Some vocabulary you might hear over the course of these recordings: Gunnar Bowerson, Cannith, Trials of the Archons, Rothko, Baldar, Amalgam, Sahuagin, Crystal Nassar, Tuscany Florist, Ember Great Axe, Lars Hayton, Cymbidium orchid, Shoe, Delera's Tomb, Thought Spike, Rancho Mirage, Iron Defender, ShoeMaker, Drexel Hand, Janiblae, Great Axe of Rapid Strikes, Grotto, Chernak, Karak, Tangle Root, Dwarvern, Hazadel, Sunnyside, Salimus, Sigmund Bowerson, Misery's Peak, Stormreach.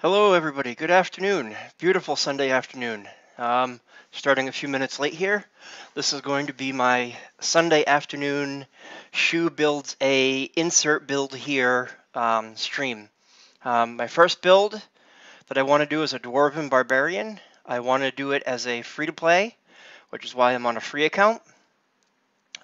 Hello everybody, good afternoon. Beautiful Sunday afternoon. Starting a few minutes late here. This is going to be my Sunday afternoon Shoe builds a insert build here stream. My first build that I want to do is a Dwarven Barbarian. I want to do it as a free-to-play, which is why I'm on a free account.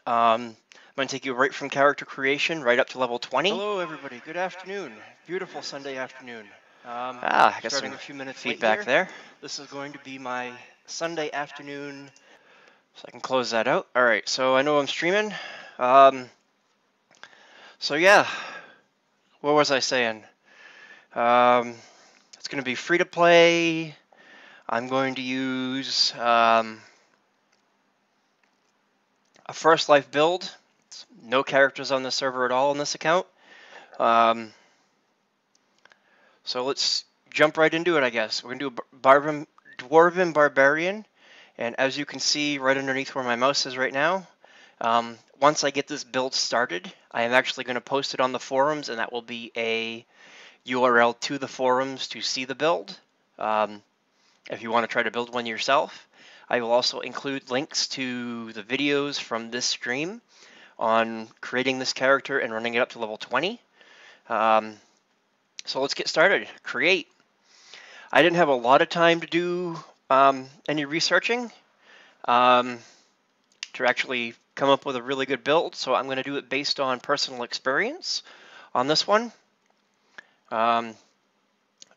I'm going to take you right from character creation right up to level 20. Hello everybody, good afternoon. Beautiful Sunday afternoon. I got some a few minutes feedback there. This is going to be my Sunday afternoon, so I can close that out. All right, so I know I'm streaming. So yeah, what was I saying? It's going to be free to play. I'm going to use a first life build. It's no characters on the server at all in this account. So let's jump right into it, I guess. We're going to do a Dwarven Barbarian. And as you can see right underneath where my mouse is right now, once I get this build started, I am actually going to post it on the forums, and that will be a URL to the forums to see the build. If you want to try to build one yourself, I will also include links to the videos from this stream on creating this character and running it up to level 20. So let's get started. Create. I didn't have a lot of time to do any researching to actually come up with a really good build, so I'm going to do it based on personal experience on this one.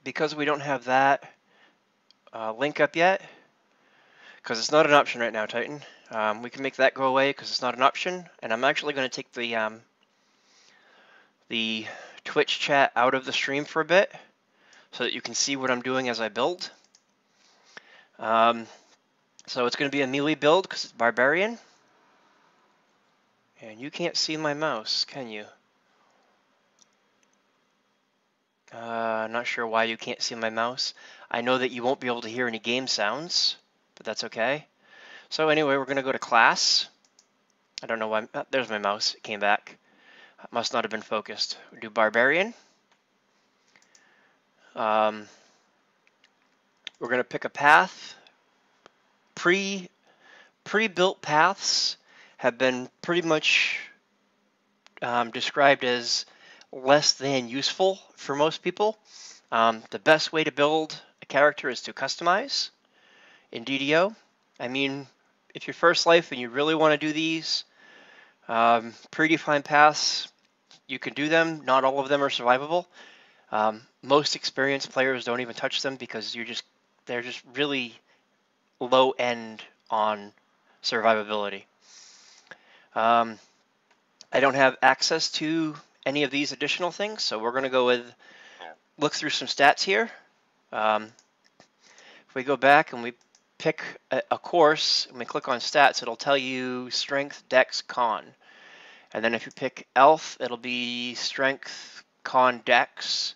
Because we don't have that link up yet, because it's not an option right now, Titan. We can make that go away because it's not an option, and I'm actually going to take the Twitch chat out of the stream for a bit so that you can see what I'm doing as I build. So it's going to be a melee build because it's Barbarian. And you can't see my mouse, can you? Not sure why you can't see my mouse. I know that you won't be able to hear any game sounds, but that's okay. So anyway, we're going to go to class. I don't know why. Oh, there's my mouse. It came back. Must not have been focused. We do Barbarian. We're going to pick a path. Pre-built paths have been pretty much described as less than useful for most people. The best way to build a character is to customize in DDO. I mean, if you're first life and you really want to do these, predefined paths, you can do them. Not all of them are survivable. Most experienced players don't even touch them because they're just really low end on survivability. I don't have access to any of these additional things, so we're going to go with look through some stats here. If we go back and we pick a course and we click on stats, it'll tell you strength, dex, con. And then if you pick elf, it'll be strength, con, dex.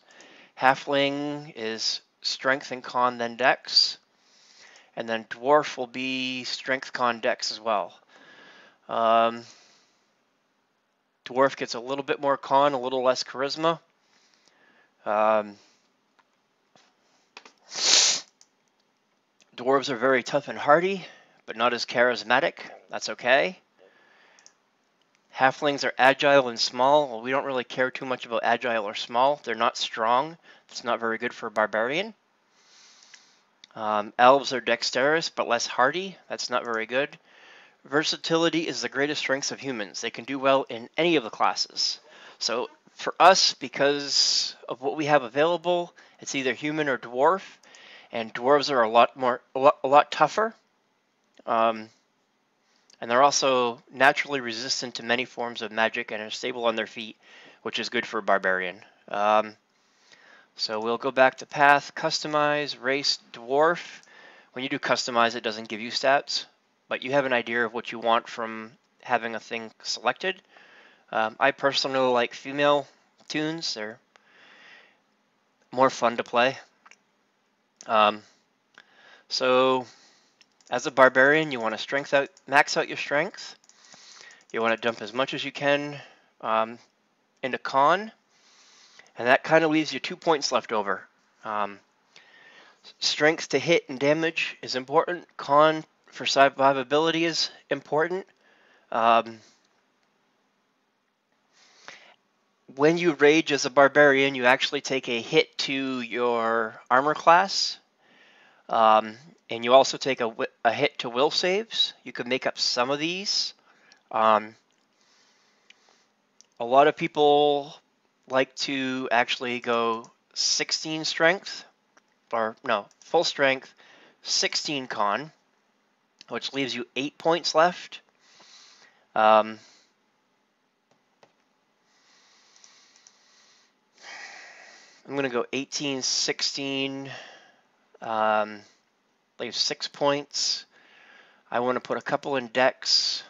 Halfling is strength and con, then dex. And then dwarf will be strength, con, dex as well. Dwarf gets a little bit more con, a little less charisma. Dwarves are very tough and hardy, but not as charismatic. That's okay. Halflings are agile and small. Well, we don't really care too much about agile or small. They're not strong. It's not very good for a barbarian. Elves are dexterous, but less hardy. That's not very good. Versatility is the greatest strength of humans. They can do well in any of the classes. So for us, because of what we have available, it's either human or dwarf. And dwarves are a lot tougher, and they're also naturally resistant to many forms of magic and are stable on their feet, which is good for a barbarian. So we'll go back to path, customize, race, dwarf. When you do customize, it doesn't give you stats, but you have an idea of what you want from having a thing selected. I personally like female tunes; they're more fun to play. So as a barbarian, you want to max out your strength. You want to dump as much as you can into con, and that kind of leaves you 2 points left over. Strength to hit and damage is important. Con for survivability is important. When you rage as a barbarian, you actually take a hit to your armor class. And you also take a hit to will saves. You can make up some of these. A lot of people like to actually go 16 strength, or no, full strength, 16 con, which leaves you 8 points left. I'm going to go 18, 16, leave 6 points. I want to put a couple in dex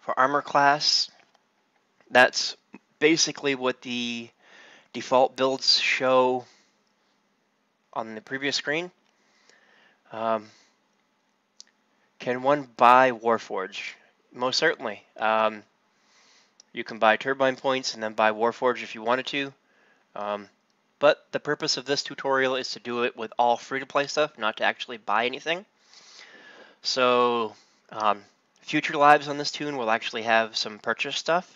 for armor class. That's basically what the default builds show on the previous screen. Can one buy Warforged? Most certainly. You can buy Turbine Points and then buy Warforged if you wanted to. But the purpose of this tutorial is to do it with all free-to-play stuff, not to actually buy anything. So future lives on this tune will actually have some purchase stuff.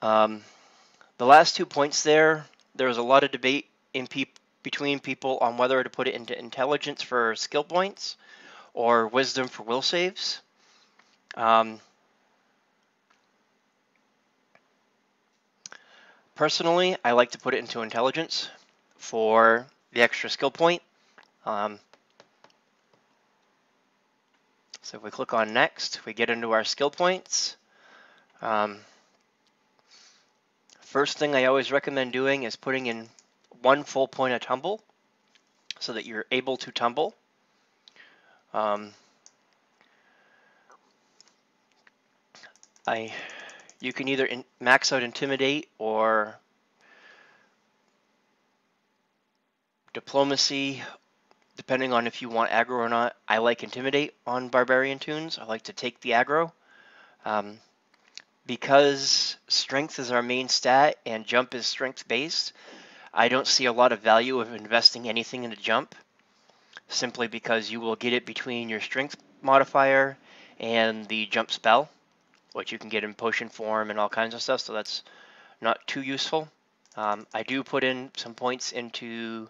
The last 2 points there was a lot of debate in between people on whether to put it into intelligence for skill points or wisdom for will saves. Personally, I like to put it into intelligence for the extra skill point. So if we click on next, we get into our skill points. First thing I always recommend doing is putting in 1 full point of tumble so that you're able to tumble. You can either max out Intimidate or Diplomacy, depending on if you want aggro or not. I like Intimidate on Barbarian tunes. I like to take the aggro. Because Strength is our main stat and Jump is Strength-based, I don't see a lot of value of investing anything into Jump, simply because you will get it between your Strength modifier and the Jump spell, which you can get in potion form and all kinds of stuff, so that's not too useful. I do put in some points into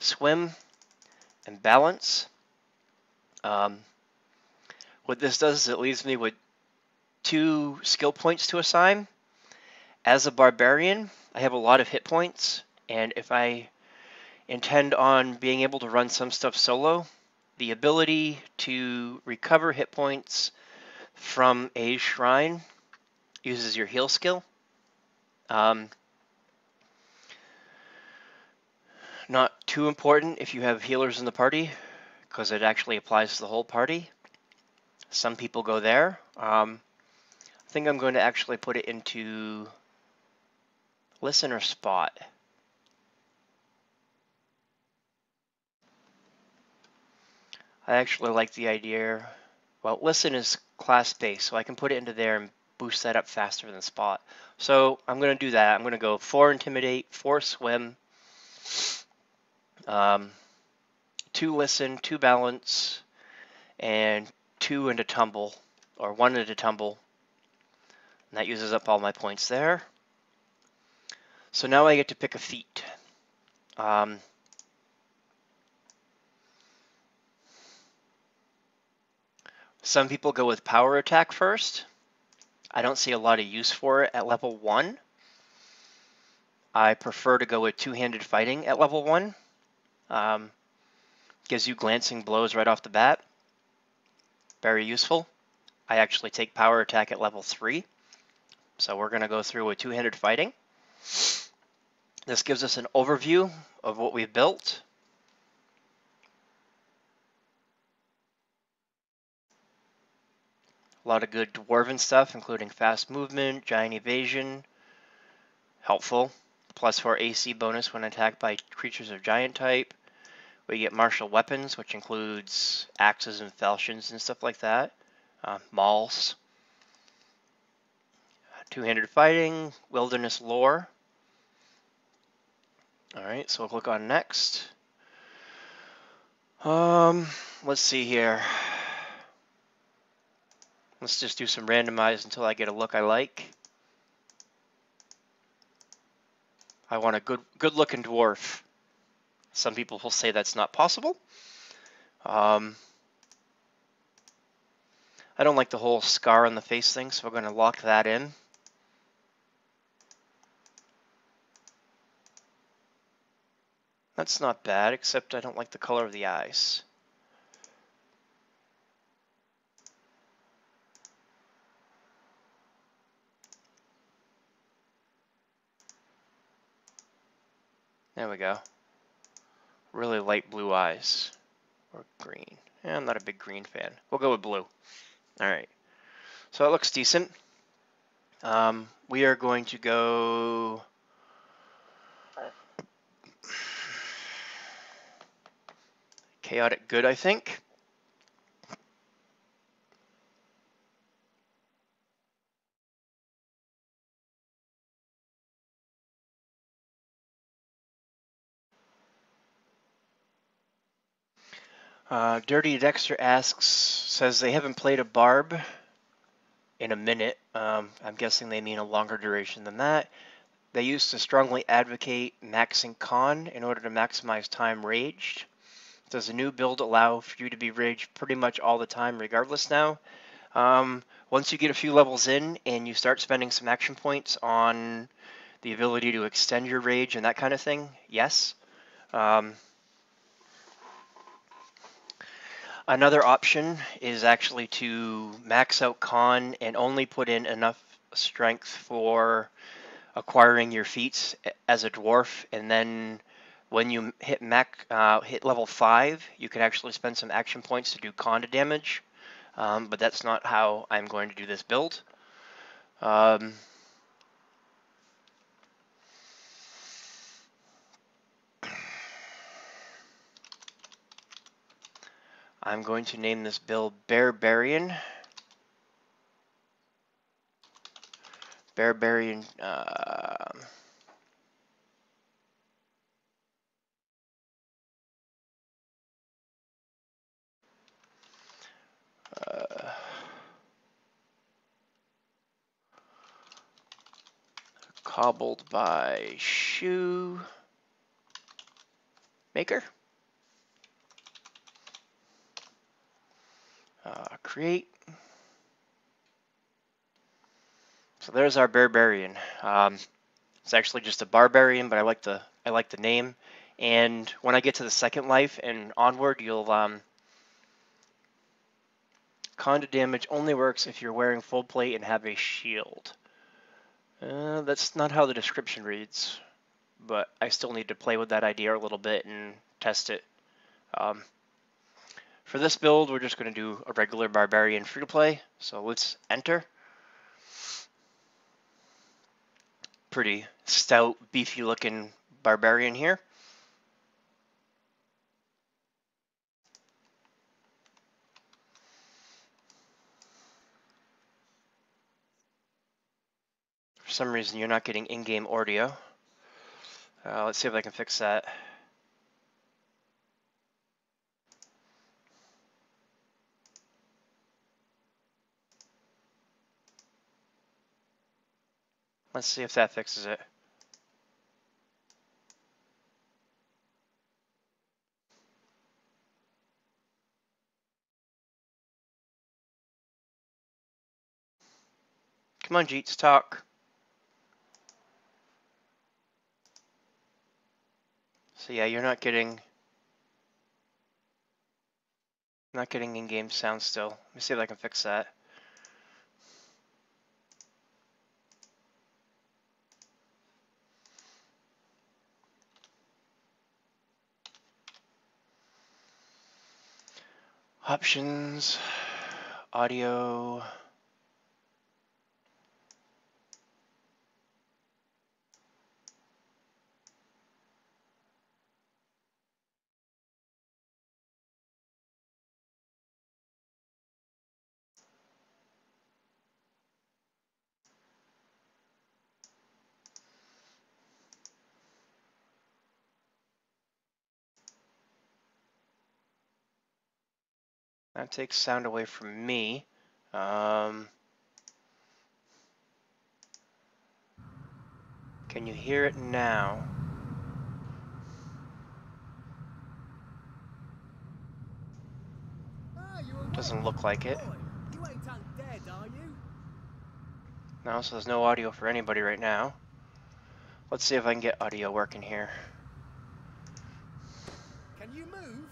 swim and balance. What this does is it leaves me with 2 skill points to assign. As a barbarian, I have a lot of hit points, and if I intend on being able to run some stuff solo, the ability to recover hit points from a shrine uses your heal skill. Not too important if you have healers in the party, because it actually applies to the whole party. Some people go there. I think I'm going to actually put it into listener spot. I actually like the idea. Well, listen is class-based, so I can put it into there and boost that up faster than spot. So I'm going to do that. I'm going to go 4 intimidate, 4 swim, 2 listen, 2 balance, and 2 into tumble, or 1 into tumble. And that uses up all my points there. So now I get to pick a feat. Some people go with power attack first. I don't see a lot of use for it at level 1. I prefer to go with two-handed fighting at level 1. Gives you glancing blows right off the bat. Very useful. I actually take power attack at level 3. So we're going to go through with two-handed fighting. This gives us an overview of what we've built. A lot of good Dwarven stuff, including fast movement, giant evasion, helpful. +4 AC bonus when attacked by creatures of giant type. We get martial weapons, which includes axes and falchions and stuff like that. Mauls. Two-handed fighting, wilderness lore. Alright, so we'll click on next. Let's see here. Let's just do some randomized until I get a look I like. I want a good looking dwarf. Some people will say that's not possible. I don't like the whole scar on the face thing, so we're going to lock that in. That's not bad, except I don't like the color of the eyes. There we go. Really light blue eyes. Or green. Yeah, I'm not a big green fan. We'll go with blue. Alright. So that looks decent. We are going to go... chaotic good, I think. Dirty Dexter says they haven't played a barb in a minute. I'm guessing they mean a longer duration than that. They used to strongly advocate maxing con in order to maximize time raged. Does the new build allow for you to be raged pretty much all the time regardless now? Once you get a few levels in and you start spending some action points on the ability to extend your rage and that kind of thing, yes. Another option is actually to max out con and only put in enough strength for acquiring your feats as a dwarf, and then when you hit hit level 5, you can actually spend some action points to do con to damage, but that's not how I'm going to do this build. I'm going to name this build Barbarian. Barbarian... cobbled by ShoeMaker. Create. So there's our Barbarian. It's actually just a Barbarian, but I like the name. And when I get to the second life and onward, you'll con to damage only works if you're wearing full plate and have a shield. That's not how the description reads, but I still need to play with that idea a little bit and test it. For this build, we're just going to do a regular Barbarian free-to-play, so let's enter. Pretty stout, beefy-looking Barbarian here. For some reason, you're not getting in-game audio. Let's see if I can fix that. Let's see if that fixes it. Come on, Jeets, talk. So yeah, you're not getting in-game sound still. Let me see if I can fix that. Options, audio. That takes sound away from me. Can you hear it now? Doesn't look like it. No, so there's no audio for anybody right now. Let's see if I can get audio working here. Can you move?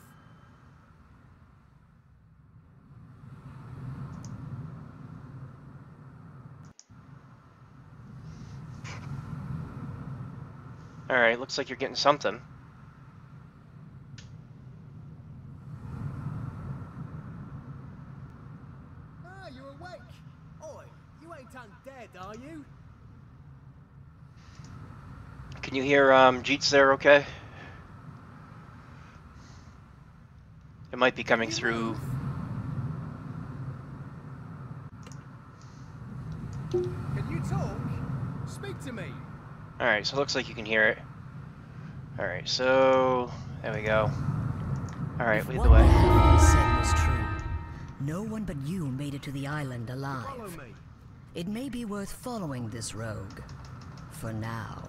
All right, looks like you're getting something. Can you hear Jeets there okay? It might be coming through. Can you talk? Speak to me. Alright, so it looks like you can hear it. Alright, so there we go. Alright, lead the way. Said was true. No one but you made it to the island alive. Follow me. It may be worth following this rogue for now.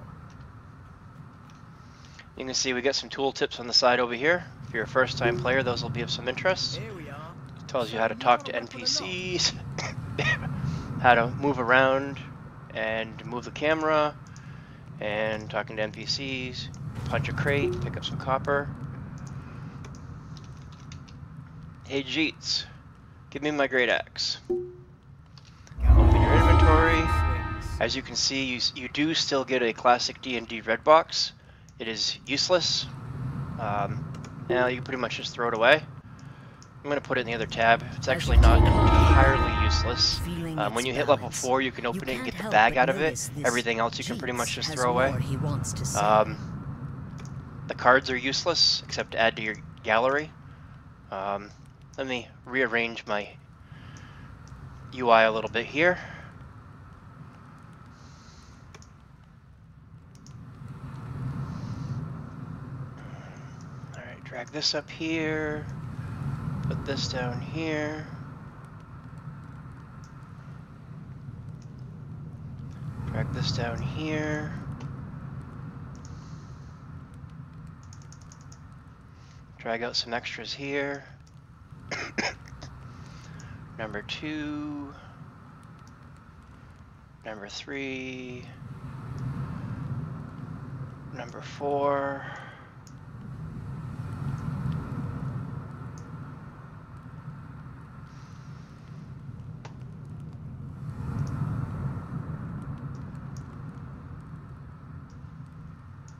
You can see we got some tool tips on the side over here. If you're a first-time player, those will be of some interest. Here we are. It tells you how to talk to NPCs, how to move around and move the camera, and talking to NPCs, punch a crate, pick up some copper. Hey Jeets, give me my great axe. Open your inventory. As you can see, you do still get a classic D&D red box. It is useless. Now you can pretty much just throw it away. I'm going to put it in the other tab. It's actually not entirely useless. When you hit level 4, you can open it and get the bag out of it. Everything else you can pretty much just throw away. The cards are useless, except to add to your gallery. Let me rearrange my UI a little bit here. Drag this up here, put this down here. Drag this down here. Drag out some extras here. Number 2. Number 3. Number 4.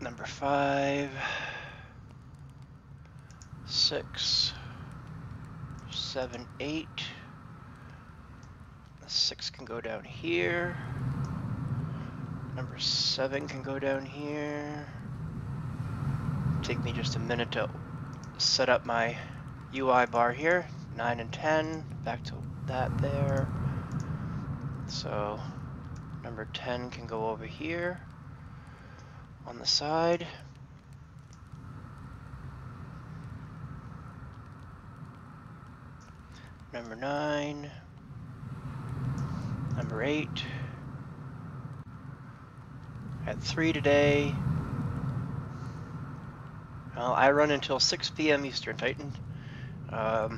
Number 5, 6, 7, 8. The 6 can go down here. Number 7 can go down here. Take me just a minute to set up my UI bar here. 9 and 10, back to that there. So number 10 can go over here. On the side. Number 9. Number 8. At 3 today. Well, I run until 6 PM Eastern Titan. I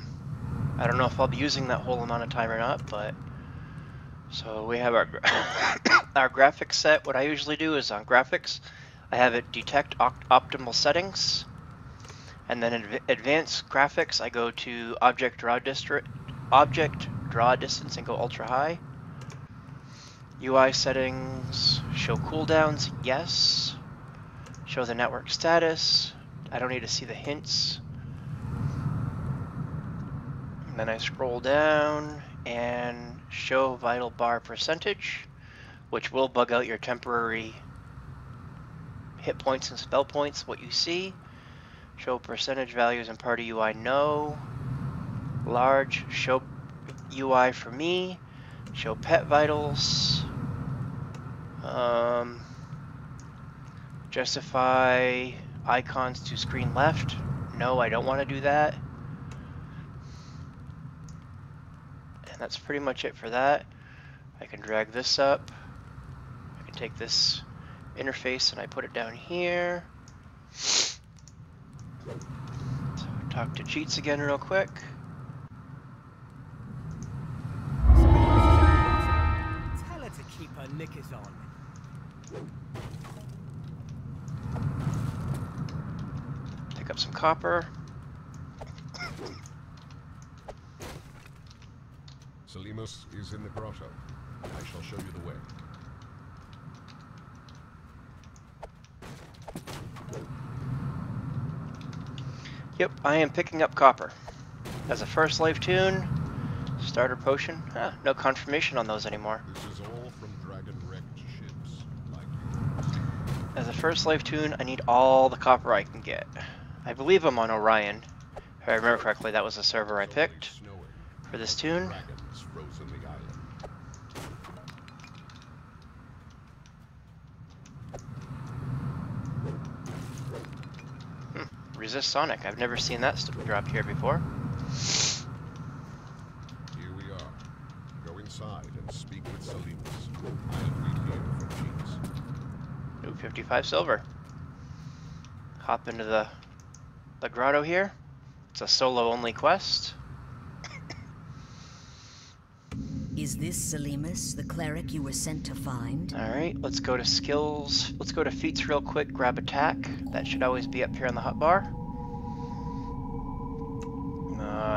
don't know if I'll be using that whole amount of time or not, but so we have our our graphics set. What I usually do is on graphics I have it detect optimal settings, and then in advanced graphics I go to object draw distance and go ultra high. UI settings, show cooldowns, yes. Show the network status. I don't need to see the hints. And then I scroll down and show vital bar percentage, which will bug out your temporary hit points and spell points, what you see. Show percentage values and party UI, no. Large, show UI for me. Show pet vitals. Justify icons to screen left. No, I don't want to do that. and that's pretty much it for that. I can drag this up, I can take this interface and I put it down here. So talk to Jeets again real quick. Tell her to keep her knickers on. Pick up some copper. Salimus is in the grotto. I shall show you the way. Yep, I am picking up copper. As a first life tune, starter potion. Ah, no confirmation on those anymore. This is all from dragon-wrecked ships, like you. As a first life tune, I need all the copper I can get. I believe I'm on Orion. If I remember correctly, that was the server I picked for this tune. Resist Sonic. I've never seen that dropped here before. Here we are. Go inside and speak with Salimus. I'll be here for Jeets. Ooh, 55 silver. Hop into the grotto here. It's a solo-only quest. Is this Salimus, the cleric you were sent to find? Alright, let's go to skills. Let's go to feats real quick, grab attack. That should always be up here on the hotbar.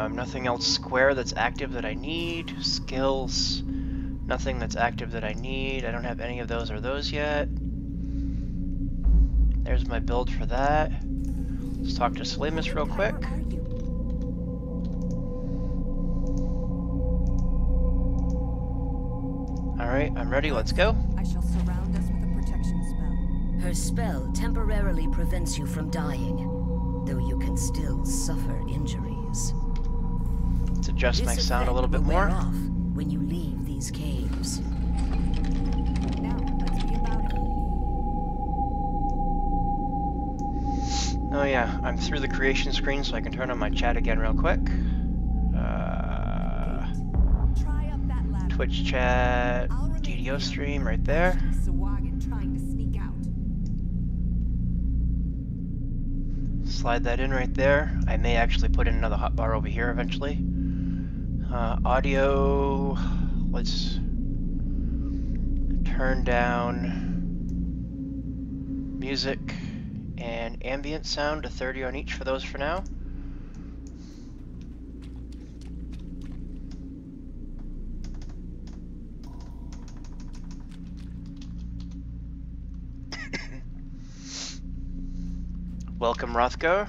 Nothing else square that's active that I need. Skills, nothing that's active that I need. I don't have any of those or those yet. There's my build for that. Let's talk to Salimus real quick. Alright, I'm ready, let's go. I shall surround us with a protection spell. Her spell temporarily prevents you from dying, though you can still suffer injuries. Let's adjust my sound a little bit more. Off when you leave these caves. Now, let's be about it. Oh yeah, I'm through the creation screen, so I can turn on my chat again real quick. Twitch chat, DDO stream right there. Sahuagin trying to sneak out. Slide that in right there. I may actually put in another hotbar over here eventually. Audio, let's turn down music and ambient sound to 30 on each for those for now. Welcome Rothko,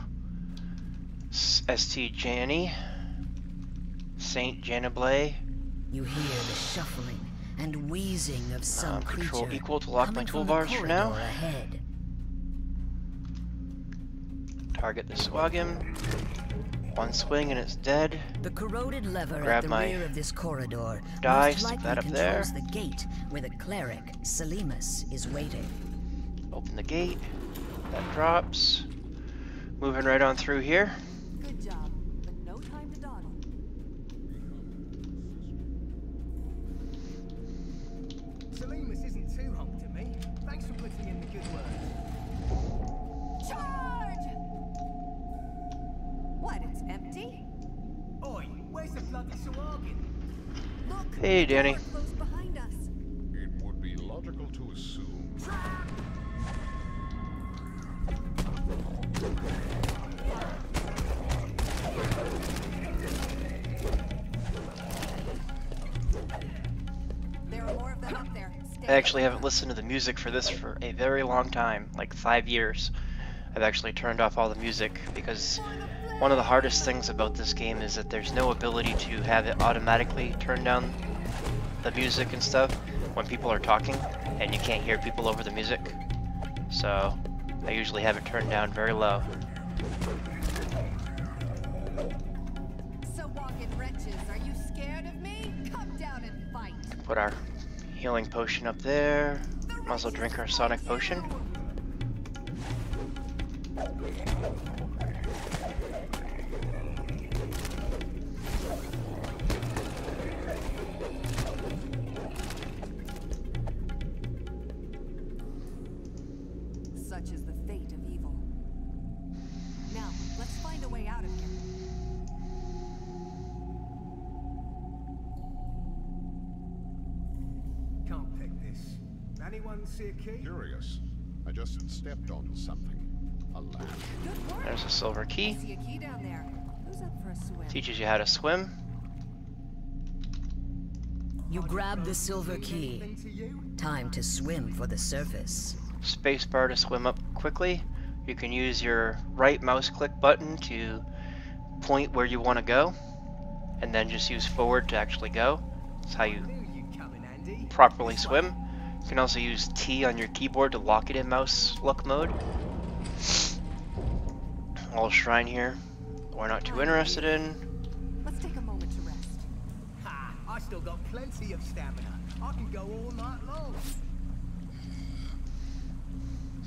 St. Janny, Saint Janiblae. You hear the shuffling and wheezing of some control creature equal to lock my toolbars for now. Ahead. Target the Sahuagin. One swing and it's dead. The corroded lever grab at the rear of this corridor die, stick that up there. The gate where the cleric Salimus is waiting. Open the gate. That drops. Moving right on through here. Good job, but no time to dawdle. Salimus isn't too humble to me. Thanks for putting in the good word. Charge! What? It's empty? Oi, where's the bloody Sahuagin? Look. Hey, Danny. Close behind us. It would be logical to assume. I actually haven't listened to the music for this for a very long time, like 5 years. I've actually turned off all the music because one of the hardest things about this game is that there's no ability to have it automatically turn down the music and stuff when people are talking and you can't hear people over the music. So I usually have it turned down very low. Sahuagin wretches, are you scared of me? Come down and fight. Put our healing potion up there. Might as well drink our sonic potion. Such is the fate of evil. Now, let's find a way out of here. Can't pick this. Anyone see a key? Curious. I just stepped on something. A latch. Good work. There's a silver key. I see a key down there. Who's up for a swim? Teaches you how to swim. You grab the silver key. Time to swim for the surface. Spacebar to swim up quickly. You can use your right mouse click button to point where you want to go, and then just use forward to actually go. That's how you properly swim. You can also use T on your keyboard to lock it in mouse luck mode. Little shrine here. We're not too interested in. Let's take a moment to rest. Ha! I still got plenty of stamina. I can go all night long.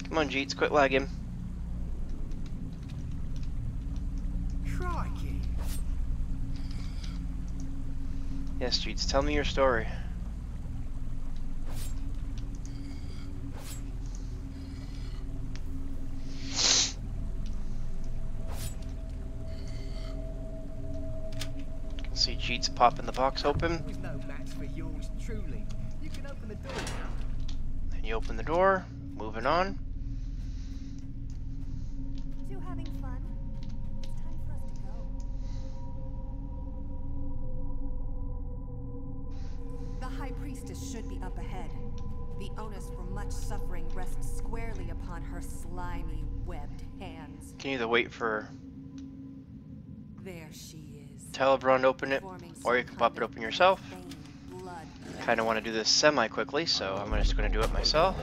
Come on, Jeets, quit lagging. Crikey. Yes, Jeets, tell me your story. You can see Jeets popping the box open. There's no match for yours truly. You can open the door now. And you open the door, moving on. Should be up ahead. The onus for much suffering rests squarely upon her slimy, webbed hands. Can you either wait for there she is, Telebron to open it, or you can pop it open yourself. I kind of want to do this semi-quickly, so I'm just going to do it myself.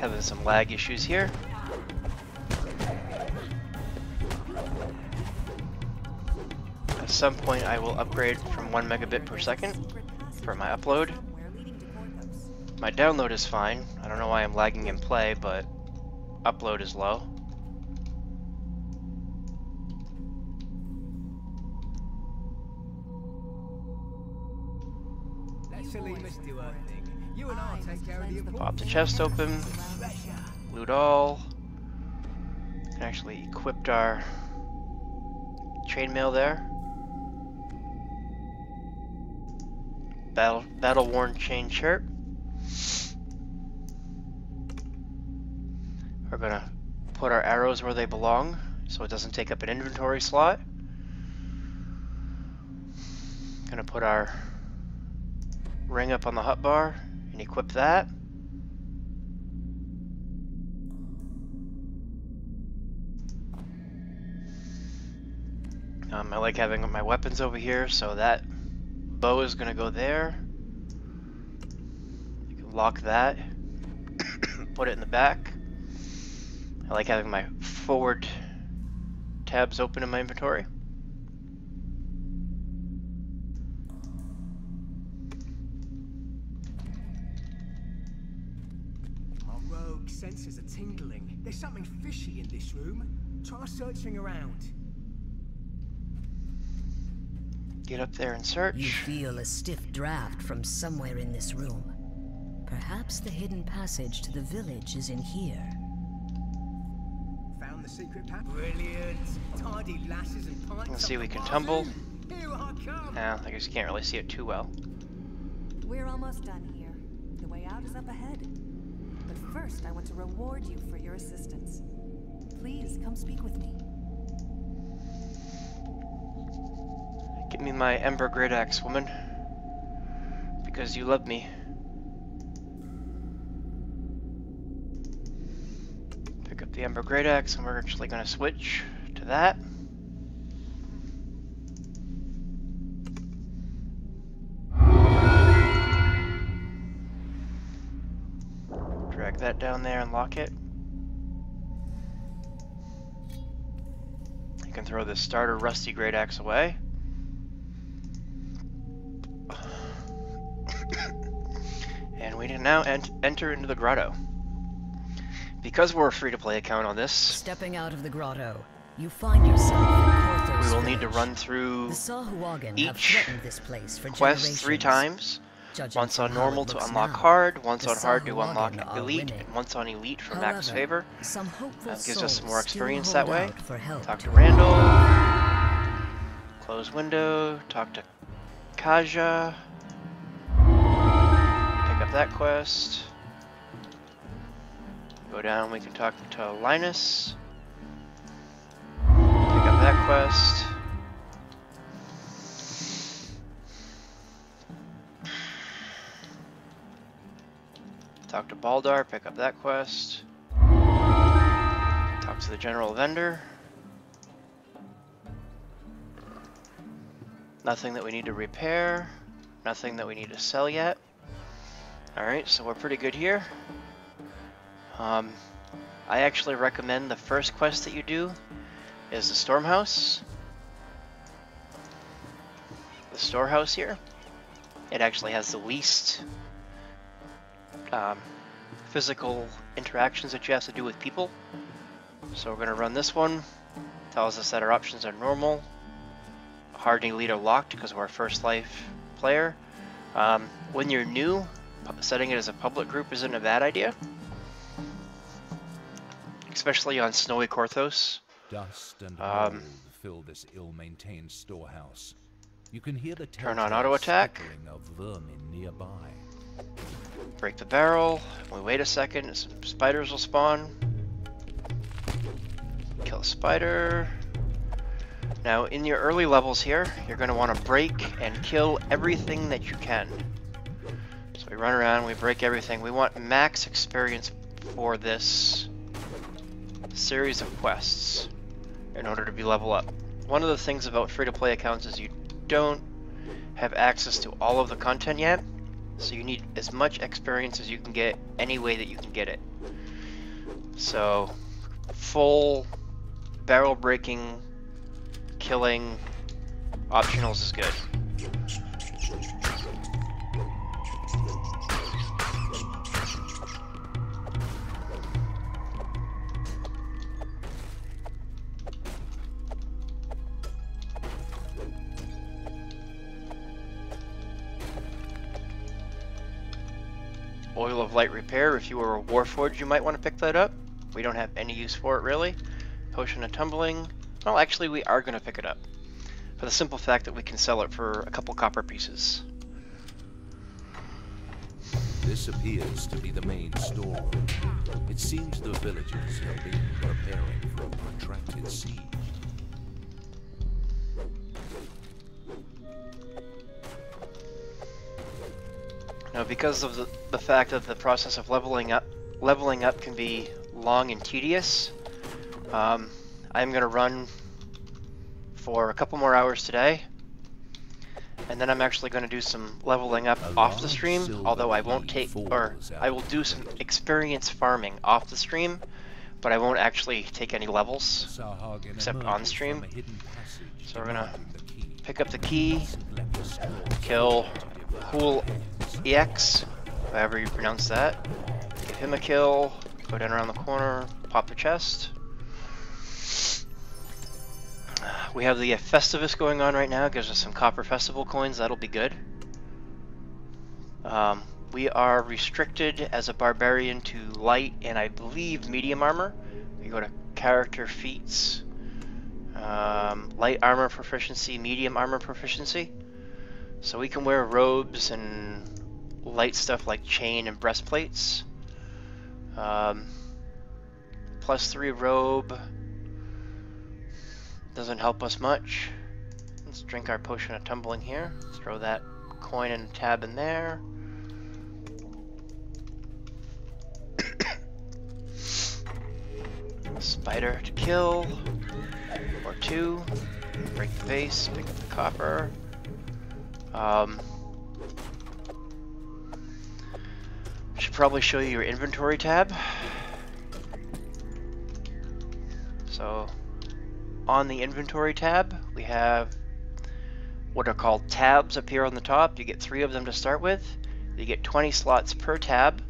Having some lag issues here. At some point I will upgrade from 1 megabit per second for my upload. My download is fine. I don't know why I'm lagging in play, but upload is low. Pop the chest open, loot all, and actually equipped our chainmail there. Battle-worn chain shirt. We're gonna put our arrows where they belong, so it doesn't take up an inventory slot. Gonna put our ring up on the hotbar and equip that. I like having my weapons over here, so that bow is going to go there. You can lock that, put it in the back. I like having my forward tabs open in my inventory. My rogue senses are tingling. There's something fishy in this room. Try searching around. Get up there and search. You feel a stiff draft from somewhere in this room. Perhaps the hidden passage to the village is in here. Found the secret path. Brilliant. Tidy lasses and pints. Let's see if we can tumble. Here I come. Nah, I guess you can't really see it too well. We're almost done here. The way out is up ahead. But first, I want to reward you for your assistance. Please come speak with me. Give me my Ember Great Axe, woman, because you love me. Pick up the Ember Great Axe, and we're actually going to switch to that. Drag that down there and lock it. You can throw the starter Rusty Great Axe away. now enter into the grotto. Because we're a free-to-play account on this, stepping out of the grotto, you find yourself in Korthos. We will need to run through each quest 3 times. Once on normal to unlock hard, once on hard to unlock elite, and once on elite for max favor. That gives us more experience that way. Talk to Randall. Close window. Talk to Kaja. Pick up that quest. Go down, we can talk to Linus. Pick up that quest. Talk to Baldar, pick up that quest. Talk to the general vendor. Nothing that we need to repair. Nothing that we need to sell yet. Alright, so we're pretty good here. I actually recommend the first quest that you do is the Stormhouse. The storehouse here. It actually has the least physical interactions that you have to do with people. So we're going to run this one. Tells us that our options are normal, hard and elite are locked because we're a first life player. When you're new, setting it as a public group isn't a bad idea, especially on snowy Korthos. Dust and mold fill this ill-maintained storehouse. You can hear the turn on auto attack of vermin nearby. Break the barrel. We wait a second, some spiders will spawn. Kill a spider. Now in your early levels here, you're going to want to break and kill everything that you can. So we run around, we break everything. We want max experience for this series of quests in order to be level up. One of the things about free-to-play accounts is you don't have access to all of the content yet. So you need as much experience as you can get, any way that you can get it. So, full barrel breaking, killing, optionals is good. Oil of Light Repair, if you were a Warforged, you might want to pick that up. We don't have any use for it, really. Potion of Tumbling. Well, actually, we are going to pick it up, for the simple fact that we can sell it for a couple copper pieces. This appears to be the main store. It seems the villagers have been preparing for a protracted siege. Now, because of the fact that the process of leveling up can be long and tedious, I'm going to run for a couple more hours today, and then I'm actually going to do some leveling up off the stream. Although I won't take, or I will do some experience farming off the stream, but I won't actually take any levels except on stream. So we're going to pick up the key, kill Cool EX, however you pronounce that. Give him a kill, go down around the corner, pop the chest. We have the Festivus going on right now, it gives us some Copper Festival coins, that'll be good. We are restricted as a Barbarian to light and I believe medium armor. We go to character feats, light armor proficiency, medium armor proficiency. So we can wear robes and light stuff like chain and breastplates. +3 robe doesn't help us much. Let's drink our potion of tumbling here. Let's throw that coin and tab in there. Spider to kill, or 2. Break the base, pick up the copper. Should probably show you your inventory tab. So on the inventory tab, we have what are called tabs up here on the top. You get 3 of them to start with. You get 20 slots per tab.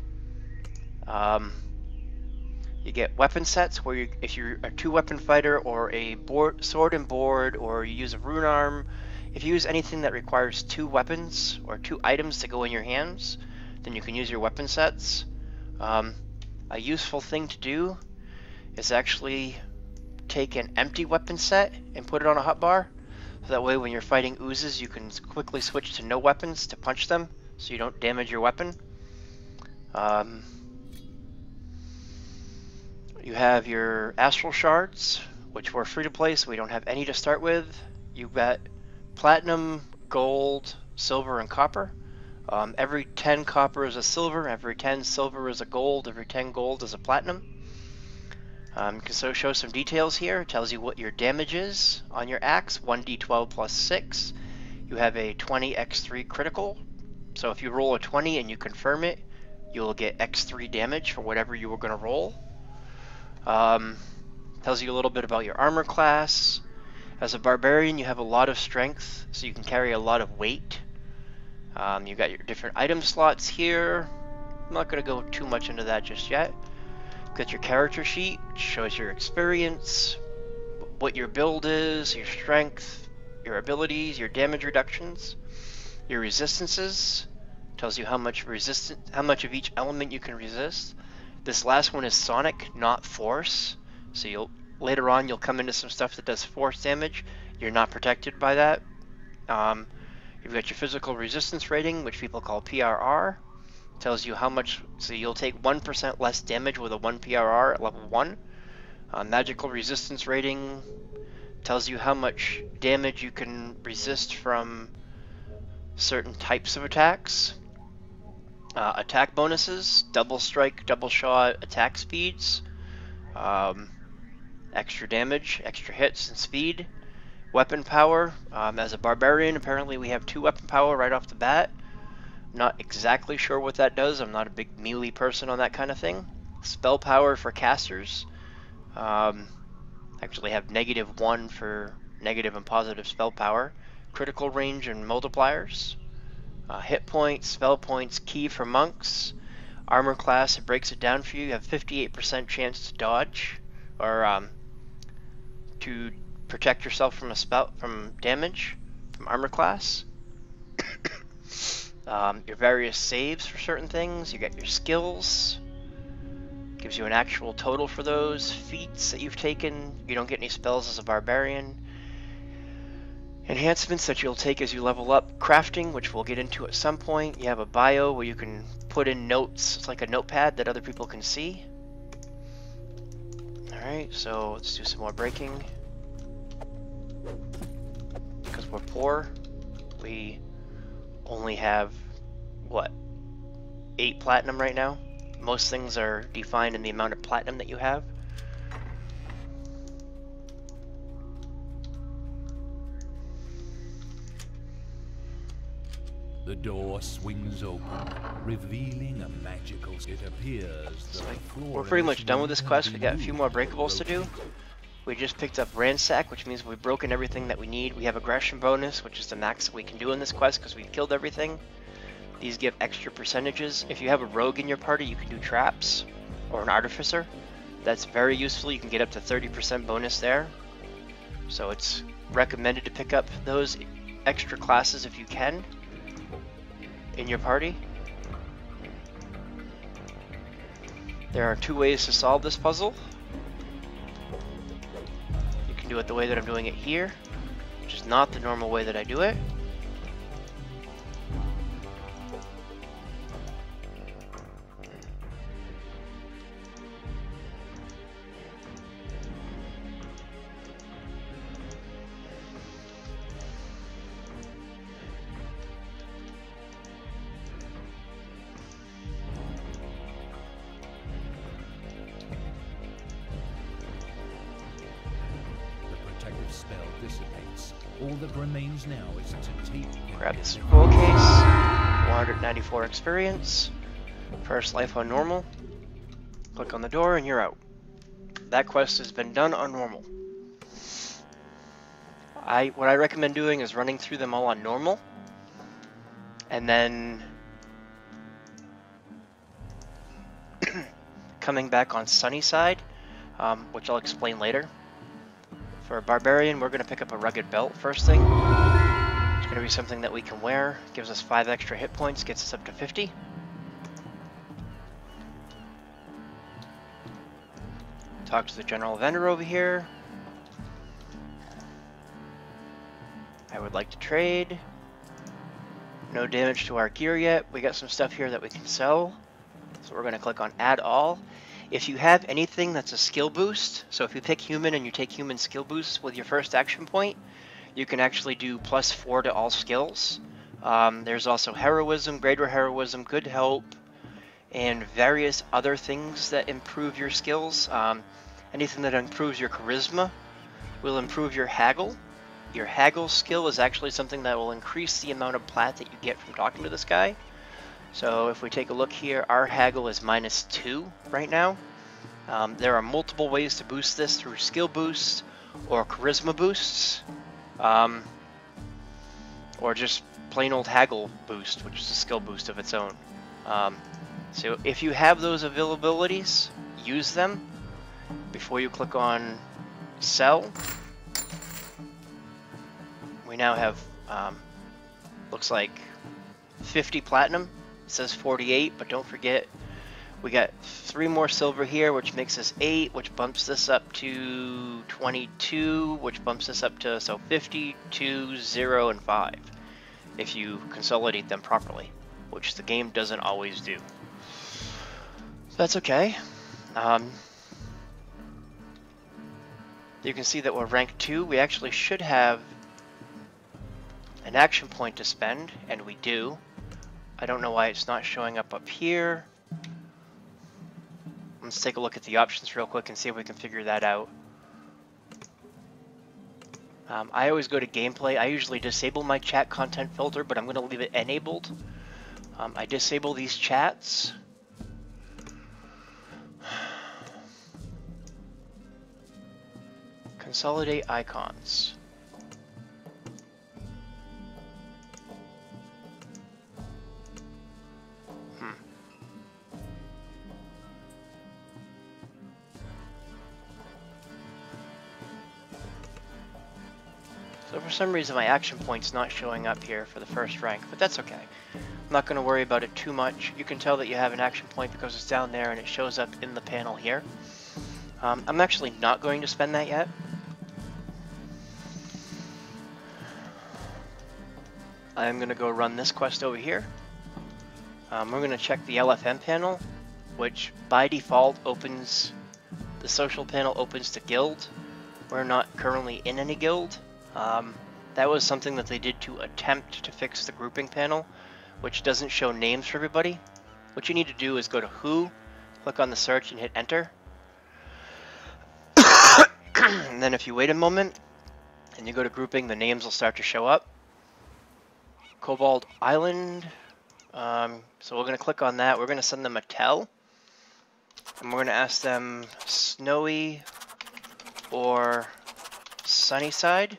You get weapon sets where you, if you're a two-weapon fighter or a board, sword and board, or you use a rune arm, if you use anything that requires two weapons or two items to go in your hands, then you can use your weapon sets. A useful thing to do is actually take an empty weapon set and put it on a hotbar. So that way when you're fighting oozes, you can quickly switch to no weapons to punch them so you don't damage your weapon. You have your astral shards, which were free to play, so we don't have any to start with. You've got platinum, gold, silver, and copper. Every 10 copper is a silver, every 10 silver is a gold, every 10 gold is a platinum. You can so show some details here. It tells you what your damage is on your axe, 1d12 plus 6. You have a 20x3 critical, so if you roll a 20 and you confirm it, you'll get x3 damage for whatever you were going to roll. Tells you a little bit about your armor class. As a barbarian, you have a lot of strength, so you can carry a lot of weight. You got your different item slots here. I'm not going to go too much into that just yet. You've got your character sheet, shows your experience, what your build is, your strength, your abilities, your damage reductions, your resistances. Tells you how much resistance, how much of each element you can resist. This last one is sonic, not force. So you'll later on you'll come into some stuff that does force damage. You're not protected by that. You've got your physical resistance rating, which people call PRR. Tells you how much, so you'll take 1% less damage with a 1 PRR at level 1. Magical resistance rating tells you how much damage you can resist from certain types of attacks. Attack bonuses, double strike, double shot, attack speeds, extra damage, extra hits, and speed. Weapon power, as a barbarian apparently we have 2 weapon power right off the bat. I'm not exactly sure what that does, I'm not a big melee person on that kind of thing. Spell power for casters, actually have -1 for negative and positive spell power. Critical range and multipliers, hit points, spell points, key for monks, armor class, it breaks it down for you. You have 58% chance to dodge, or to protect yourself from a spell, from damage, from armor class. Your various saves for certain things, you get your skills, gives you an actual total for those, feats that you've taken. You don't get any spells as a barbarian. Enhancements that you'll take as you level up, crafting, which we'll get into at some point. You have a bio where you can put in notes. It's like a notepad that other people can see. Alright, so let's do some more breaking. Because we're poor, we only have, what, 8 platinum right now? Most things are defined in the amount of platinum that you have. The door swings open, revealing a magical... It appears that we're pretty much done with this quest. We got a few more breakables to do. We just picked up Ransack, which means we've broken everything that we need. We have aggression bonus, which is the max that we can do in this quest because we've killed everything. These give extra percentages. If you have a rogue in your party, you can do traps or an artificer. That's very useful. You can get up to 30% bonus there. So it's recommended to pick up those extra classes if you can in your party. There are 2 ways to solve this puzzle. You can do it the way that I'm doing it here, which is not the normal way that I do it. Now is to take... Grab the scroll case, 194 experience, first life on normal, click on the door and you're out. That quest has been done on normal. What I recommend doing is running through them all on normal, and then coming back on Sunnyside, which I'll explain later. For a Barbarian, we're going to pick up a Rugged Belt first thing. It's going to be something that we can wear. Gives us 5 extra hit points, gets us up to 50. Talk to the general vendor over here. I would like to trade. No damage to our gear yet. We got some stuff here that we can sell. So we're going to click on add all. If you have anything that's a skill boost, so if you pick human and you take human skill boosts with your first action point, you can actually do +4 to all skills. There's also heroism, greater heroism, good help, and various other things that improve your skills. Anything that improves your charisma will improve your haggle. Your haggle skill is actually something that will increase the amount of plat that you get from talking to this guy. So if we take a look here, our haggle is -2 right now. There are multiple ways to boost this through skill boosts or charisma boosts, or just plain old haggle boost, which is a skill boost of its own. So if you have those availabilities, use them before you click on sell. We now have, looks like 50 platinum. It says 48, but don't forget, we got 3 more silver here, which makes us 8, which bumps this up to 22, which bumps this up to, so 50, 2, 0, and 5, if you consolidate them properly, which the game doesn't always do. That's okay. You can see that we're rank 2. We actually should have an action point to spend, and we do. I don't know why it's not showing up here. Let's take a look at the options real quick and see if we can figure that out. I always go to gameplay. I usually disable my chat content filter, but I'm going to leave it enabled. I disable these chats. Consolidate icons. So for some reason my action point's not showing up here for the first rank, but that's okay. I'm not going to worry about it too much. You can tell that you have an action point because it's down there and it shows up in the panel here. I'm actually not going to spend that yet. I'm going to go run this quest over here. We're going to check the LFM panel, which by default opens, the social panel opens to guild. We're not currently in any guild. That was something that they did to attempt to fix the grouping panel, which doesn't show names for everybody. What you need to do is go to Who, click on the search and hit enter. And then if you wait a moment and you go to grouping, the names will start to show up. Cobalt Island. So we're going to click on that. We're going to send them a tell. And we're going to ask them Snowy or Sunnyside.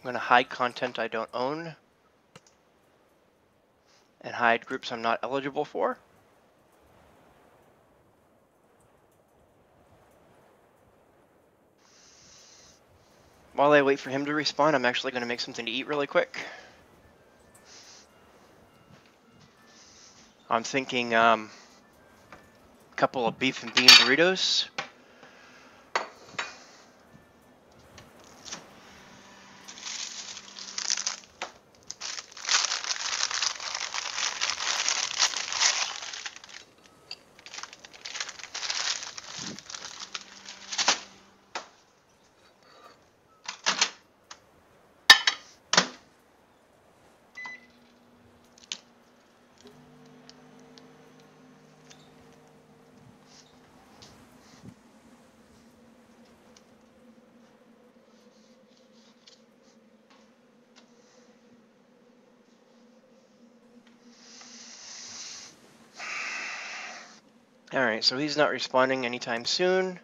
I'm going to hide content I don't own and hide groups I'm not eligible for. While I wait for him to respawn, I'm actually going to make something to eat really quick. I'm thinking a couple of beef and bean burritos. Alright, so he's not responding anytime soon.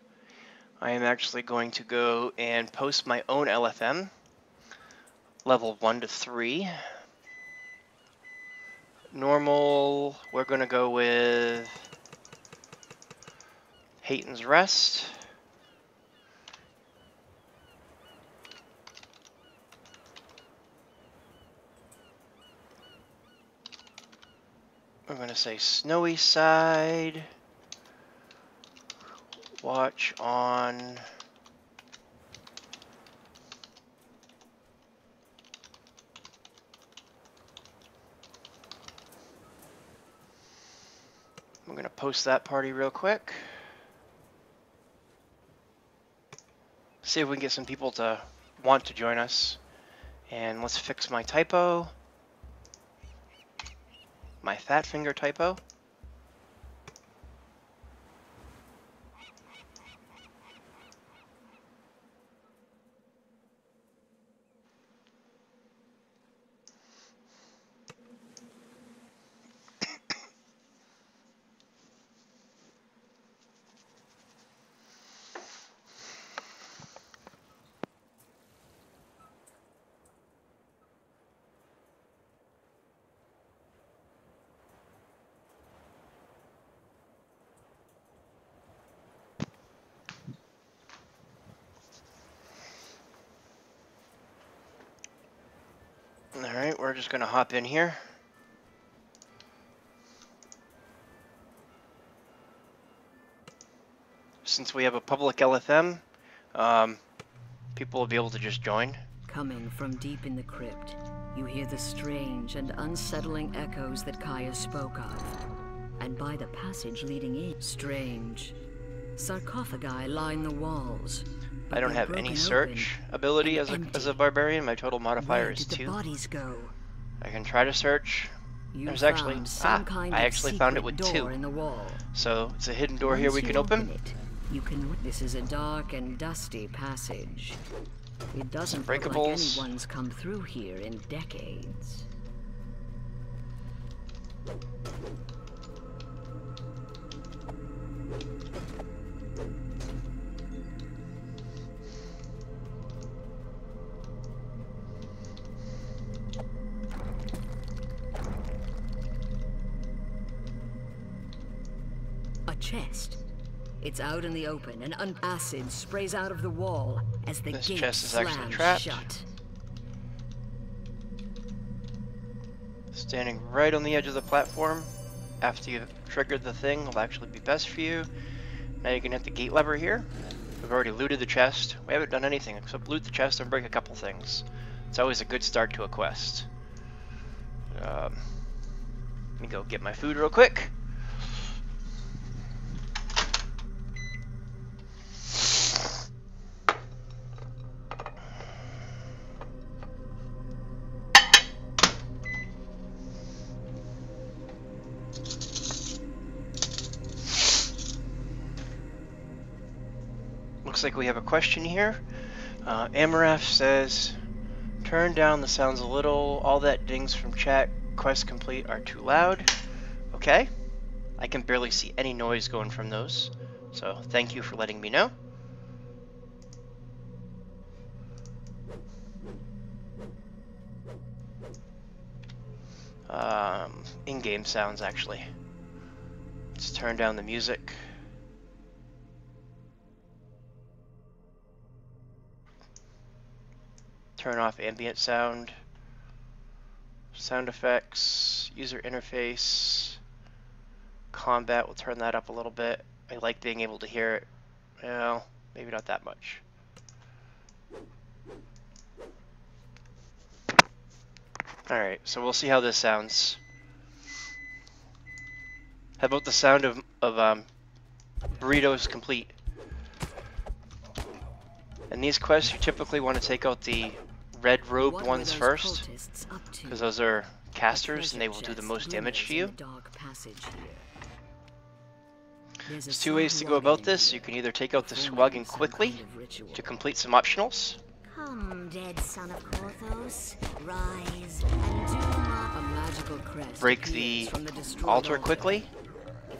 I am actually going to go and post my own LFM. level 1 to 3. Normal, we're gonna go with Hayton's Rest. We're gonna say Snowy Side. Watch on I'm gonna post that party real quick. See if we can get some people to want to join us. And let's fix my typo. My fat finger typo. We're just gonna hop in here. Since we have a public LFM, people will be able to just join. Coming from deep in the crypt, you hear the strange and unsettling echoes that Kaja spoke of. And by the passage leading in, strange sarcophagi line the walls. I don't have any search ability as a barbarian. My total modifier is 2. I can try to search. There's actually I actually found it with 2. So it's a hidden door here we can open. This is a dark and dusty passage. It doesn't look like anyone's come through here in decades. Chest. It's out in the open, and acid sprays out of the wall as the gate slams shut. Standing right on the edge of the platform after you've triggered the thing will actually be best for you. Now you can hit the gate lever here. We've already looted the chest. We haven't done anything except loot the chest and break a couple things. It's always a good start to a quest. Let me go get my food real quick. Looks like we have a question here. Amaraf says, turn down the sounds a little. All that dings from chat, quest complete, are too loud. Okay. I can barely see any noise going from those. So thank you for letting me know. In-game sounds, actually. Let's turn down the music. Turn off ambient sound, sound effects, user interface, combat, we'll turn that up a little bit. I like being able to hear it. Well, maybe not that much. Alright, so we'll see how this sounds. How about the sound of burritos complete? And these quests, you typically want to take out the red robe ones first, because those are casters and they will do the most damage to you. There's 2 ways to go about this. You can either take out the Sahuagin quickly to complete some optionals. Come, dead son of Korthos, rise and do a magical crest. Break the altar quickly.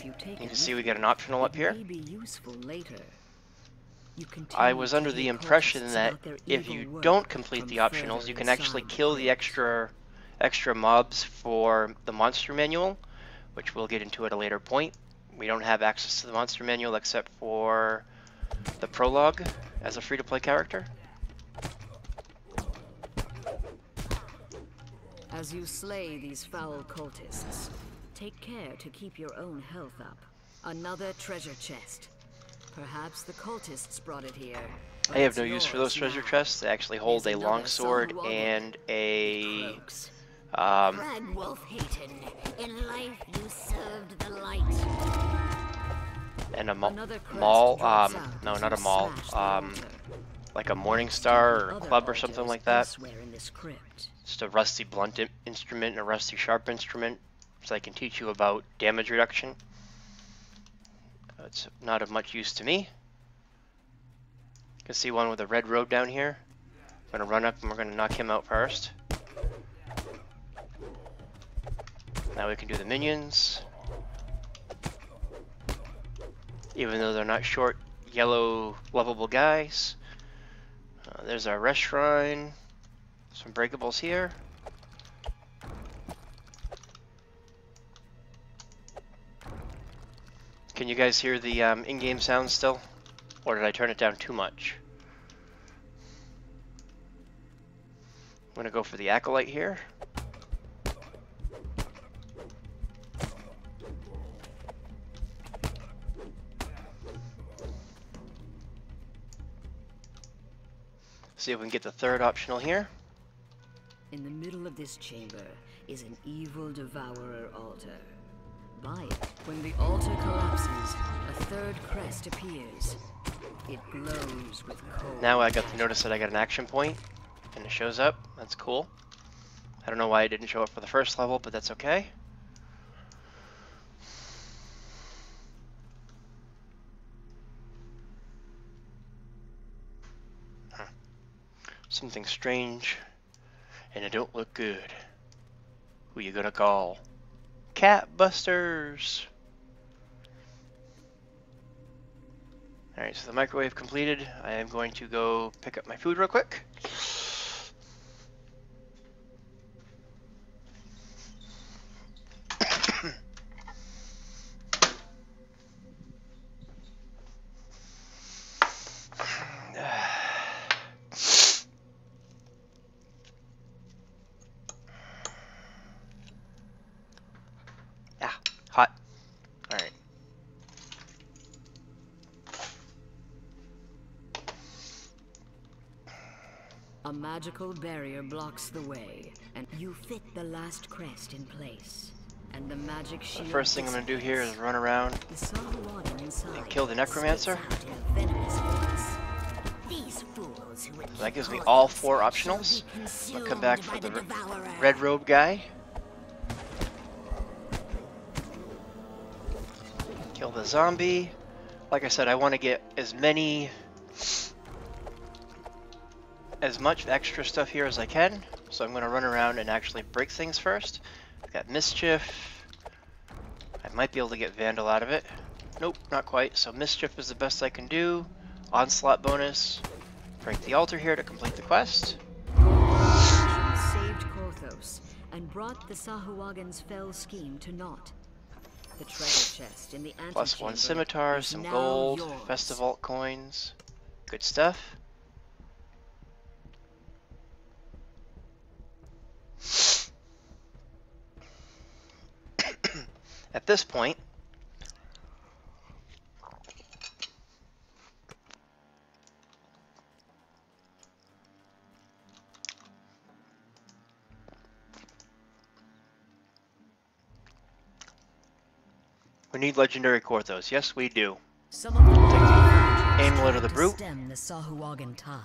You can see we get an optional up here. I was under the impression that if you don't complete the optionals, you can actually kill the extra mobs for the monster manual, which we'll get into at a later point. We don't have access to the monster manual except for the prologue as a free-to-play character. As you slay these foul cultists, take care to keep your own health up. Another treasure chest. Perhaps the cultists brought it here. I have no use for those treasure chests. They actually hold a longsword and a... and a maul, no, not a maul, like a Morningstar or a club or something like that. Just a rusty blunt instrument and a rusty sharp instrument, so I can teach you about damage reduction. It's not of much use to me. You can see one with a red robe down here. I'm going to run up and we're going to knock him out first. Now we can do the minions. Even though they're not short, yellow, lovable guys. There's our rest shrine. Some breakables here. Can you guys hear the in-game sound still? Or did I turn it down too much? I'm gonna go for the Acolyte here. See if we can get the third optional here. In the middle of this chamber is an evil devourer altar. By it, when the altar collapses, a third crest appears. It glows with cold. Now I got the notice that I got an action point, and it shows up. That's cool. I don't know why it didn't show up for the first level, but that's okay. Something strange, and it don't look good. Who you gonna call? Cat Busters! Alright, so the microwave completed. I am going to go pick up my food real quick. Magical barrier blocks the way, and you fit the last crest in place. And the magic shield. The first thing I'm going to do here is run around and kill the Necromancer. So that gives me all four optionals. I'll come back for the Red Robe guy. Kill the zombie. Like I said, I want to get as much extra stuff here as I can, so I'm going to run around and actually break things first. I've got Mischief. I might be able to get Vandal out of it. Nope, not quite. So Mischief is the best I can do. Onslaught bonus. Break the altar here to complete the quest. Saved Korthos and brought the Sahuagin's fell scheme to naught. The treasure chest in the plus one scimitar, some gold, Festival coins. Good stuff. At this point, we need legendary Korthos. Yes, we do. Some of the Amulet of the Brute. Stem the Sahuagin tide,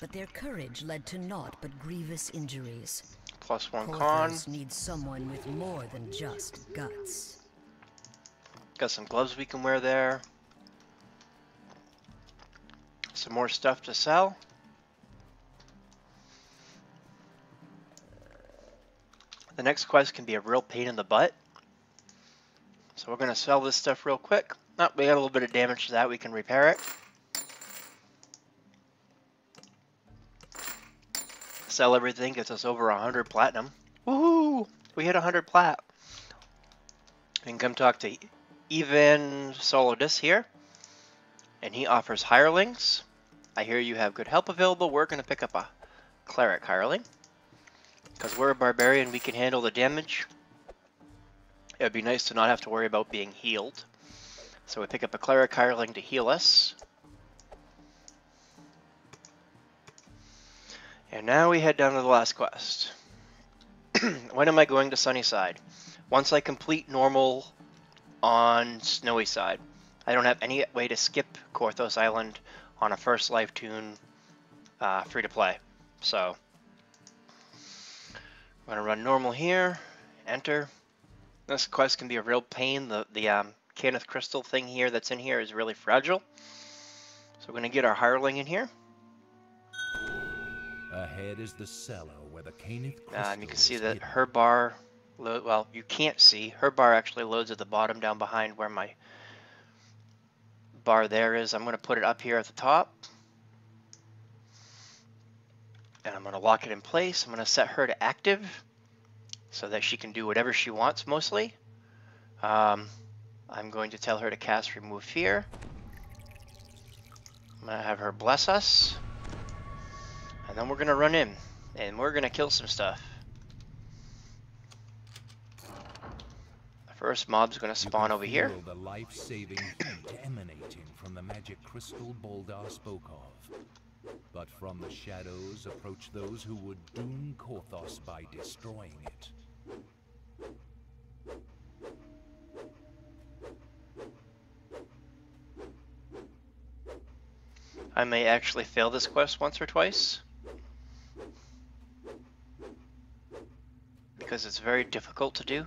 but their courage led to naught but grievous injuries. Plus one con. Needs someone with more than just guts. Got some gloves we can wear there. Some more stuff to sell. The next quest can be a real pain in the butt. So we're going to sell this stuff real quick. Oh, we got a little bit of damage to that. We can repair it. Sell everything, gets us over 100 platinum. Woohoo! We hit 100 plat. We can come talk to even Sorrowdusk here. And he offers hirelings. I hear you have good help available. We're going to pick up a cleric hireling. Because we're a barbarian, we can handle the damage. It would be nice to not have to worry about being healed. So we pick up a cleric hireling to heal us. And now we head down to the last quest. When am I going to Sunnyside? Once I complete normal on Snowy Side. I don't have any way to skip Korthos Island on a first life tune free to play. So I'm gonna run normal here, enter. This quest can be a real pain. The Cannith crystal thing here that's in here is really fragile. So we're gonna get our hireling in here. Ahead is the cellar where the Cannith crystal you can see that her bar, well, you can't see. Her bar actually loads at the bottom down behind where my bar there is. I'm going to put it up here at the top. And I'm going to lock it in place. I'm going to set her to active so that she can do whatever she wants mostly. I'm going to tell her to cast Remove Fear. I'm going to have her bless us. And then we're going to run in, and we're going to kill some stuff. The first mob's going to spawn over here. The life-saving heat emanating from the magic crystal Baldar spoke of. But from the shadows approach those who would doom Korthos by destroying it. I may actually fail this quest once or twice, because it's very difficult to do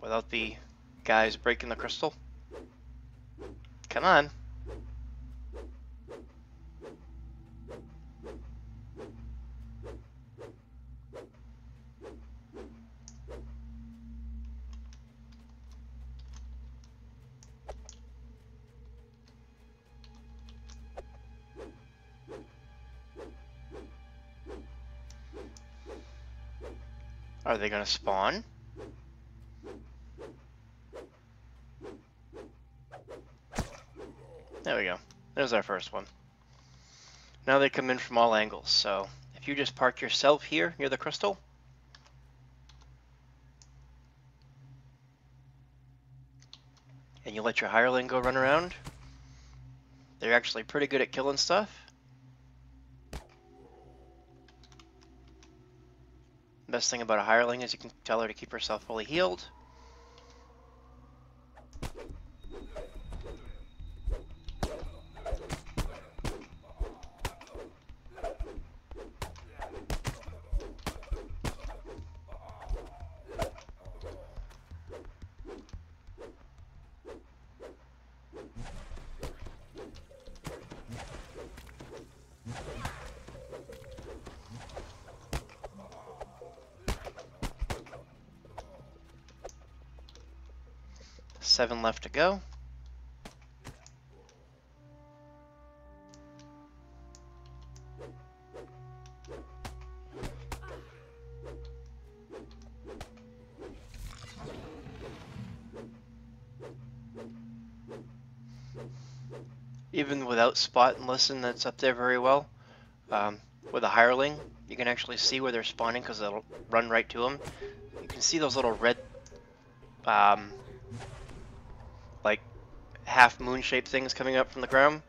without the guys breaking the crystal. Come on. Are they gonna spawn? There we go. There's our first one. Now they come in from all angles, so if you just park yourself here near the crystal, and you let your hireling go run around, they're actually pretty good at killing stuff. Best thing about a hireling is you can tell her to keep herself fully healed. Seven left to go. Even without spot and listen, that's up there very well. With a hireling, you can actually see where they're spawning because it'll run right to them. You can see those little red like half moon shaped things coming up from the ground.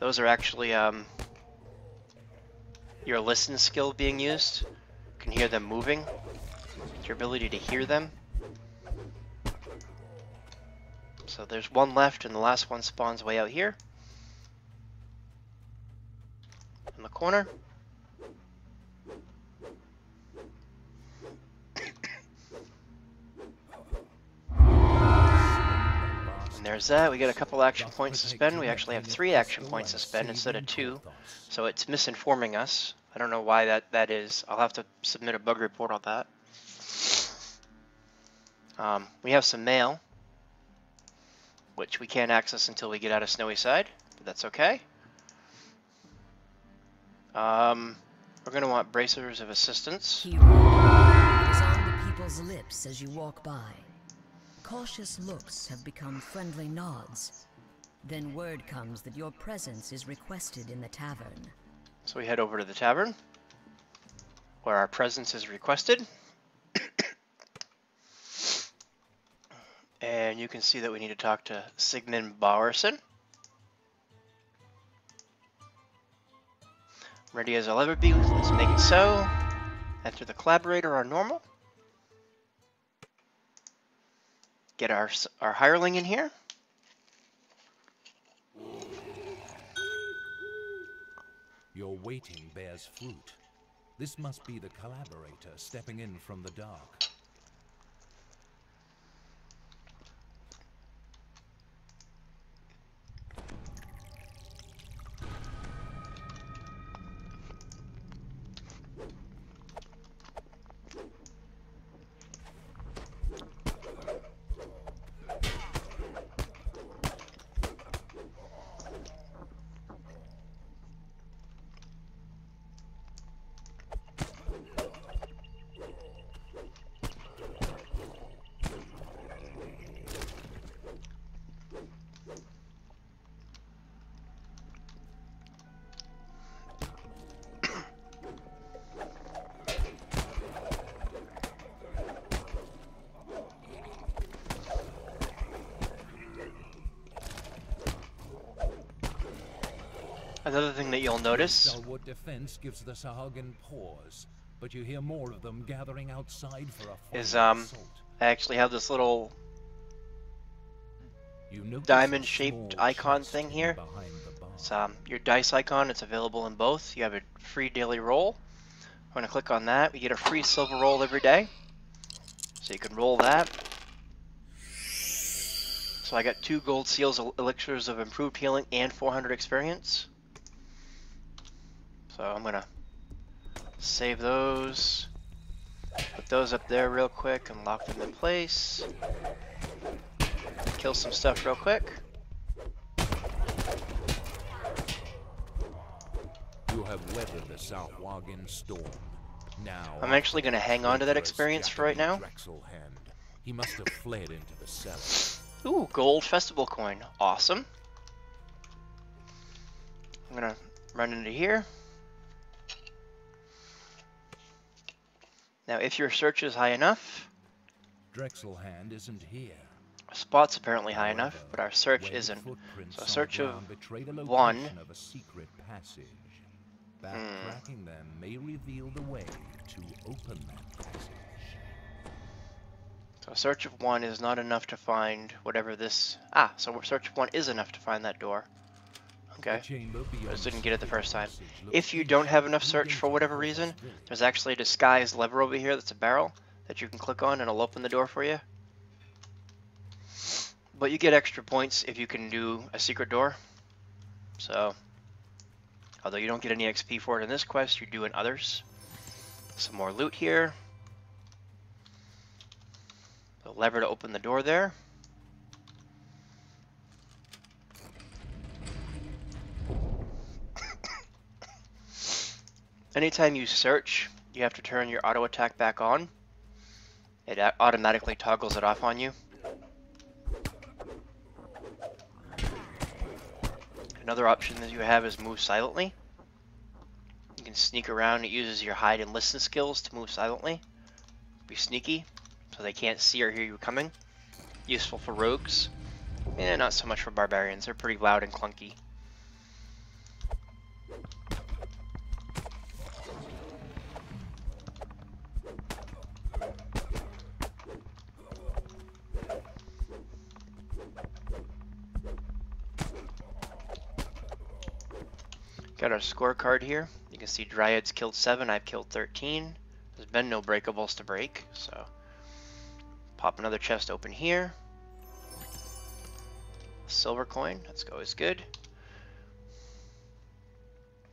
Those are actually your listen skill being used. You can hear them moving. It's your ability to hear them. So there's one left and the last one spawns way out here in the corner. There's that. We get a couple action points to spend. We actually have 3 action points to spend instead of 2, so it's misinforming us. I don't know why that is. I'll have to submit a bug report on that. We have some mail, which we can't access until we get out of Snowy Side, but that's okay. We're going to want bracers of assistance. He is on the people's lips as you walk by. Cautious looks have become friendly nods. Then word comes that your presence is requested in the tavern. So we head over to the tavern, where our presence is requested. And you can see that we need to talk to Sigmund Bowerson. Ready as I'll ever be, let's make it so. Enter the collaborator, our normal. Get our hireling in here. Your waiting bears fruit. This must be the collaborator stepping in from the dark. Another thing that you'll notice. Wood defense gives the Sahuagin pause, but you hear more of them gathering outside for a I actually have this little diamond-shaped icon thing here. It's your dice icon. It's available in both. You have a free daily roll. I'm gonna click on that. We get a free silver roll every day, so you can roll that. So I got 2 gold seals, elixirs of improved healing, and 400 experience. So I'm gonna save those, put those up there real quick and lock them in place. Kill some stuff real quick. You have weathered the Sahuagin storm. Now I'm actually gonna hang on to that experience for right now. Drexel Hand. He must have fled into the cellar. Ooh, gold festival coin. Awesome. I'm gonna run into here. Now, if your search is high enough, Drexel Hand isn't here. Spot's apparently high enough, but our search isn't. So, search of one. Cracking them may reveal the way to open that passage. So, search of one is not enough to find whatever this. Ah, so search of one is enough to find that door. Okay, I just didn't get it the first time. If you don't have enough search for whatever reason, there's actually a disguised lever over here that's a barrel that you can click on and it'll open the door for you. But you get extra points if you can do a secret door. So, although you don't get any XP for it in this quest, you do in others. Some more loot here. The lever to open the door there. Anytime you search, you have to turn your auto attack back on. It automatically toggles it off on you. Another option that you have is move silently. You can sneak around. It uses your hide and listen skills to move silently. Be sneaky, so they can't see or hear you coming. Useful for rogues. And not so much for barbarians. They're pretty loud and clunky. Got our scorecard here. You can see Dryad's killed 7, I've killed 13. There's been no breakables to break, so pop another chest open here. Silver coin, that's always good.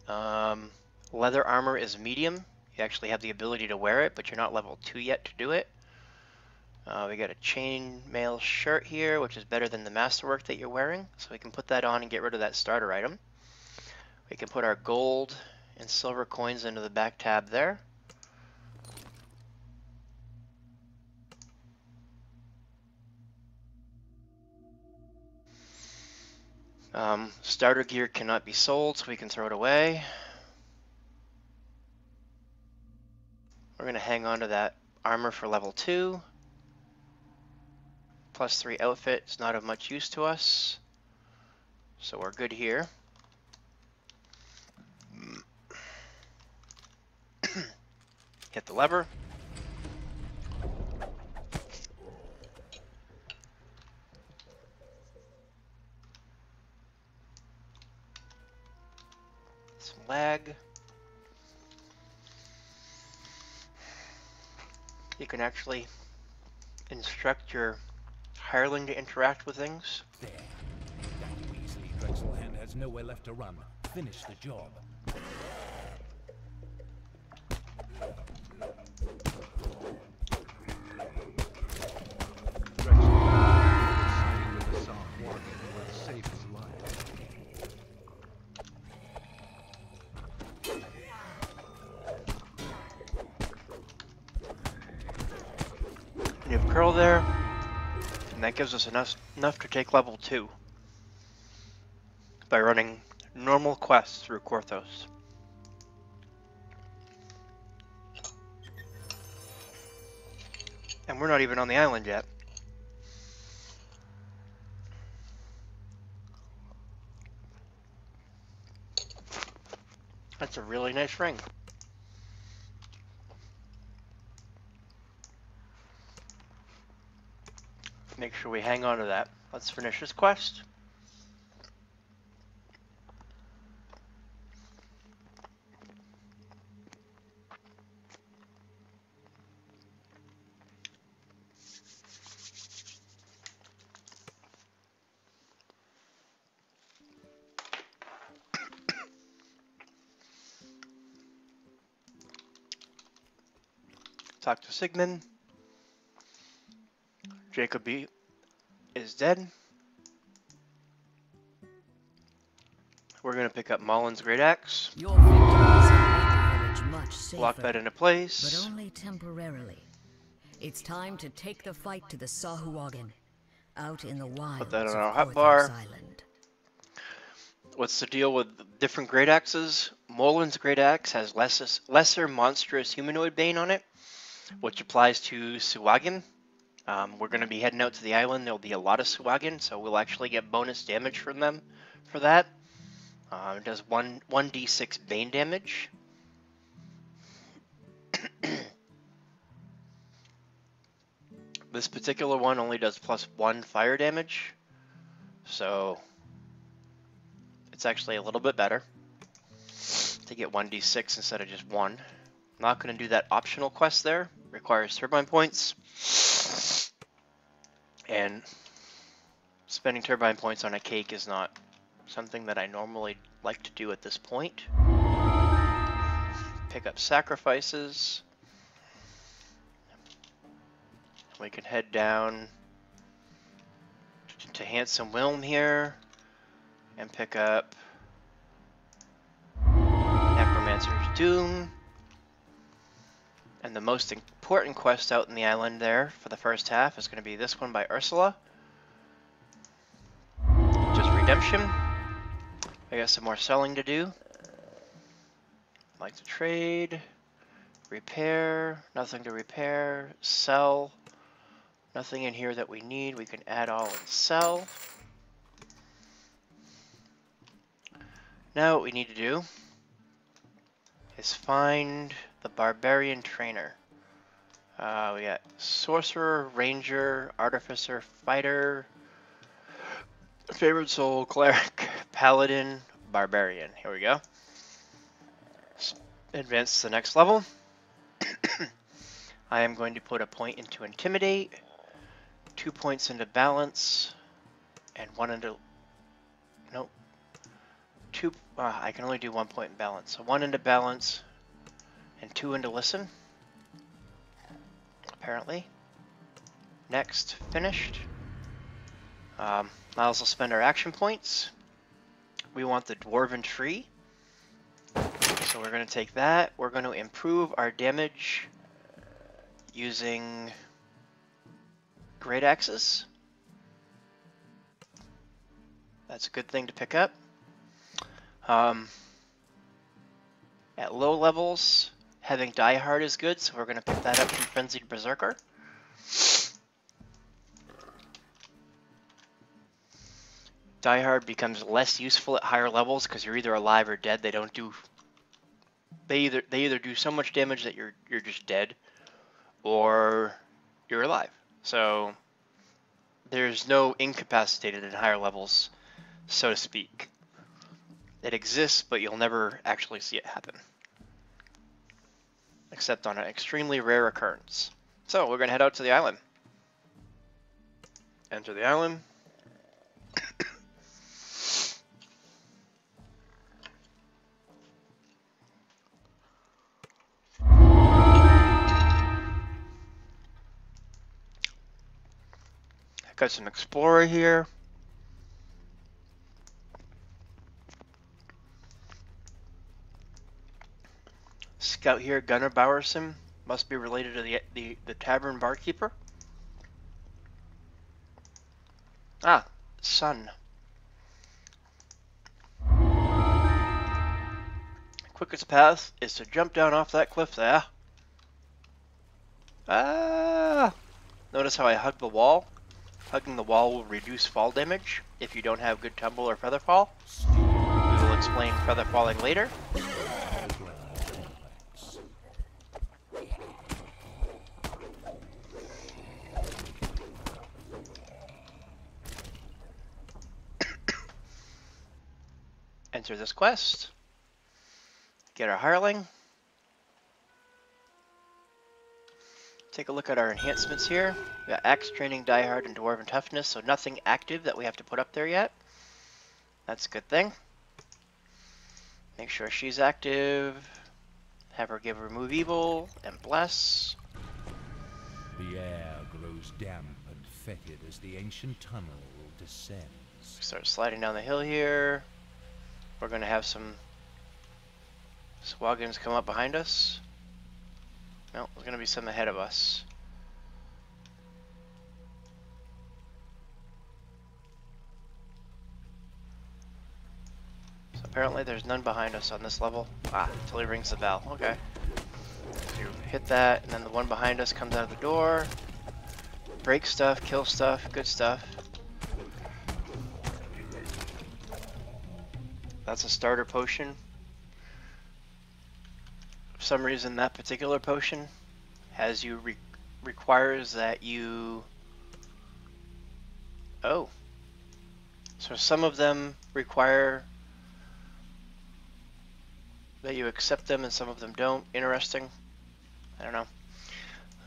Leather armor is medium. You actually have the ability to wear it, but you're not level 2 yet to do it. We got a chainmail shirt here, which is better than the masterwork that you're wearing, so we can put that on and get rid of that starter item. We can put our gold and silver coins into the back tab there. Starter gear cannot be sold, so we can throw it away. We're going to hang on to that armor for level 2. Plus 3 outfit is not of much use to us, so we're good here. Hit the lever. Some lag. You can actually instruct your hireling to interact with things. There. That Weasley Drexel Hand has nowhere left to run. Finish the job. There, and that gives us enough to take level 2 by running normal quests through Korthos. And we're not even on the island yet. That's a really nice ring. Make sure we hang on to that. Let's finish this quest. Talk to Sigmund. Jacob B is dead. We're going to pick up Molin's Great Axe. Lock that into place. But only temporarily. It's time to take the fight to the Sahuagin. Out in the wild. Put that on our hotbar. What's the deal with the different Great Axes? Molin's Great Axe has lesser monstrous humanoid bane on it, which applies to Sahuagin. We're going to be heading out to the island. There'll be a lot of Sahuagin, so we'll actually get bonus damage from them for that. It does 1d6 bane damage. This particular one only does plus 1 fire damage, so it's actually a little bit better to get 1d6 instead of just 1. I'm not going to do that optional quest there. Requires turbine points. And spending turbine points on a cake is not something that I normally like to do at this point. Pick up sacrifices. We can head down to Handsome Wilm here and pick up Necromancer's Doom. And the most important quest out in the island there for the first half is going to be this one by Ursula. Just Redemption. I got some more selling to do. Like to trade. Repair. Nothing to repair. Sell. Nothing in here that we need. We can add all and sell. Now what we need to do is find the Barbarian Trainer. We got Sorcerer, Ranger, Artificer, Fighter, Favored Soul, Cleric, Paladin, Barbarian. Here we go. Advance to the next level. I am going to put a point into Intimidate, 2 points into Balance, and 1 into... Nope. I can only do 1 point in Balance. So 1 into Balance, and 2 into Listen, apparently. Next, finished. Miles will spend our action points. We want the Dwarven Tree. So we're going to take that. We're going to improve our damage using great axes. That's a good thing to pick up. At low levels, having Die Hard is good, so we're going to pick that up from Frenzied Berserker. Die Hard becomes less useful at higher levels because you're either alive or dead. They don't do. They either do so much damage that you're just dead, or you're alive. So there's no incapacitated at higher levels, so to speak. It exists, but you'll never actually see it happen, except on an extremely rare occurrence. So we're gonna head out to the island. Enter the island. Got some Explorer here. Scout here, Gunnar Bowerson. Must be related to the tavern barkeeper. Ah, Sun. Quickest path is to jump down off that cliff there. Ah! Notice how I hugged the wall? Hugging the wall will reduce fall damage if you don't have good tumble or feather fall. We will explain feather falling later. Enter this quest. Get our hireling. Take a look at our enhancements here. We got Axe Training, Die Hard, and Dwarven Toughness, so nothing active that we have to put up there yet. That's a good thing. Make sure she's active. Have her give Remove Evil and Bless. The air grows damp and fetid as the ancient tunnel descends. Start sliding down the hill here. We're going to have some Sahuagins come up behind us. No, there's going to be some ahead of us. So apparently there's none behind us on this level. Ah, until he rings the bell. Okay. So you hit that, and then the one behind us comes out of the door. Break stuff, kill stuff, good stuff. That's a starter potion. For some reason, that particular potion has you requires that you... Oh. So some of them require that you accept them and some of them don't. Interesting. I don't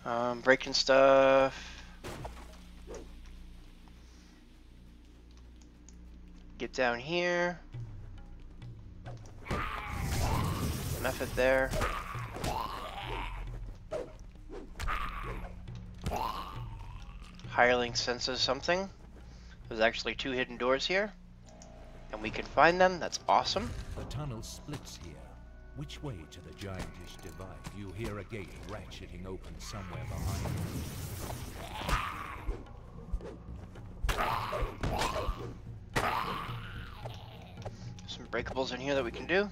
know. Breaking stuff. Get down here. Method there. Hireling senses something. There's actually two hidden doors here, and we can find them. That's awesome. The tunnel splits here. Which way to the giantish divide? You hear a gate ratcheting open somewhere behind. Some breakables in here that we can do.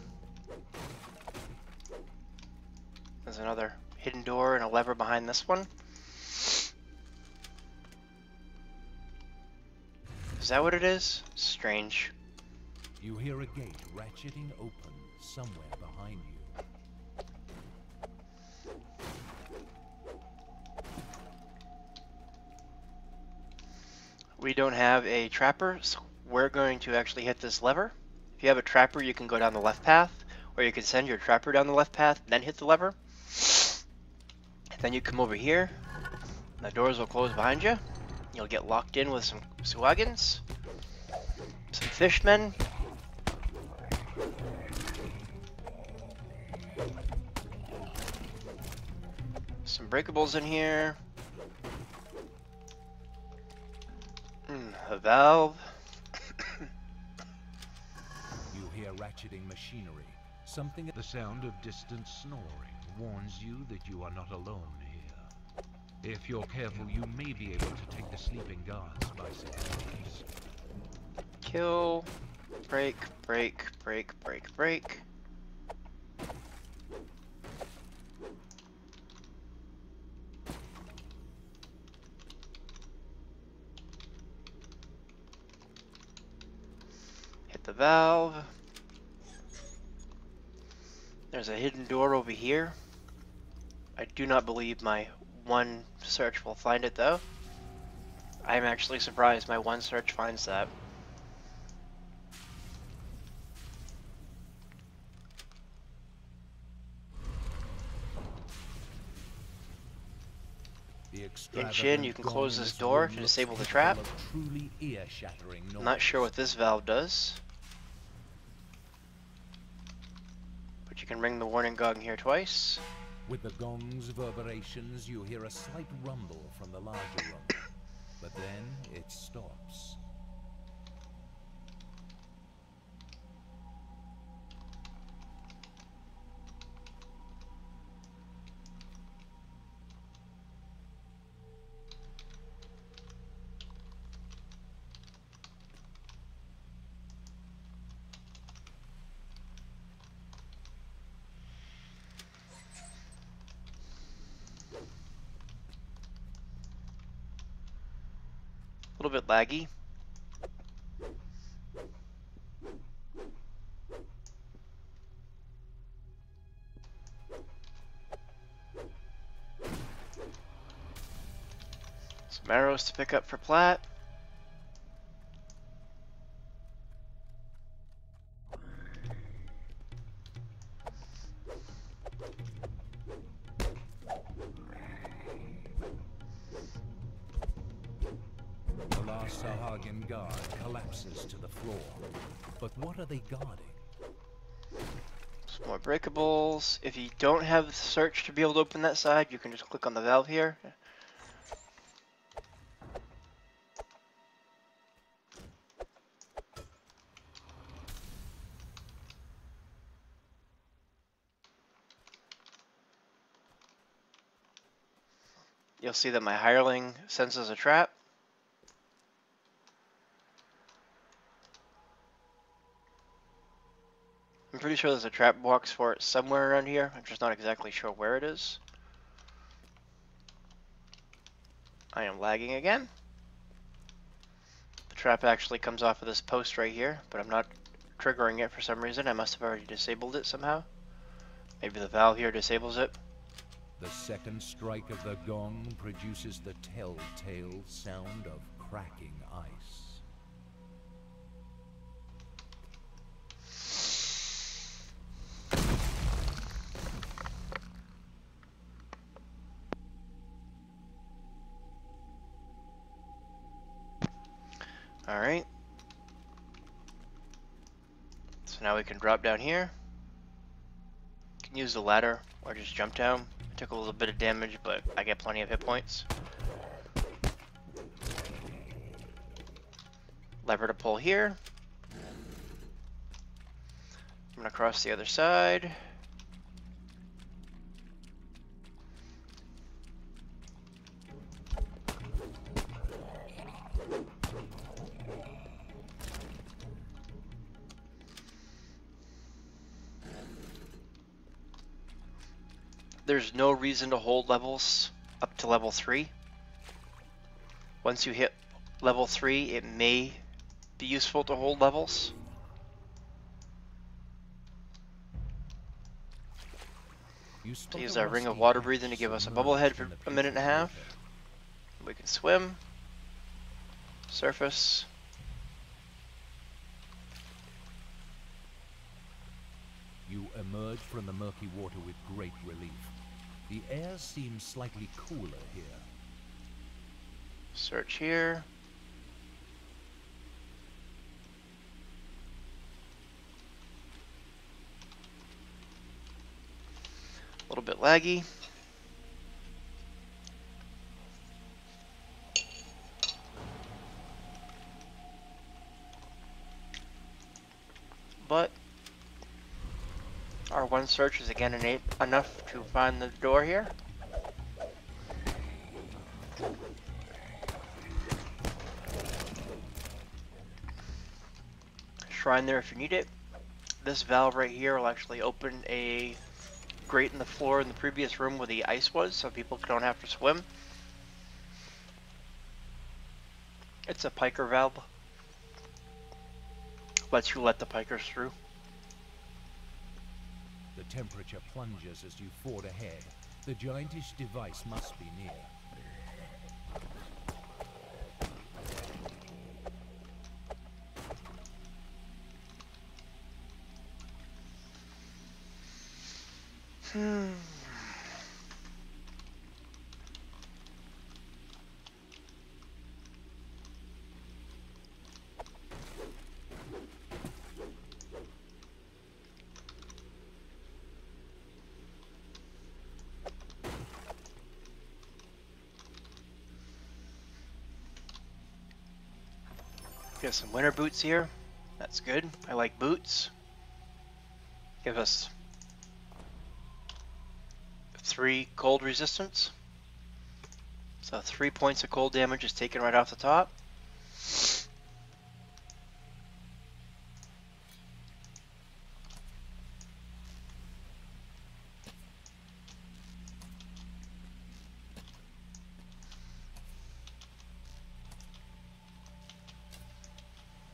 There's another hidden door and a lever behind this one. Is that what it is? Strange. You hear a gate ratcheting open somewhere behind you. We don't have a trapper, so we're going to actually hit this lever. If you have a trapper, you can go down the left path, or you can send your trapper down the left path, then hit the lever. Then you come over here, and the doors will close behind you. You'll get locked in with some Sahuagins, some fishmen. Some breakables in here. A valve. You hear ratcheting machinery. Something. The sound of distant snoring warns you that you are not alone here. If you're careful, you may be able to take the sleeping guards by surprise. Kill. Break, break, break, break, break. Hit the valve. There's a hidden door over here. I do not believe my one search will find it, though. I'm actually surprised my one search finds that. Chin, you can close this door to disable the trap. I'm not sure what this valve does, but you can ring the warning gong here twice. With the gong's reverberations, you hear a slight rumble from the larger room, but then it stops. A little bit laggy. Some arrows to pick up for plat. Sahuagin guard collapses to the floor, but what are they guarding? Some more breakables. If you don't have the search to be able to open that side, you can just click on the valve here. You'll see that my hireling senses a trap. I'm pretty sure there's a trap box for it somewhere around here. I'm just not exactly sure where it is. I am lagging again. The trap actually comes off of this post right here, but I'm not triggering it for some reason. I must have already disabled it somehow. Maybe the valve here disables it. The second strike of the gong produces the telltale sound of cracking ice. Alright, so now we can drop down here. You can use the ladder or just jump down. I took a little bit of damage, but I get plenty of hit points. Lever to pull here. I'm gonna cross the other side. There's no reason to hold levels up to level 3. Once you hit level 3, it may be useful to hold levels. To use our ring of water breathing to give us a bubble head for a minute and a half. We can swim. Surface. You emerge from the murky water with great relief. The air seems slightly cooler here. Search here. A little bit laggy. But Our one search is again enough to find the door here. Shrine there if you need it. This valve right here will actually open a grate in the floor in the previous room where the ice was, so people don't have to swim. It's a piker valve. Lets you let the pikers through. The temperature plunges as you ford ahead. The giantish device must be near. Got some winter boots here. That's good. I like boots. Give us 3 cold resistance, so 3 points of cold damage is taken right off the top.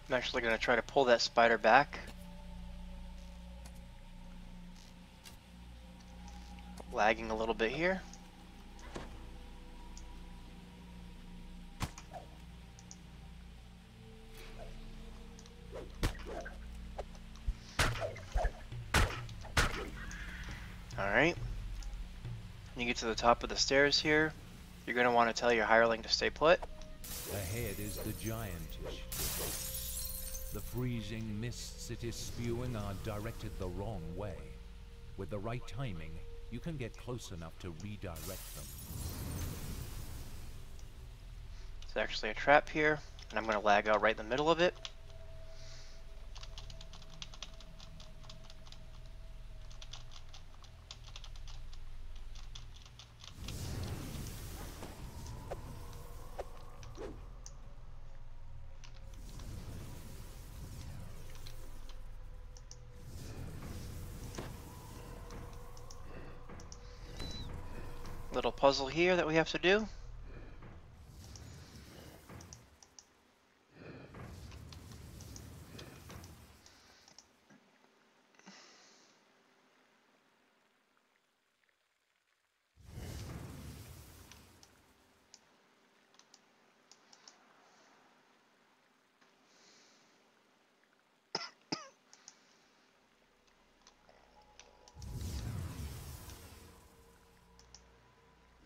I'm actually going to try to pull that spider back. Lagging a little bit here. Alright. When you get to the top of the stairs here, you're going to want to tell your hireling to stay put. Ahead is the giantish. The freezing mists it is spewing are directed the wrong way. With the right timing, you can get close enough to redirect them. There's actually a trap here, and I'm going to lag out right in the middle of it. Little puzzle here that we have to do.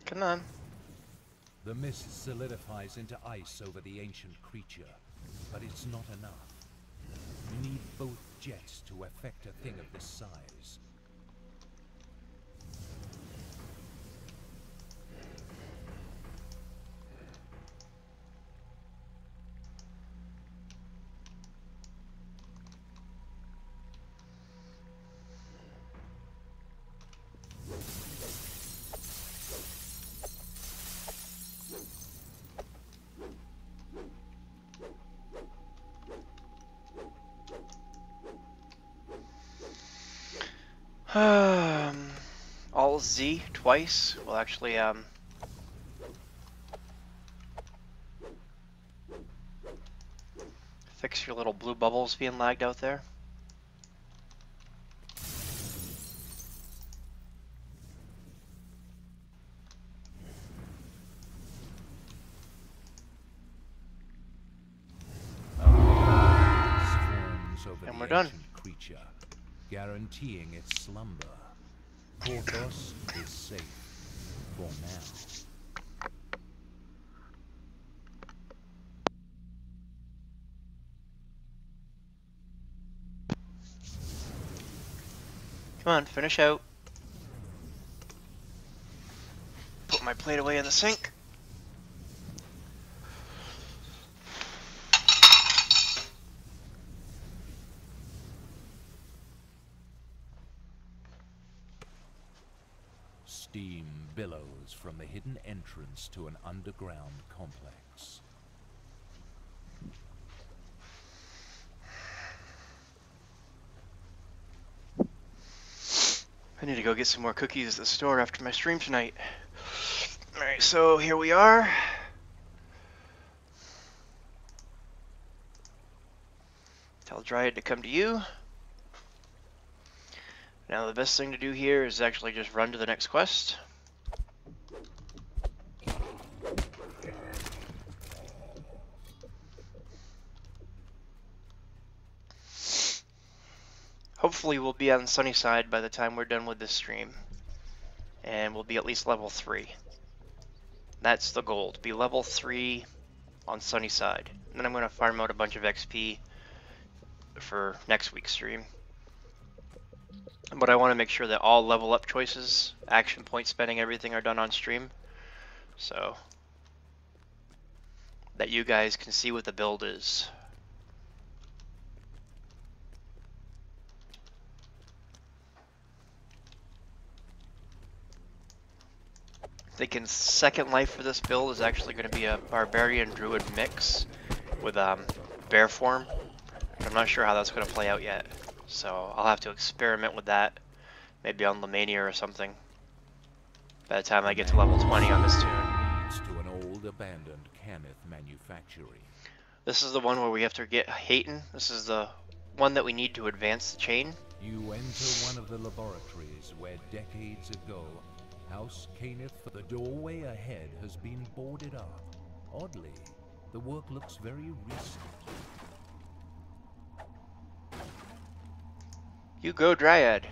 Come on. The mist solidifies into ice over the ancient creature, but it's not enough. You need both jets to affect a thing of this size. Alt Z twice will actually fix your little blue bubbles being lagged out there. And we're done. Guaranteeing its slumber. Korthos is safe for now. Come on, finish out. Put my plate away in the sink. steam billows from the hidden entrance to an underground complex. I need to go get some more cookies at the store after my stream tonight. Alright, so here we are. Tell Dryad to come to you. Now the best thing to do here is actually just run to the next quest. Hopefully we'll be on Sunnyside by the time we're done with this stream. And we'll be at least level 3. That's the goal, to be level 3 on Sunnyside. And then I'm going to farm out a bunch of XP for next week's stream. But I want to make sure that all level up choices, action point spending, everything are done on stream. So that you guys can see what the build is. Thinking second life for this build is actually going to be a barbarian druid mix with bear form. I'm not sure how that's going to play out yet. So I'll have to experiment with that, maybe on Lemania or something, by the time I get to level 20 on this tune. To an old abandoned Cannith manufactory. This is the one where we have to get Hayton. This is the one that we need to advance the chain. You enter one of the laboratories where decades ago, House Cannith, the doorway ahead has been boarded up. Oddly, the work looks very recent. You go, Dryad.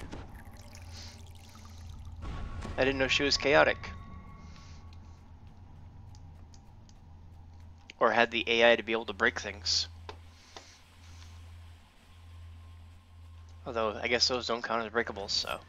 I didn't know she was chaotic. Or had the AI to be able to break things. Although, I guess those don't count as breakables, so.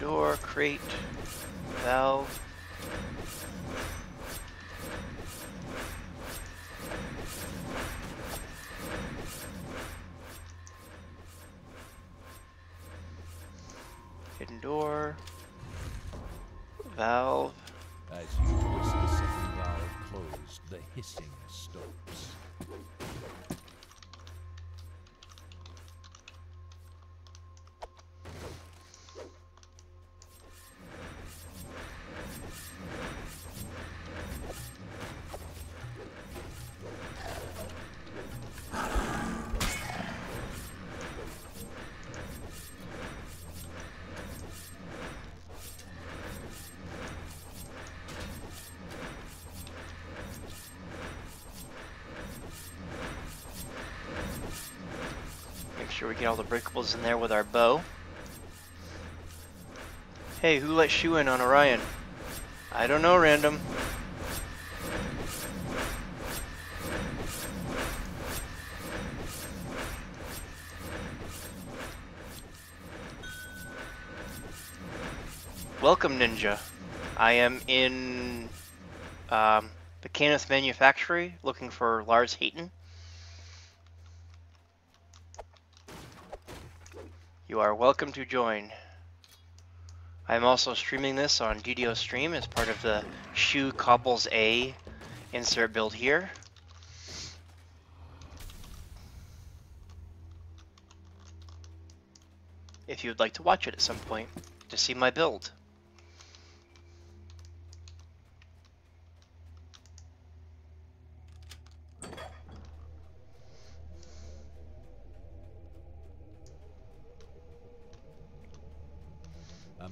Door, crate, valve. Hidden door, valve. As you twist the second valve closed, the hissing stops. Get all the breakables in there with our bow. Hey, who let Shoe in on Orion? I don't know, Random. Welcome, Ninja. I am in the Cannith Manufactory looking for Lars Hayton. You are welcome to join. I'm also streaming this on DDO stream as part of the Shoe Cobbles A insert build here. If you'd like to watch it at some point to see my build.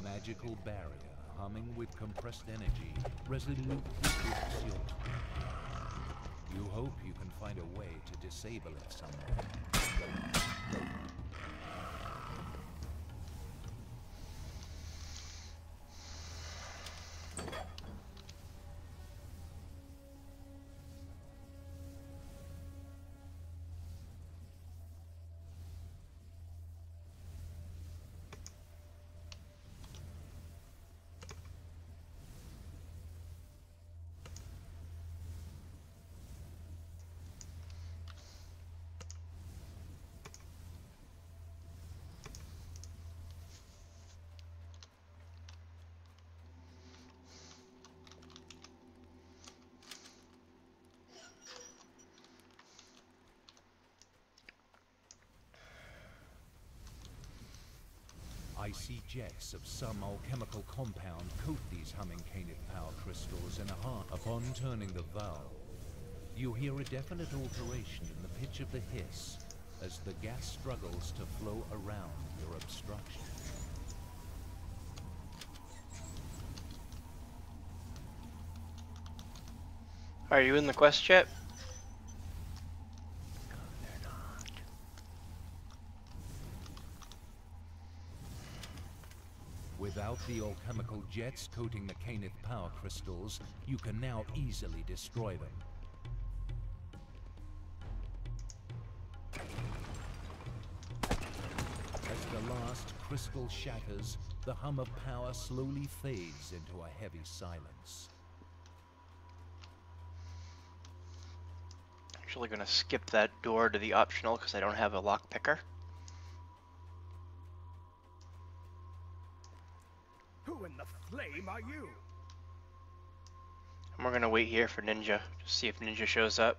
Magical barrier, humming with compressed energy, resolutely grips your tongue. You hope you can find a way to disable it somehow. see jets of some alchemical compound coat these humming Cannith power crystals in a heart. Upon turning the valve, you hear a definite alteration in the pitch of the hiss as the gas struggles to flow around your obstruction. Are you in the quest yet? No, they're not. Without the alchemical jets coating the Cannith power crystals, you can now easily destroy them. As the last crystal shatters, the hum of power slowly fades into a heavy silence. Actually gonna skip that door to the optional because I don't have a lock picker. Who in the flame are you? And we're gonna wait here for Ninja, just see if Ninja shows up.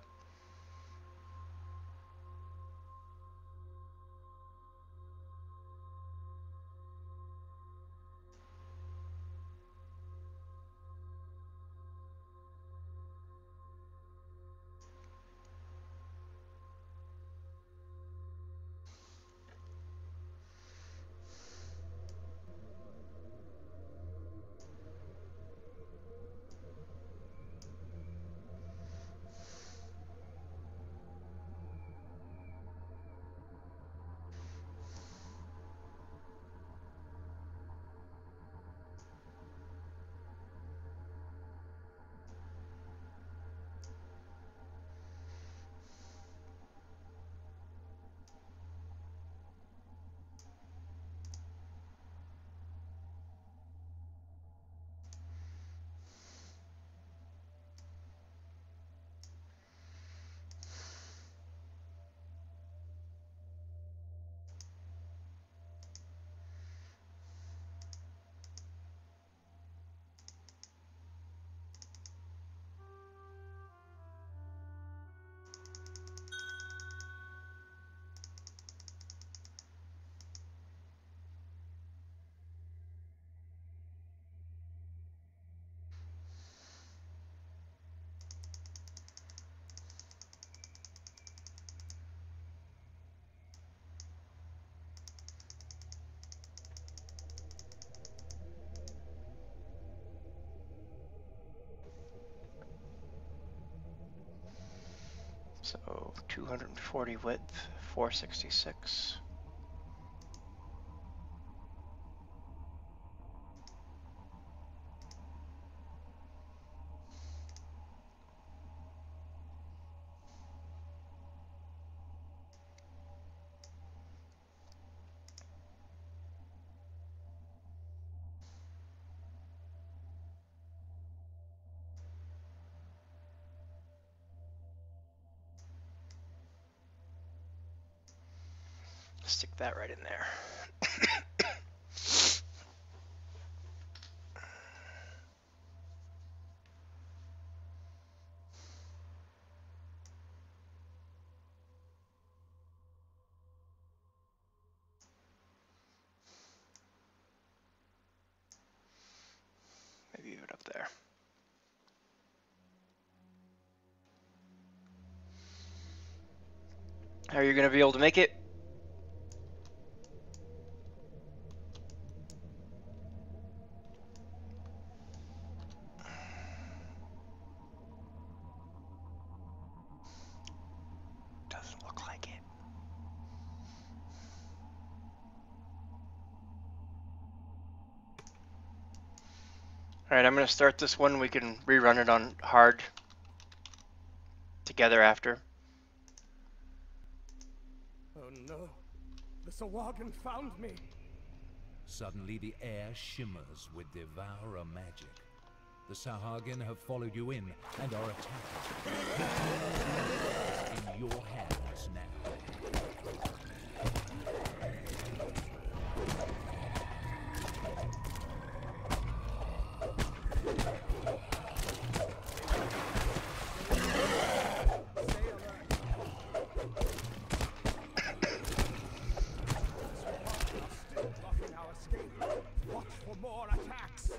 So 240 width, 466. Stick that right in there. Maybe even up there. Are you going to be able to make it? Alright, I'm going to start this one. We can rerun it on hard together after. Oh no, the Sahuagin found me. Suddenly the air shimmers with devourer magic. The Sahuagin have followed you in and are attacking. In your hands now. more attacks.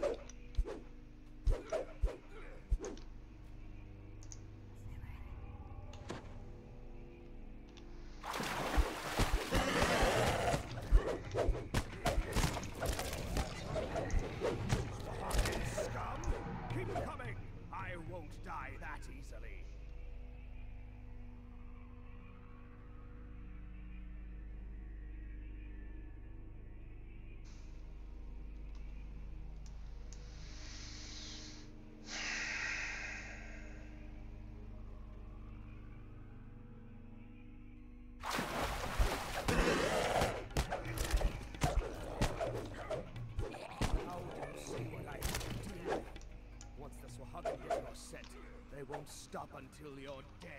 They won't stop until you're dead.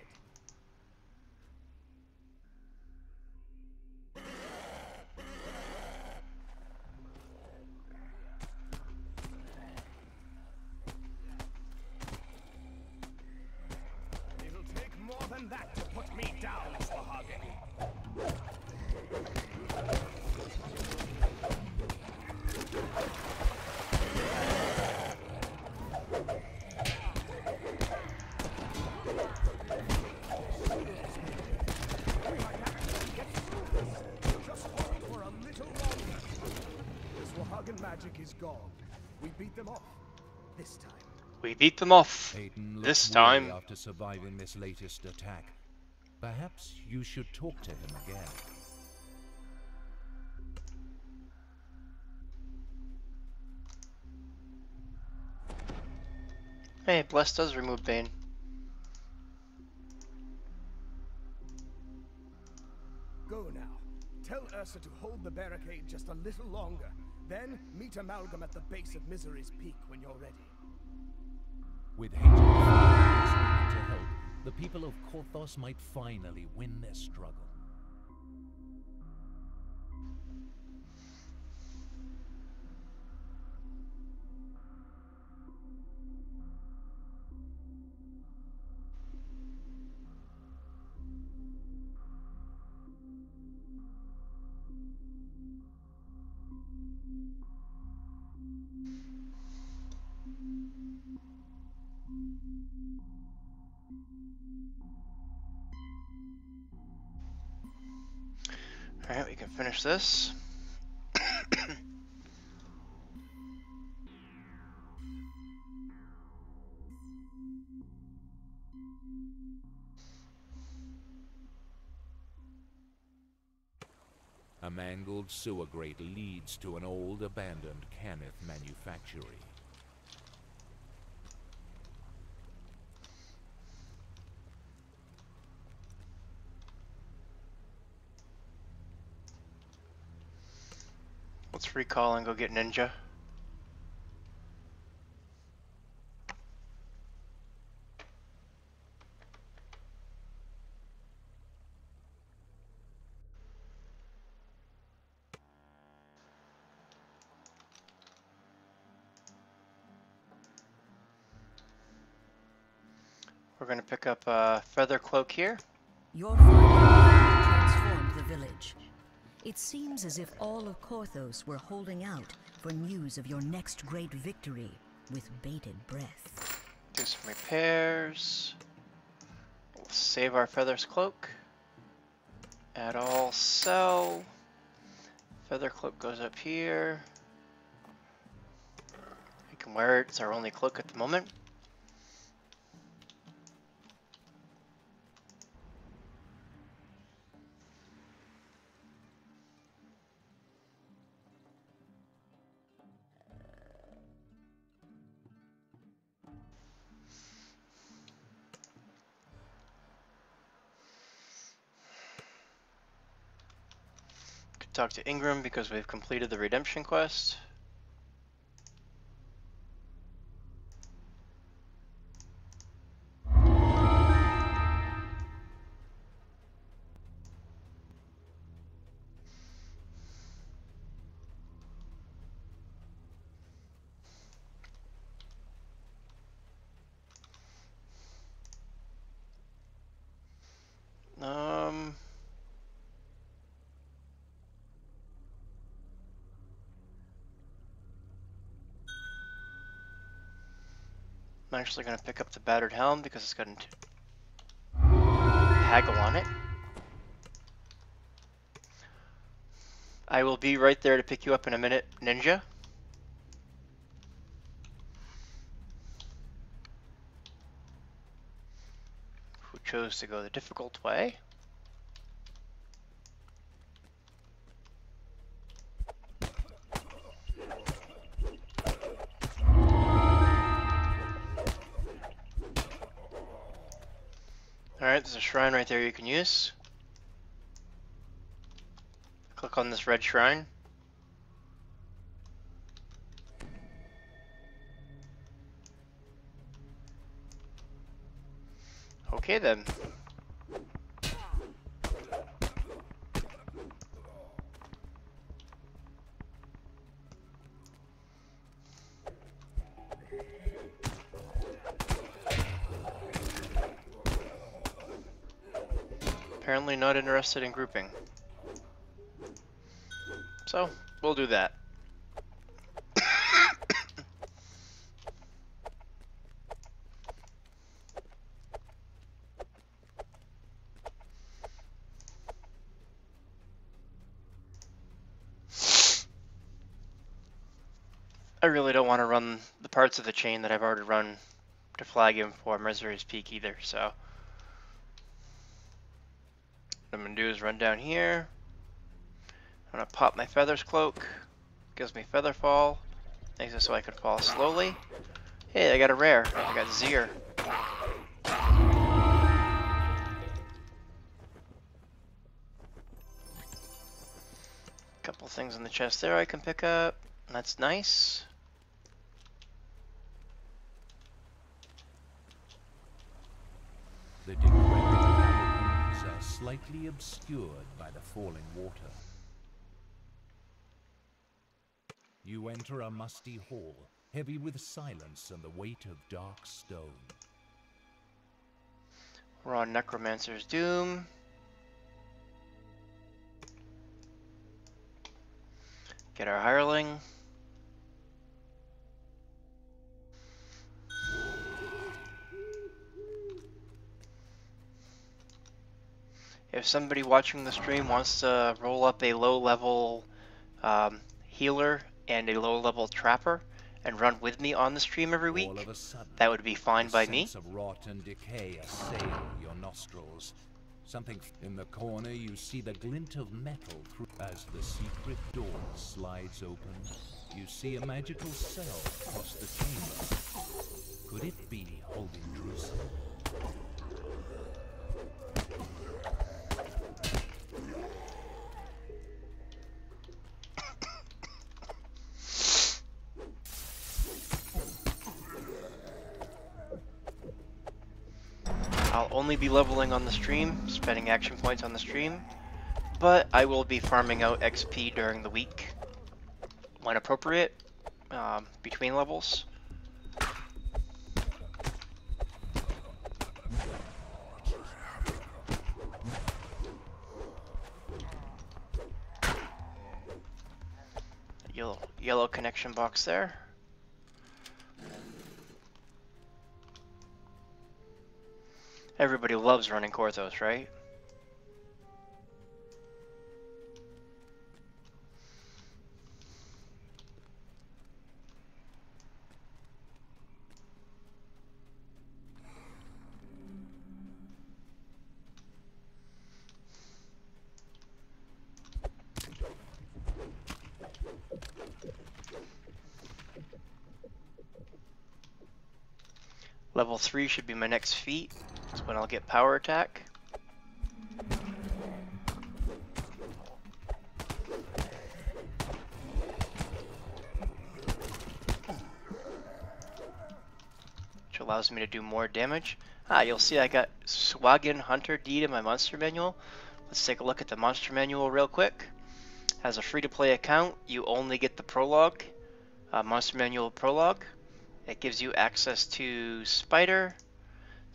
It'll take more than that to put me down, Sahuagin. Magic is gone. We beat them off this time. Aiden, this time. After surviving this latest attack, perhaps you should talk to him again. Hey, Bless does remove Bane. Go now. Tell Ursa to hold the barricade just a little longer. Then, meet Amalgam at the base of Misery's Peak when you're ready. With hatred to help, the people of Korthos might finally win their struggle. Alright, we can finish this. A mangled sewer grate leads to an old abandoned Cannith manufactory. Let's recall and go get Ninja. We're going to pick up a feather cloak here. Your father transformed the village. It seems as if all of Korthos were holding out for news of your next great victory with bated breath. Do some repairs. We'll save our Feather's Cloak. At all sell. Feather Cloak goes up here. We can wear it. It's our only cloak at the moment. Talk to Ingram because we've completed the redemption quest. I'm actually going to pick up the battered helm because it's got a haggle on it. I will be right there to pick you up in a minute, Ninja. Who chose to go the difficult way. Alright, there's a shrine right there you can use. Click on this red shrine. Okay then. Apparently not interested in grouping. So, we'll do that. I really don't want to run the parts of the chain that I've already run to flag him for Misery's Peak either, so... What I'm going to do is run down here. I'm gonna pop my feathers cloak, gives me feather fall, makes it so I can fall slowly. Hey, I got a rare, I got Zier. Couple things in the chest there I can pick up, that's nice. The decorated mountains are slightly obscured by the falling water. You enter a musty hall, heavy with silence and the weight of dark stone. We're on Necromancer's Doom. Get our hireling. If somebody watching the stream wants to roll up a low-level healer and a low-level trapper and run with me on the stream every week, that would be fine by me. Of rot and decay assail your nostrils. Something in the corner, you see the glint of metal through. As the secret door slides open, you see a magical cell across the chamber. Could it be holding Jerusalem? Only be leveling on the stream, spending action points on the stream, but I will be farming out XP during the week when appropriate, between levels. Yellow connection box there. Everybody loves running Korthos, right? Level 3 should be my next feat. That's when I'll get power attack. Which allows me to do more damage. Ah, you'll see I got Sahuagin Hunter Deed in my monster manual. Let's take a look at the monster manual real quick. As a free-to-play account, you only get the prologue, monster manual prologue. It gives you access to Spider,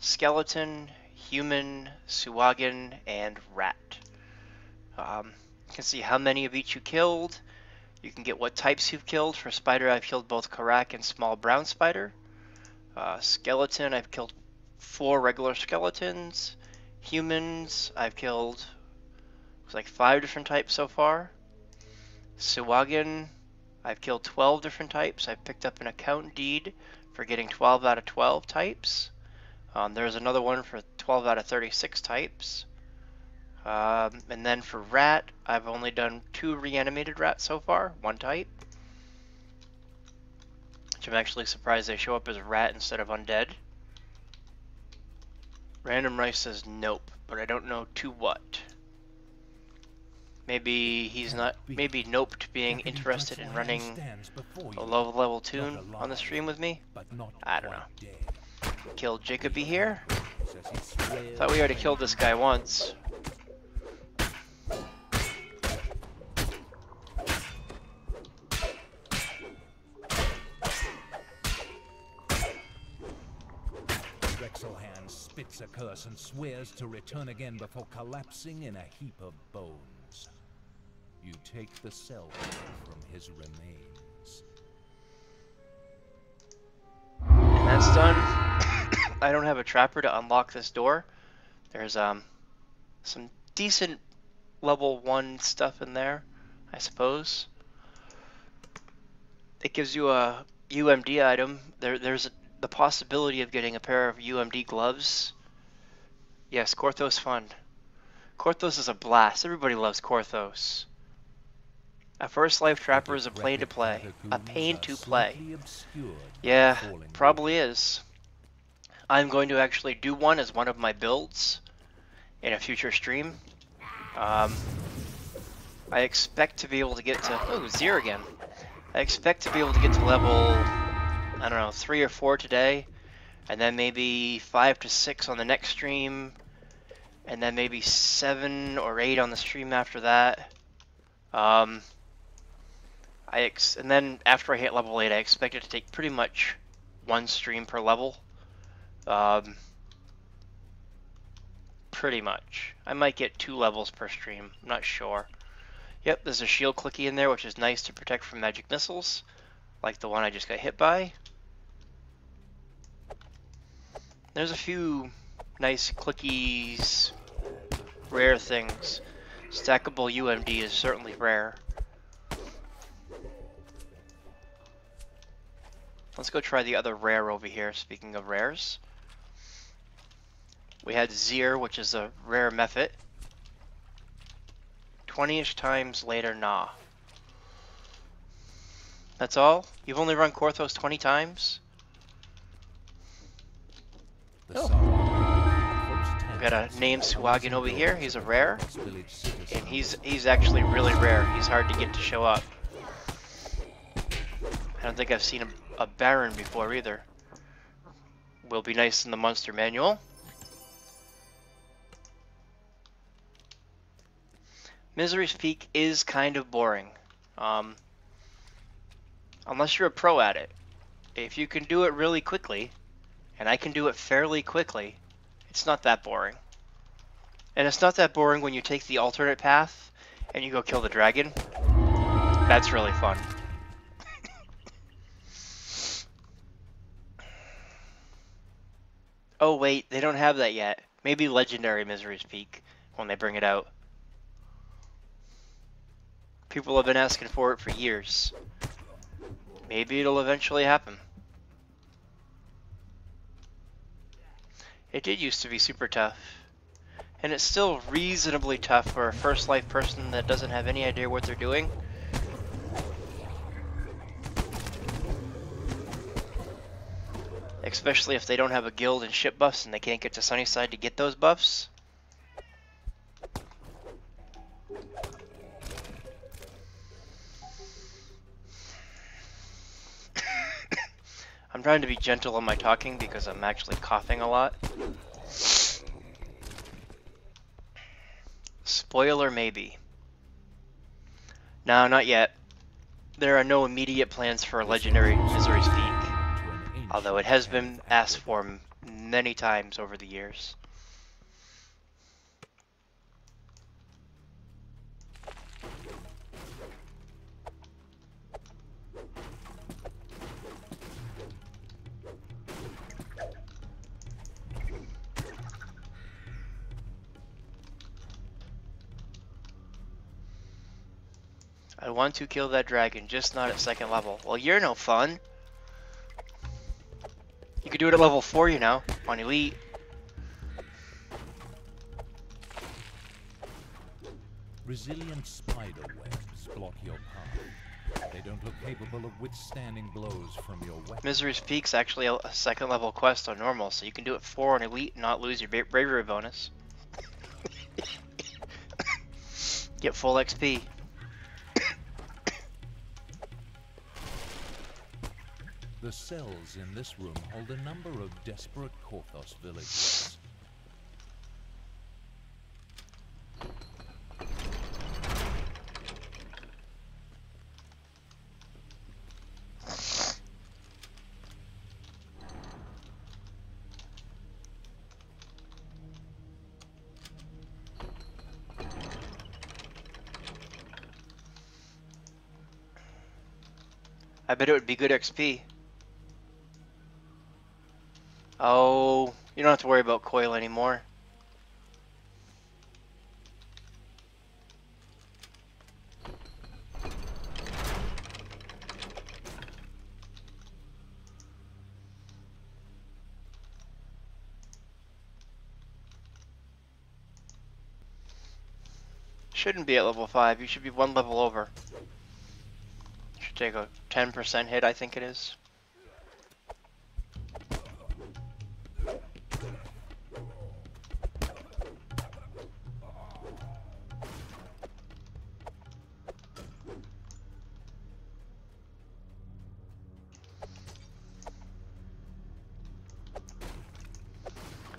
Skeleton, Human, Sahuagin, and Rat. You can see how many of each you killed. You can get what types you've killed. For Spider, I've killed both Karak and Small Brown Spider. Skeleton, I've killed 4 regular skeletons. Humans, I've killed like 5 different types so far. Sahuagin, I've killed 12 different types. I've picked up an account deed for getting 12 out of 12 types. There's another one for 12 out of 36 types. And then for rat, I've only done 2 reanimated rats so far, 1 type. Which I'm actually surprised they show up as rat instead of undead. Random Rice says nope, but I don't know to what. Maybe he's not, maybe nope to being interested in running a low-level tune on the stream with me. I don't know. Killed Jacoby here. Thought we already killed this guy once. Drexel Hand spits a curse and swears to return again before collapsing in a heap of bones. You take the cell from his remains. And that's done. I don't have a trapper to unlock this door. There's some decent level 1 stuff in there, I suppose. It gives you a UMD item. There's the possibility of getting a pair of UMD gloves. Yes, Korthos fun. Korthos is a blast. Everybody loves Korthos. A first life trapper is a pain to play. A pain to play. Yeah, probably is. I'm going to actually do one as one of my builds in a future stream. I expect to be able to get to... Oh, Zir again. I expect to be able to get to level, I don't know, 3 or 4 today. And then maybe 5 to 6 on the next stream. And then maybe 7 or 8 on the stream after that. And then after I hit level 8, I expect it to take pretty much 1 stream per level. Pretty much. I might get 2 levels per stream. I'm not sure. Yep, there's a shield clicky in there, which is nice to protect from magic missiles, like the one I just got hit by. There's a few nice clickies, rare things. Stackable UMD is certainly rare. Let's go try the other rare over here, speaking of rares. We had Zir, which is a rare method. 20-ish times later, nah. That's all? You've only run Korthos 20 times? Oh. We got a name Sahuagin over here. He's a rare. And he's actually really rare. He's hard to get to show up. I don't think I've seen a Baron before either. Will be nice in the monster manual. Misery's Peak is kind of boring. Unless you're a pro at it. If you can do it really quickly, and I can do it fairly quickly, it's not that boring. And it's not that boring when you take the alternate path and you go kill the dragon. That's really fun. Oh wait, they don't have that yet. Maybe Legendary Misery's Peak when they bring it out. People have been asking for it for years. Maybe it'll eventually happen. It did used to be super tough. And it's still reasonably tough for a first life person that doesn't have any idea what they're doing. Especially if they don't have a guild and ship buffs and they can't get to Sunnyside to get those buffs. I'm trying to be gentle on my talking because I'm actually coughing a lot. Spoiler maybe. No, not yet. There are no immediate plans for a Legendary Misery's Peak, although it has been asked for many times over the years. I want to kill that dragon, just not at second level. Well, you're no fun. You could do it at level 4, you know, on Elite. Resilient spider webs block your path. They don't look capable of withstanding blows from your weapon. Misery's Peak's actually a second level quest on normal, so you can do it 4 on Elite and not lose your bravery bonus. Get full XP. The cells in this room hold a number of desperate Korthos villagers. I bet it would be good XP. Oh, you don't have to worry about coil anymore. Shouldn't be at level 5, you should be one level over. You should take a 10% hit, I think it is.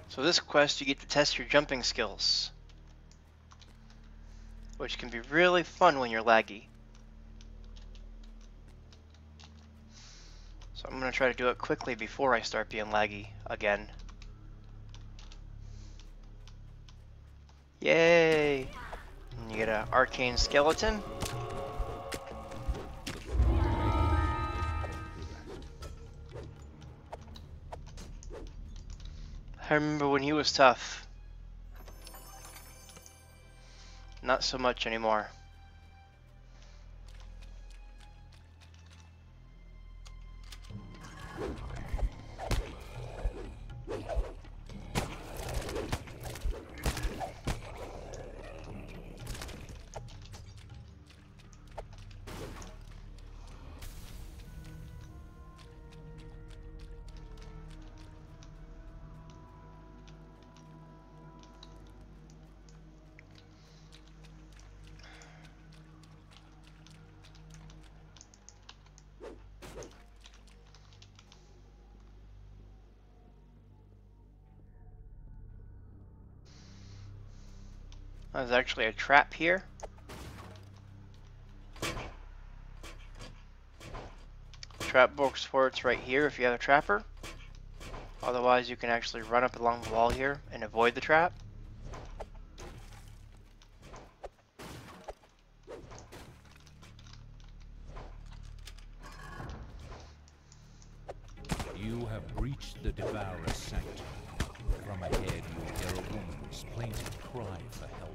So this quest, you get to test your jumping skills, which can be really fun when you're laggy. So I'm going to try to do it quickly before I start being laggy again. Yay! And you get an arcane skeleton. I remember when he was tough. Not so much anymore. There's actually a trap here. Trap works for it's right here if you have a trapper. Otherwise you can actually run up along the wall here and avoid the trap. You have breached the Devourer's Sanctum. From ahead you hear a woman's plaintive cry for help.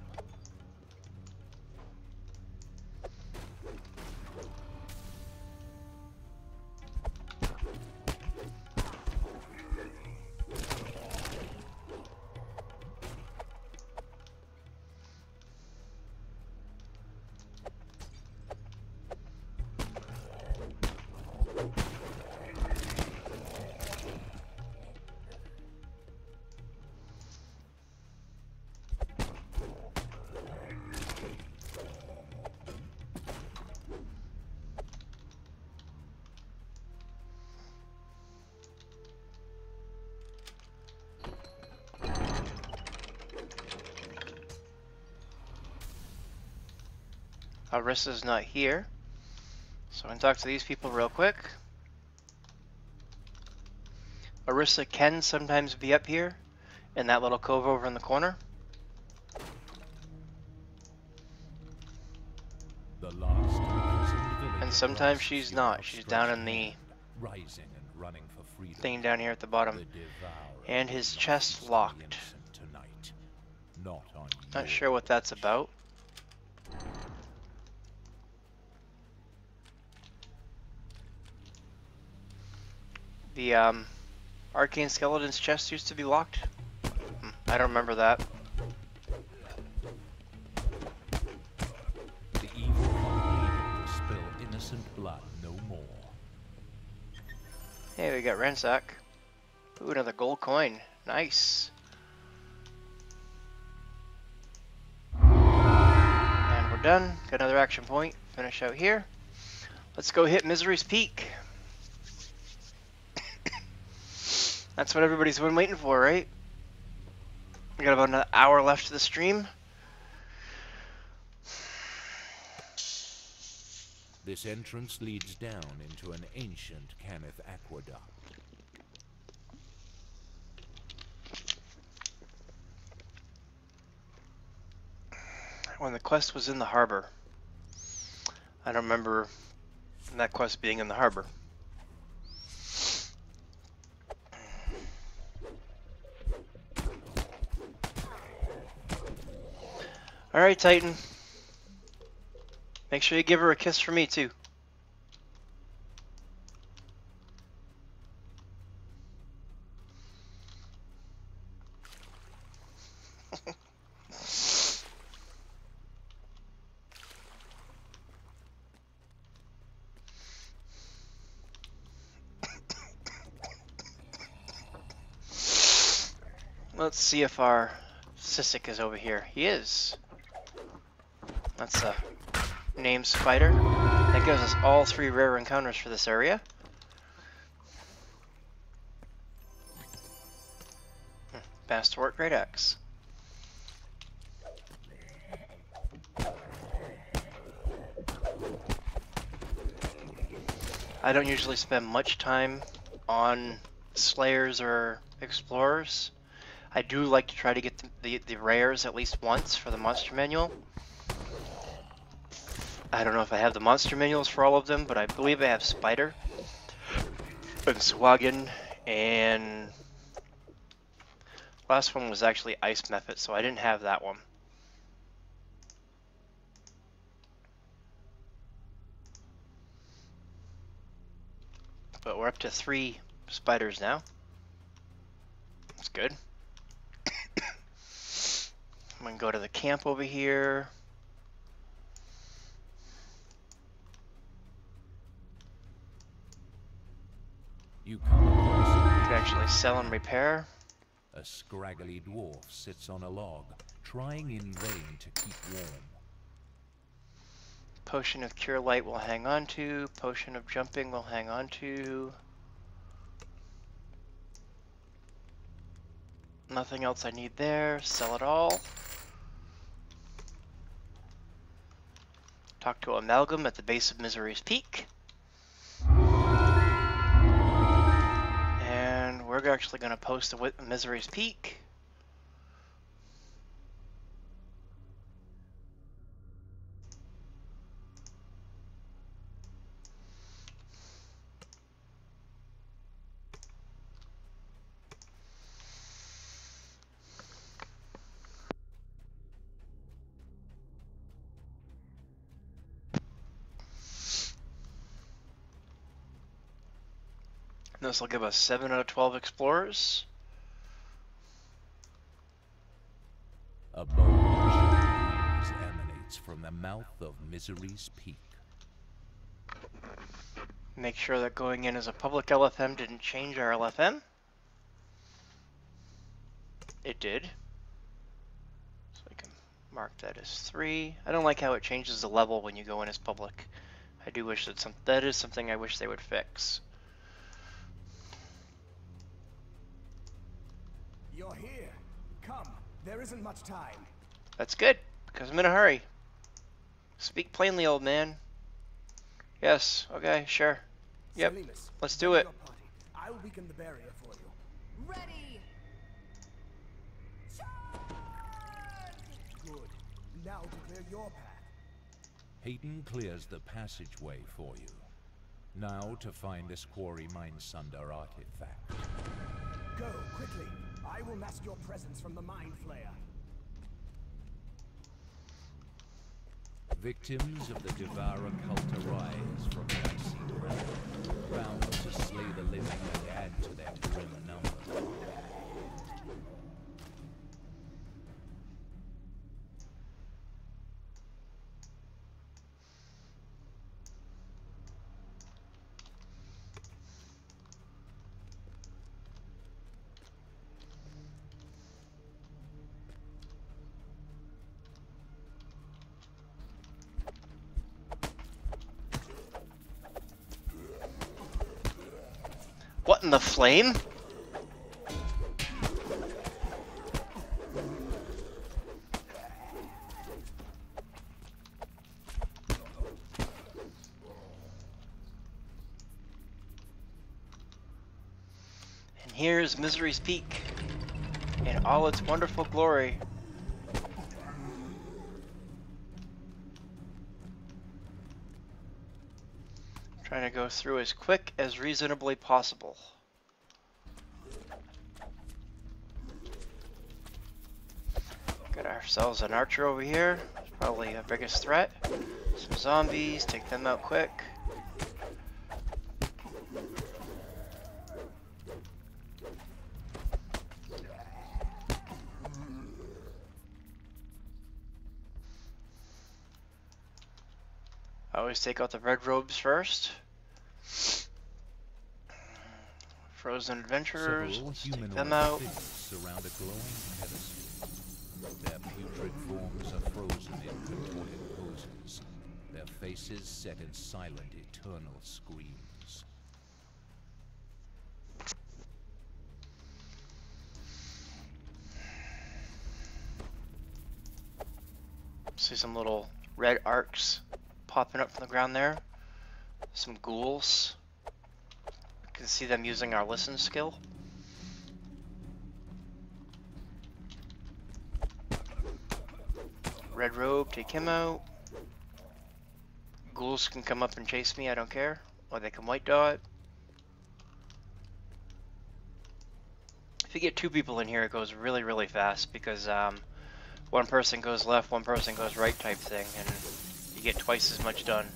Arissa's not here, so I'm going to talk to these people real quick. Orisa can sometimes be up here in that little cove over in the corner. And sometimes she's not. She's down in the thing down here at the bottom. And his chest locked. Not sure what that's about. The Arcane Skeleton's chest used to be locked. I don't remember that. The evil spill innocent blood no more. Hey, we got ransack. Ooh, another gold coin. Nice. And we're done. Got another action point. Finish out here. Let's go hit Misery's Peak. That's what everybody's been waiting for, right? We got about another hour left to the stream. This entrance leads down into an ancient Cannith aqueduct. When the quest was in the harbor. I don't remember that quest being in the harbor. Alright, Titan. Make sure you give her a kiss for me, too. Let's see if our Sisik is over here. He is. That's a name spider. That gives us all three rare encounters for this area. Bastard Great Axe. I don't usually spend much time on Slayers or Explorers. I do like to try to get the rares at least once for the Monster Manual. I don't know if I have the monster manuals for all of them, but I believe I have Spider and Sahuagin, and last one was actually Ice Method, so I didn't have that one. But we're up to 3 spiders now. That's good. I'm gonna go to the camp over here. You can actually sell and repair. A scraggly dwarf sits on a log, trying in vain to keep warm. Potion of Cure Light we'll hang on to. Potion of Jumping we'll hang on to. Nothing else I need there. Sell it all. Talk to Amalgam at the base of Misery's Peak. We're actually going to post the Misery's Peak. This will give us 7 out of 12 explorers. A bowl of flames emanates from the mouth of Misery's Peak. Make sure that going in as a public LFM didn't change our LFM. It did. So I can mark that as 3. I don't like how it changes the level when you go in as public. I do wish that that is something I wish they would fix. You're here. Come. There isn't much time. That's good, because I'm in a hurry. Speak plainly, old man. Yes. Okay. Sure. Yep. Salimus, let's do it. I'll weaken the barrier for you. Ready. Charge! Good. Now to clear your path. Hayden clears the passageway for you. Now to find this quarry mine sunder artifact. Go quickly. I will mask your presence from the Mind Flayer. Victims of the Devourer cult arise from the icy ground, bound to slay the living and What in the flame? And here's Misery's Peak in all its wonderful glory. Trying to go through as quick as reasonably possible. Got ourselves an archer over here. It's probably our biggest threat. Some zombies, take them out quick. Always take out the red robes first. Frozen adventurers, take them out. Surround a glowing pedestal. Their putrid forms are frozen in contorted poses. Their faces set in silent, eternal screams. See some little red arcs popping up from the ground there. Some ghouls. You can see them using our listen skill. Red robe, take him out. Ghouls can come up and chase me, I don't care. Or they can white dot. If you get two people in here, it goes really, really fast because one person goes left, one person goes right type thing, and you get twice as much done.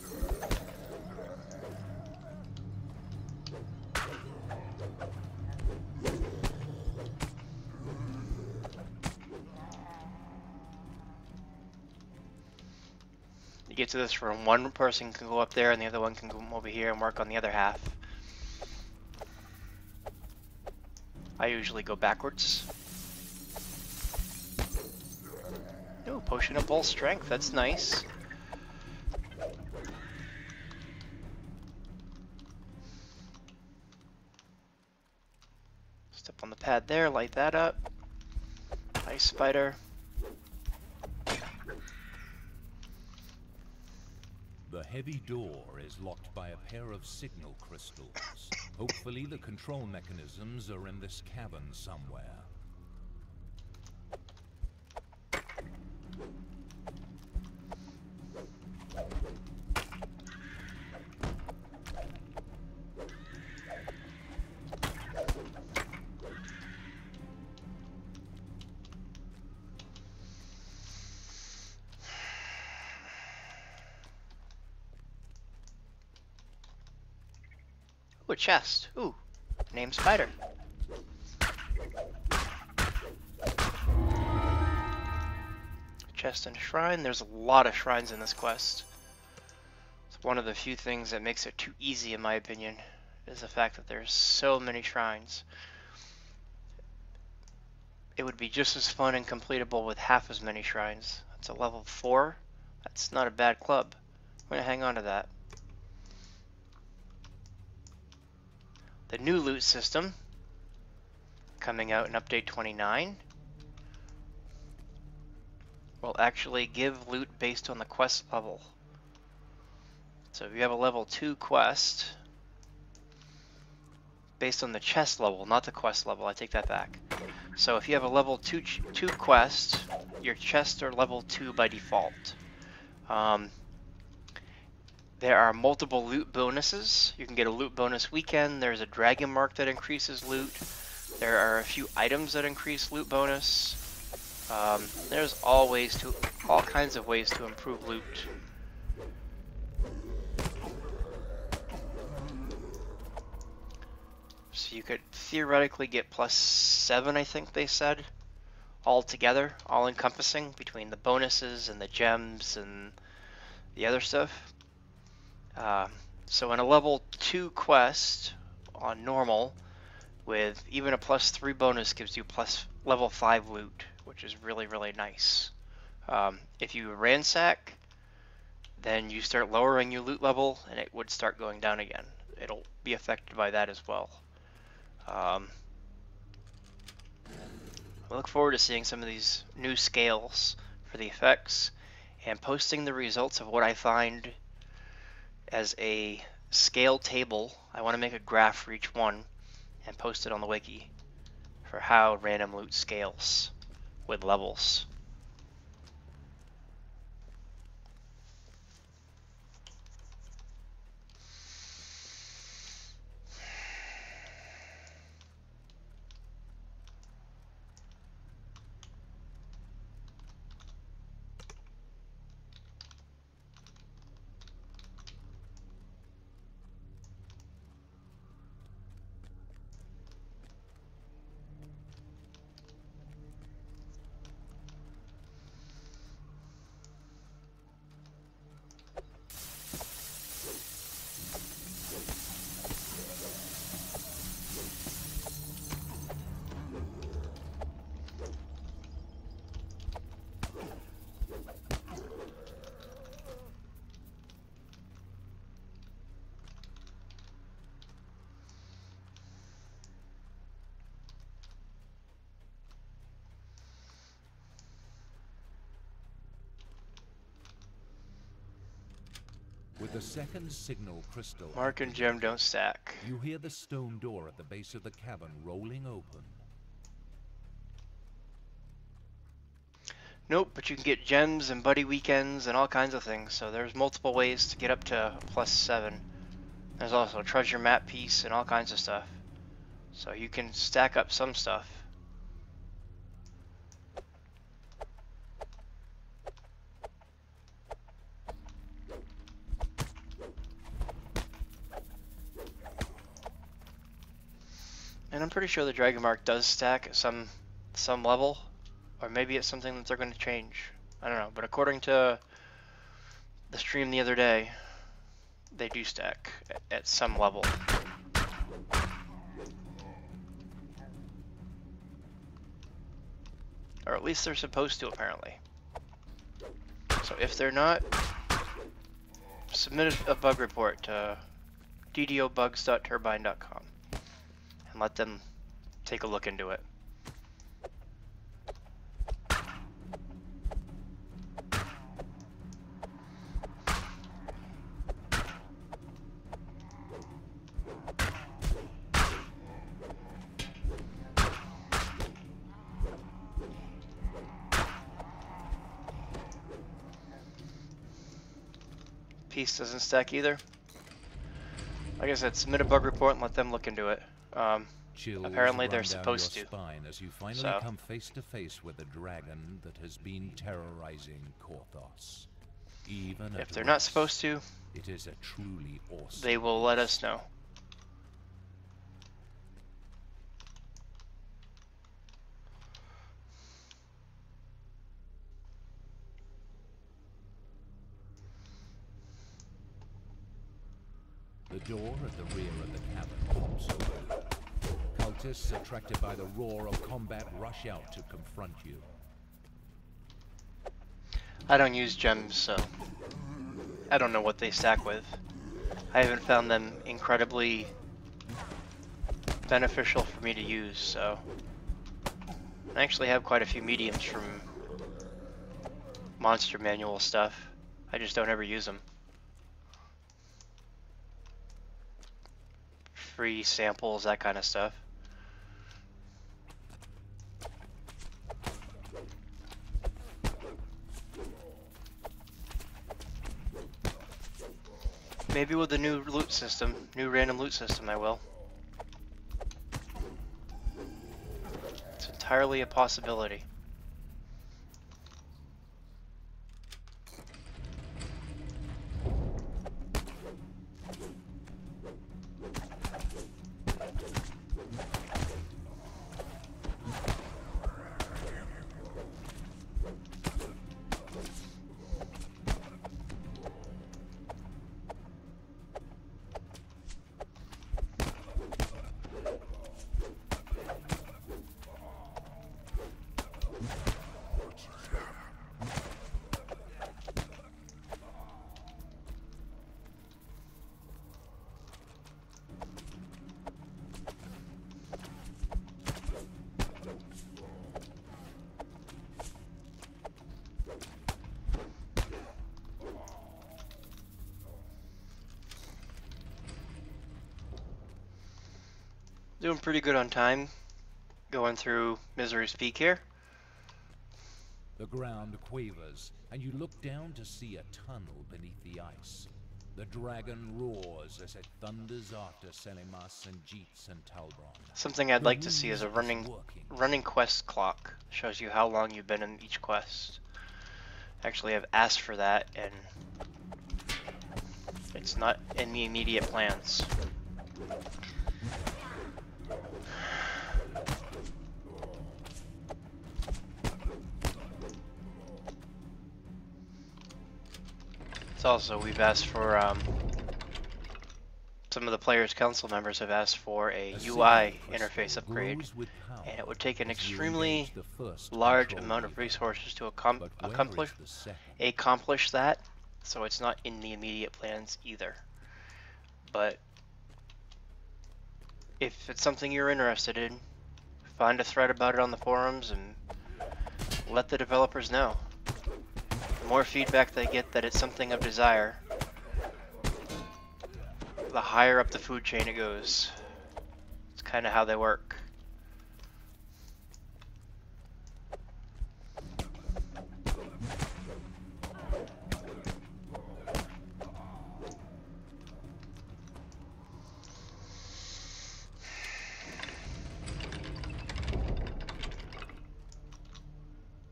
You get to this room, one person can go up there and the other one can go over here and work on the other half. I usually go backwards. Ooh, potion of bull strength, that's nice. On the pad there, light that up. Ice spider. The heavy door is locked by a pair of signal crystals. Hopefully the control mechanisms are in this cabin somewhere. Chest. Ooh, name spider. Chest and shrine. There's a lot of shrines in this quest. It's one of the few things that makes it too easy, in my opinion, is the fact that there's so many shrines. It would be just as fun and completable with half as many shrines. That's a level 4. That's not a bad club. I'm gonna hang on to that. The new loot system coming out in update 29 will actually give loot based on the quest level. So if you have a level 2 quest based on the chest level, not the quest level, I take that back. So if you have a level 2 quest, your chests are level 2 by default. There are multiple loot bonuses. You can get a loot bonus weekend. There's a dragon mark that increases loot. There are a few items that increase loot bonus. There's all kinds of ways to improve loot. So you could theoretically get +7, I think they said, all together, all encompassing between the bonuses and the gems and the other stuff. So in a level 2 quest on normal, with even a +3 bonus, gives you level 5 loot, which is really, really nice. If you ransack, then you start lowering your loot level and it would start going down again. It'll be affected by that as well. I look forward to seeing some of these new scales for the effects and posting the results of what I find as a scale table. I want to make a graph for each one and post it on the wiki for how random loot scales with levels. The second signal crystal. Mark and Gem don't stack. You hear the stone door at the base of the cavern rolling open. Nope, but you can get gems and buddy weekends and all kinds of things. So there's multiple ways to get up to +7. There's also a treasure map piece and all kinds of stuff. So you can stack up some stuff. And I'm pretty sure the Dragon Mark does stack at some level, or maybe it's something that they're going to change. I don't know, but according to the stream the other day, they do stack at some level. Or at least they're supposed to, apparently. So if they're not, submit a bug report to ddobugs.turbine.com. and let them take a look into it. Peace doesn't stack either. Like I said, submit a bug report and let them look into it. Apparently they're supposed to. As you finally come face to face with a dragon that has been terrorizing Korthos. Even if they're not supposed to, it is a truly awesome. They will let us know. The door at the rear of the cavern pops open. Cultists attracted by the roar of combat rush out to confront you. I don't use gems, so I don't know what they stack with. I haven't found them incredibly beneficial for me to use, so I actually have quite a few mediums from monster manual stuff. I just don't ever use them. Free samples, that kind of stuff. Maybe with the new loot system, new random loot system, I will. It's entirely a possibility. Doing pretty good on time, going through Misery's Peak here. The ground quavers, and you look down to see a tunnel beneath the ice. The dragon roars as it thunders after Salimus and Jeets and Telebron. Something I'd like to see is a running quest clock. Shows you how long you've been in each quest. Actually, I've asked for that, and it's not in the immediate plans. Also, we've asked for some of the players' council members have asked for a UI interface upgrade, and it would take an extremely large amount of resources to accomplish that, so it's not in the immediate plans either. But if it's something you're interested in, find a thread about it on the forums and let the developers know. The more feedback they get that it's something of desire, the higher up the food chain it goes. It's kind of how they work.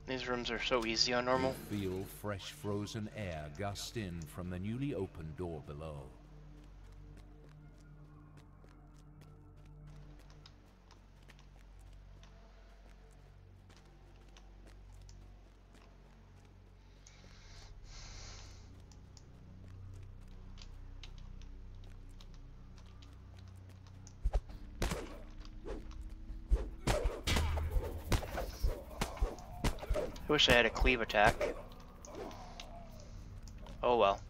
These rooms are so easy on normal. You feel fresh frozen air gust in from the newly opened door below. I wish I had a cleave attack. Oh well.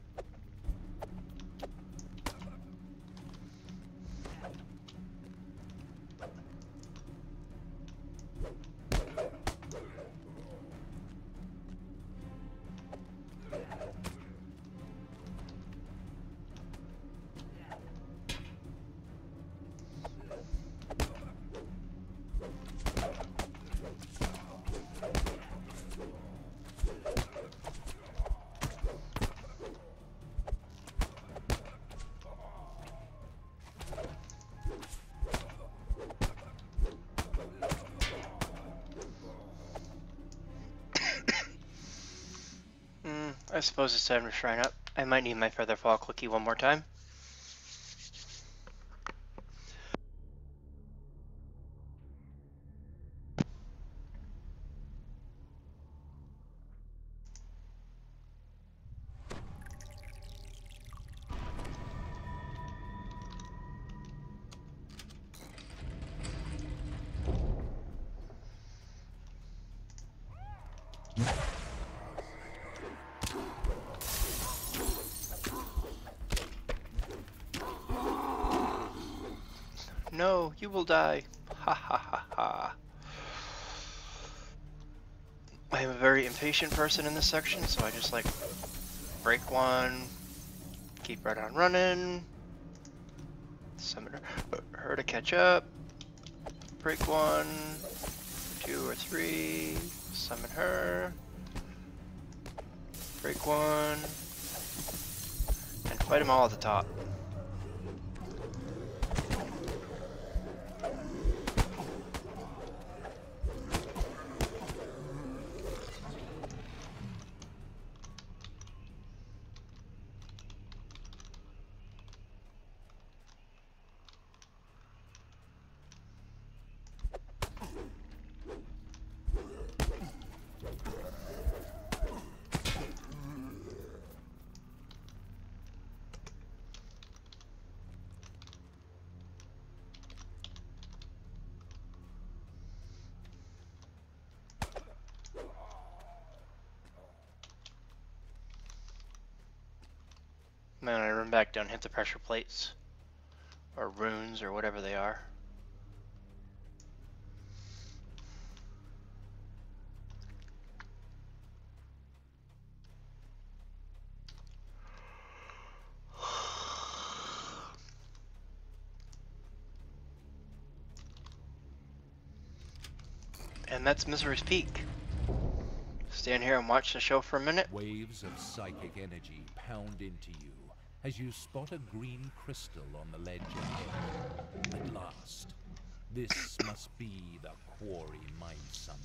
I suppose it's time to shrine up. I might need my Featherfall Clicky one more time. No, you will die. Ha ha ha ha. I am a very impatient person in this section, so I just like break one, keep right on running, summon her to catch up, break one, two or three, summon her, break one, and fight them all at the top. And I run back down, hit the pressure plates, or runes, or whatever they are. And that's Misery's Peak. Stand here and watch the show for a minute. Waves of psychic energy pound into you as you spot a green crystal on the ledge ahead. At last, this must be the quarry mine sunder.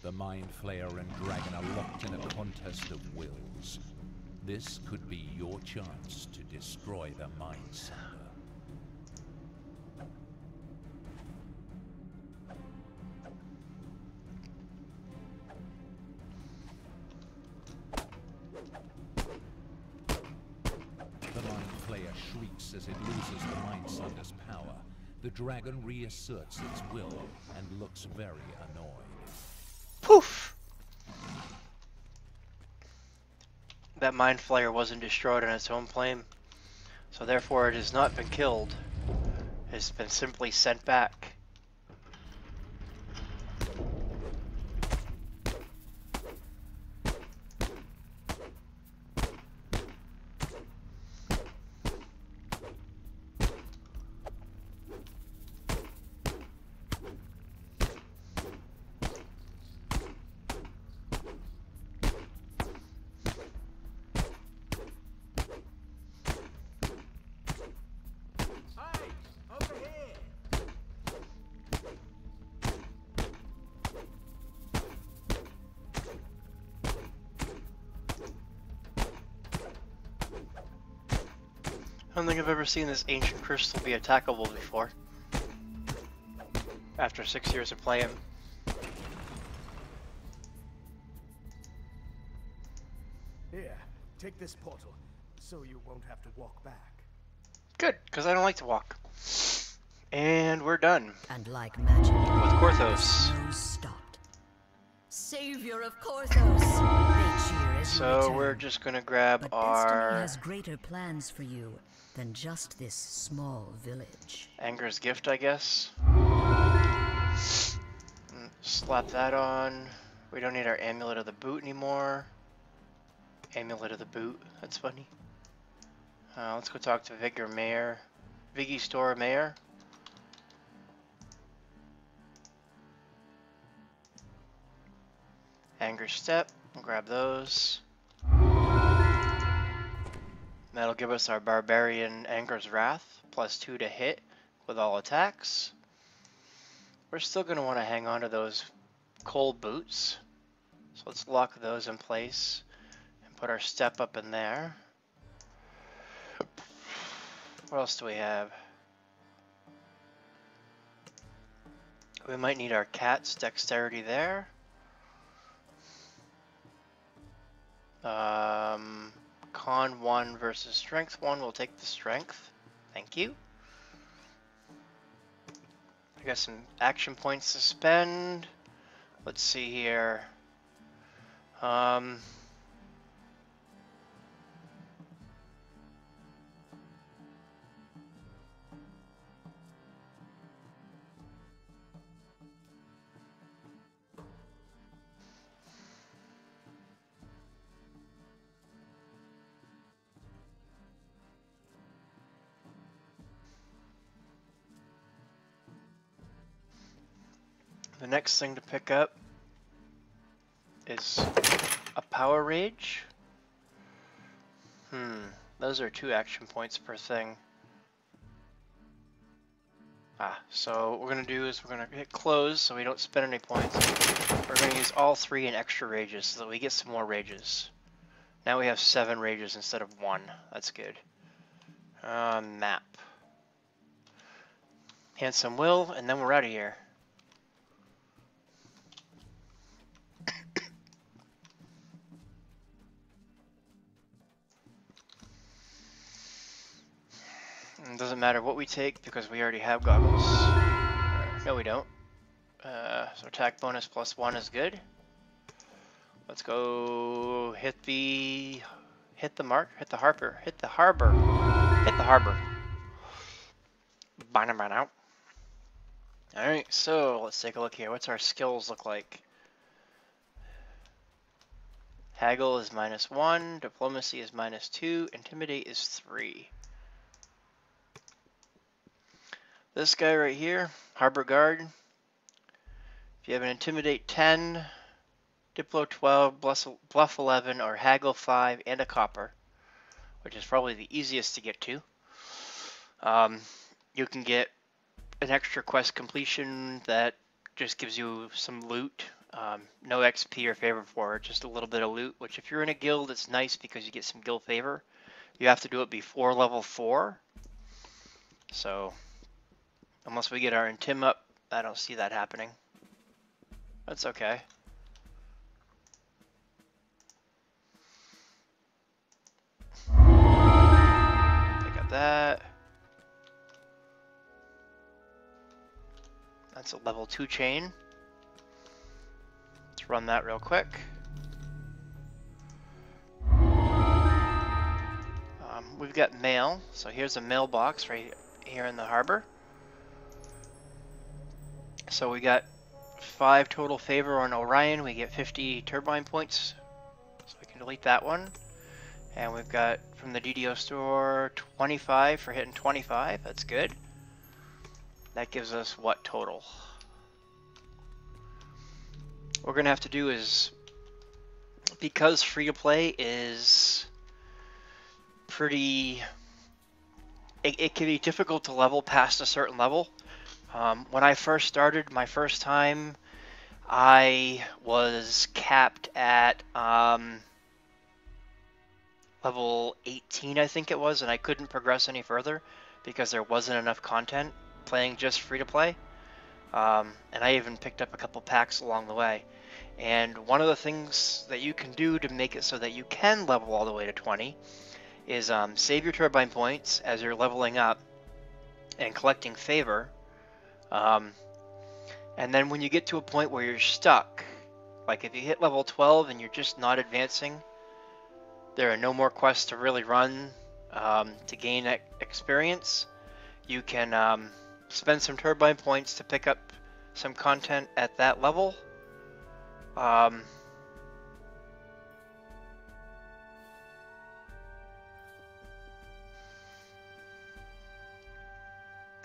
The Mind Flayer and Dragon are locked in a contest of wills. This could be your chance to destroy the Mind Sunder. The Mind Flayer shrieks as it loses the Mind Sunder's power. The Dragon reasserts its will and looks very annoyed. Poof! That Mind Flayer wasn't destroyed on its own plane, so therefore it has not been killed. It's been simply sent back. I don't think I've ever seen this ancient crystal be attackable before. After 6 years of playing. Here, take this portal, so you won't have to walk back. Good, because I don't like to walk. And we're done. And like magic, with Korthos. Stopped. Savior of Korthos. So we're just gonna grab our. Has greater plans for you. Than just this small village. Anger's Gift, I guess. Slap that on. We don't need our Amulet of the Boot anymore. Amulet of the Boot, that's funny. Let's go talk to Viggy Store Mayor. Anger's Step, we'll grab those. That'll give us our Barbarian Anger's Wrath, +2 to hit with all attacks. We're still going to want to hang on to those cold boots. So let's lock those in place and put our step up in there. What else do we have? We might need our cat's dexterity there. Con 1 versus Strength 1. We'll take the Strength. Thank you. I got some action points to spend. Let's see here. The next thing to pick up is a Power Rage. Those are 2 action points per thing. So what we're going to do is we're going to hit close so we don't spend any points. We're going to use all 3 in extra rages so that we get some more rages. Now we have 7 rages instead of 1. That's good. Map. Handsome Will, and then we're out of here. It doesn't matter what we take because we already have goggles. No, we don't. So attack bonus +1 is good. Let's go hit the harbor. Bana man out. All right, so let's take a look here. What's our skills look like? Haggle is -1, Diplomacy is -2, Intimidate is 3. This guy right here, Harbor Guard. If you have an Intimidate 10, Diplo 12, Bluff 11, or Haggle 5, and a Copper, which is probably the easiest to get to, you can get an extra quest completion that just gives you some loot. No XP or favor for it, just a little bit of loot, which if you're in a guild, it's nice because you get some guild favor. You have to do it before level 4. So, unless we get our intim up, I don't see that happening. That's okay. Pick up that. That's a level 2 chain. Let's run that real quick. We've got mail, so here's a mailbox right here in the harbor. So we got 5 total favor on Orion. We get 50 turbine points, so we can delete that one. And we've got from the DDO store 25 for hitting 25. That's good. That gives us what total? What we're going to have to do is, because free to play is pretty, it can be difficult to level past a certain level. When I first started my first time, I was capped at level 18, I think it was, and I couldn't progress any further because there wasn't enough content playing just free-to-play, and I even picked up a couple packs along the way. And one of the things that you can do to make it so that you can level all the way to 20 is save your turbine points as you're leveling up and collecting favor, and then when you get to a point where you're stuck, like if you hit level 12 and you're just not advancing, there are no more quests to really run to gain experience. You can spend some turbine points to pick up some content at that level.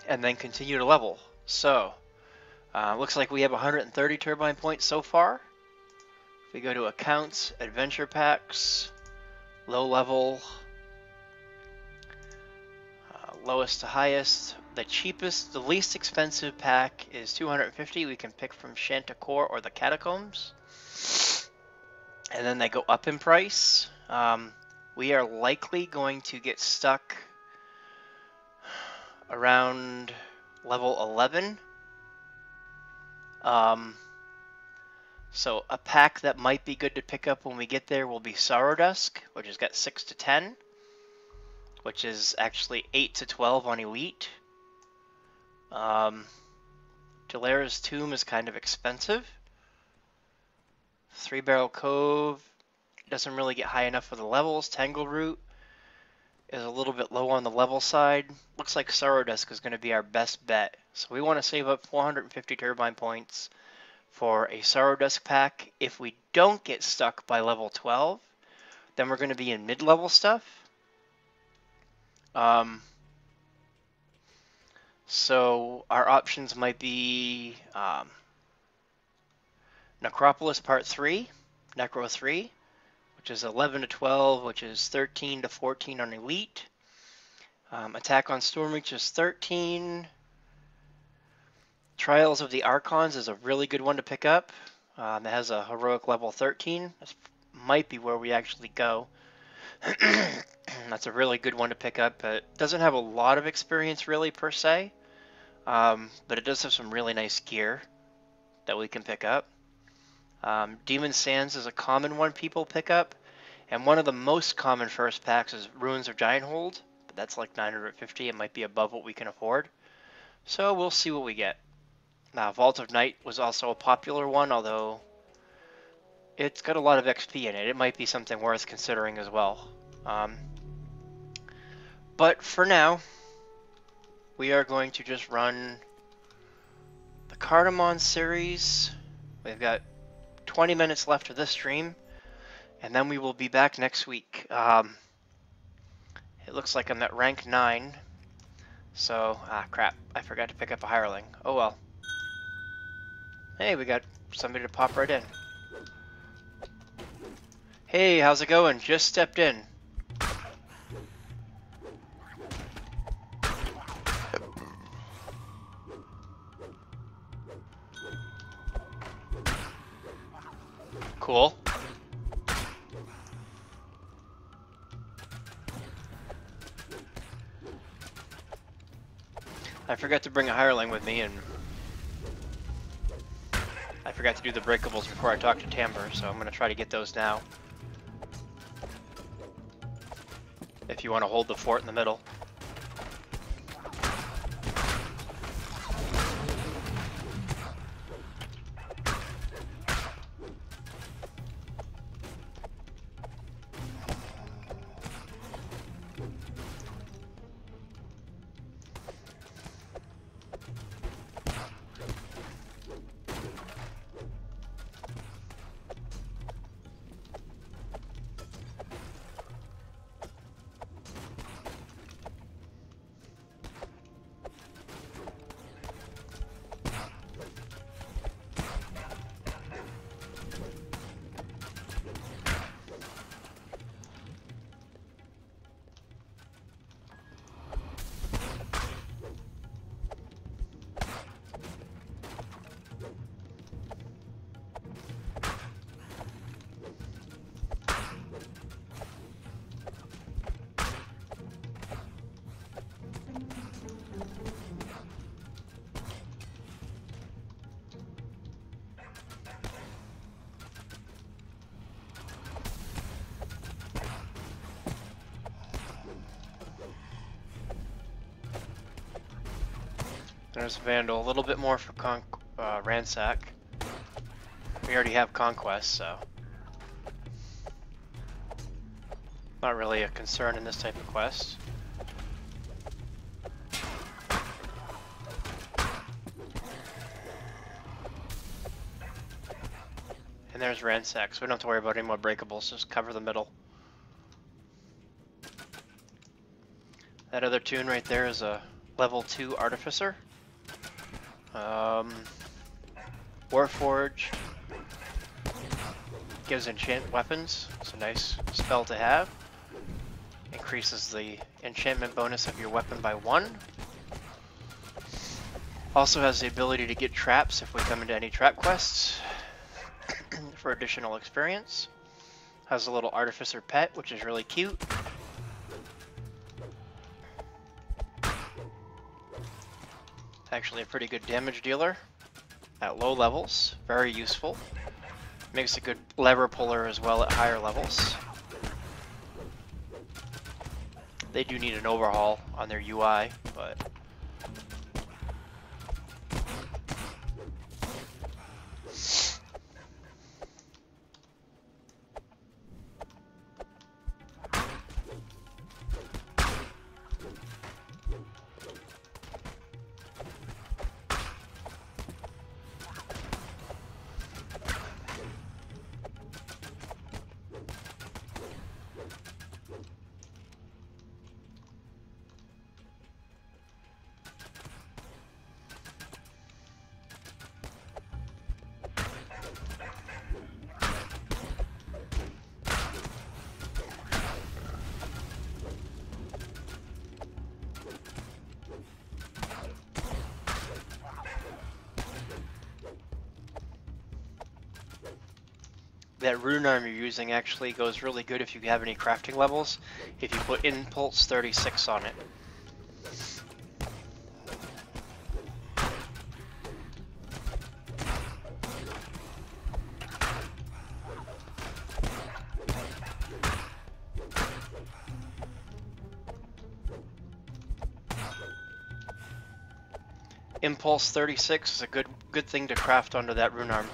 And then continue to level. So, looks like we have 130 turbine points so far. If we go to accounts, adventure packs, low level, lowest to highest. The cheapest, the least expensive pack is 250. We can pick from Chanticore or the Catacombs. And then they go up in price. We are likely going to get stuck around level 11. So a pack that might be good to pick up when we get there will be Sorrowdusk, which has got 6 to 10. Which is actually 8 to 12 on Elite. Delera's Tomb is kind of expensive. Three Barrel Cove doesn't really get high enough for the levels. Tangle Root is a little bit low on the level side. Looks like Sorrowdusk is going to be our best bet. So we want to save up 450 turbine points for a Sorrowdusk pack. If we don't get stuck by level 12, then we're going to be in mid-level stuff. So our options might be Necropolis Part 3, Necro 3, which is 11 to 12, which is 13 to 14 on Elite. Attack on Stormreach is 13. Trials of the Archons is a really good one to pick up. It has a heroic level 13. That might be where we actually go. That's a really good one to pick up. It doesn't have a lot of experience really per se, but it does have some really nice gear that we can pick up. Demon Sands is a common one people pick up, and one of the most common first packs is Ruins of Gianthold, but that's like 950. It might be above what we can afford, so we'll see what we get. Now, Vault of Night was also a popular one, although it's got a lot of XP in it. It might be something worth considering as well. But for now, we are going to just run the Cardamon series. We've got 20 minutes left of this stream, And then we will be back next week. It looks like I'm at rank 9. So, crap. I forgot to pick up a hireling. Oh well. Hey, we got somebody to pop right in. Hey, how's it going? Just stepped in. Cool. I forgot to bring a hireling with me, and I forgot to do the breakables before I talked to Tamber, so I'm going to try to get those now. If you want to hold the fort in the middle. There's Vandal, a little bit more for Ransack. We already have Conquest, so. Not really a concern in this type of quest. And there's Ransack, so we don't have to worry about any more breakables, just cover the middle. That other tune right there is a level 2 Artificer. Warforged gives enchant weapons. It's a nice spell to have. Increases the enchantment bonus of your weapon by 1. Also has the ability to get traps if we come into any trap quests for additional experience. Has a little artificer pet, which is really cute. Actually a pretty good damage dealer at low levels, very useful. Makes a good lever puller as well at higher levels. They do need an overhaul on their UI, but that rune arm you're using actually goes really good if you have any crafting levels, if you put Impulse 36 on it. Impulse 36 is a good thing to craft onto that rune arm.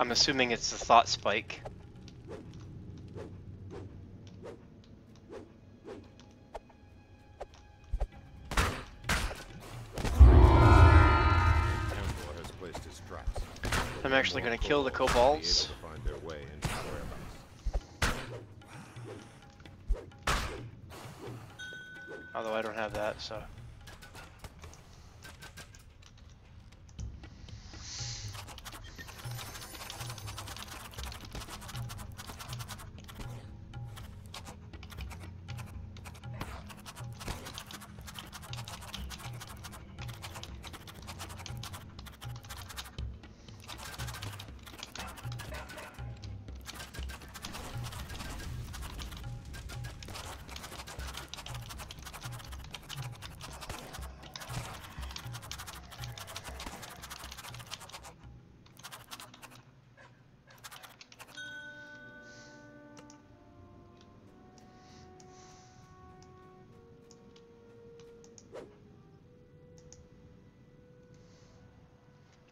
I'm assuming it's the thought spike. I'm actually going to kill the kobolds. Although I don't have that, so.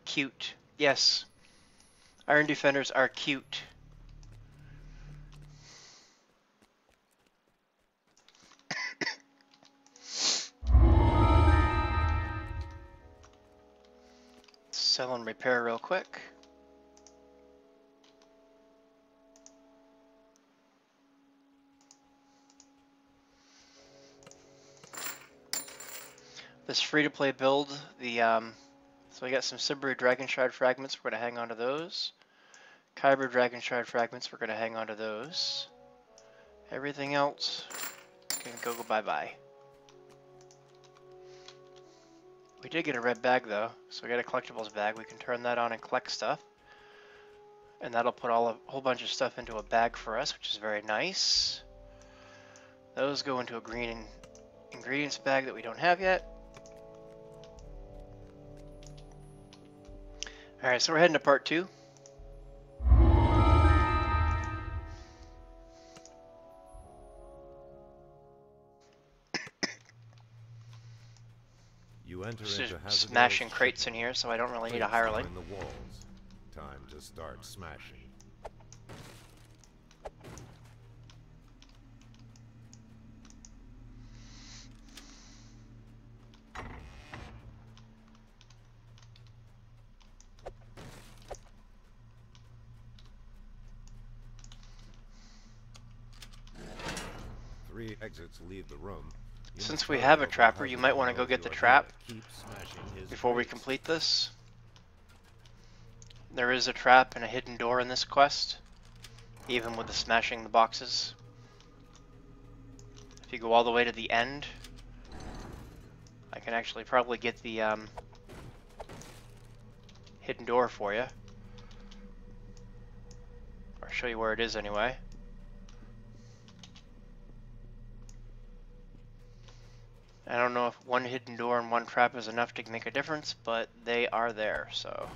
Cute. Yes. Iron Defenders are cute. Sell and repair real quick. This free-to-play build, the so we got some Sibru Dragon Shard fragments, we're going to hang on to those. Kyber Dragon Shard fragments, we're going to hang on to those. Everything else can go bye-bye. We did get a red bag though, so we got a collectibles bag. We can turn that on and collect stuff. And that'll put all a whole bunch of stuff into a bag for us, which is very nice. Those go into a green ingredients bag that we don't have yet. All right, so we're heading to part two. You enter into smashing crates in here, so I don't really need a hireling. In the walls. Time to start smashing. Exits leave the room. Since we have a trapper, you might want to go get the trap before we complete this. There is a trap and a hidden door in this quest, even with the smashing the boxes. If you go all the way to the end, I can actually probably get the hidden door for you. Or show you where it is anyway. I don't know if one hidden door and one trap is enough to make a difference, but they are there, so.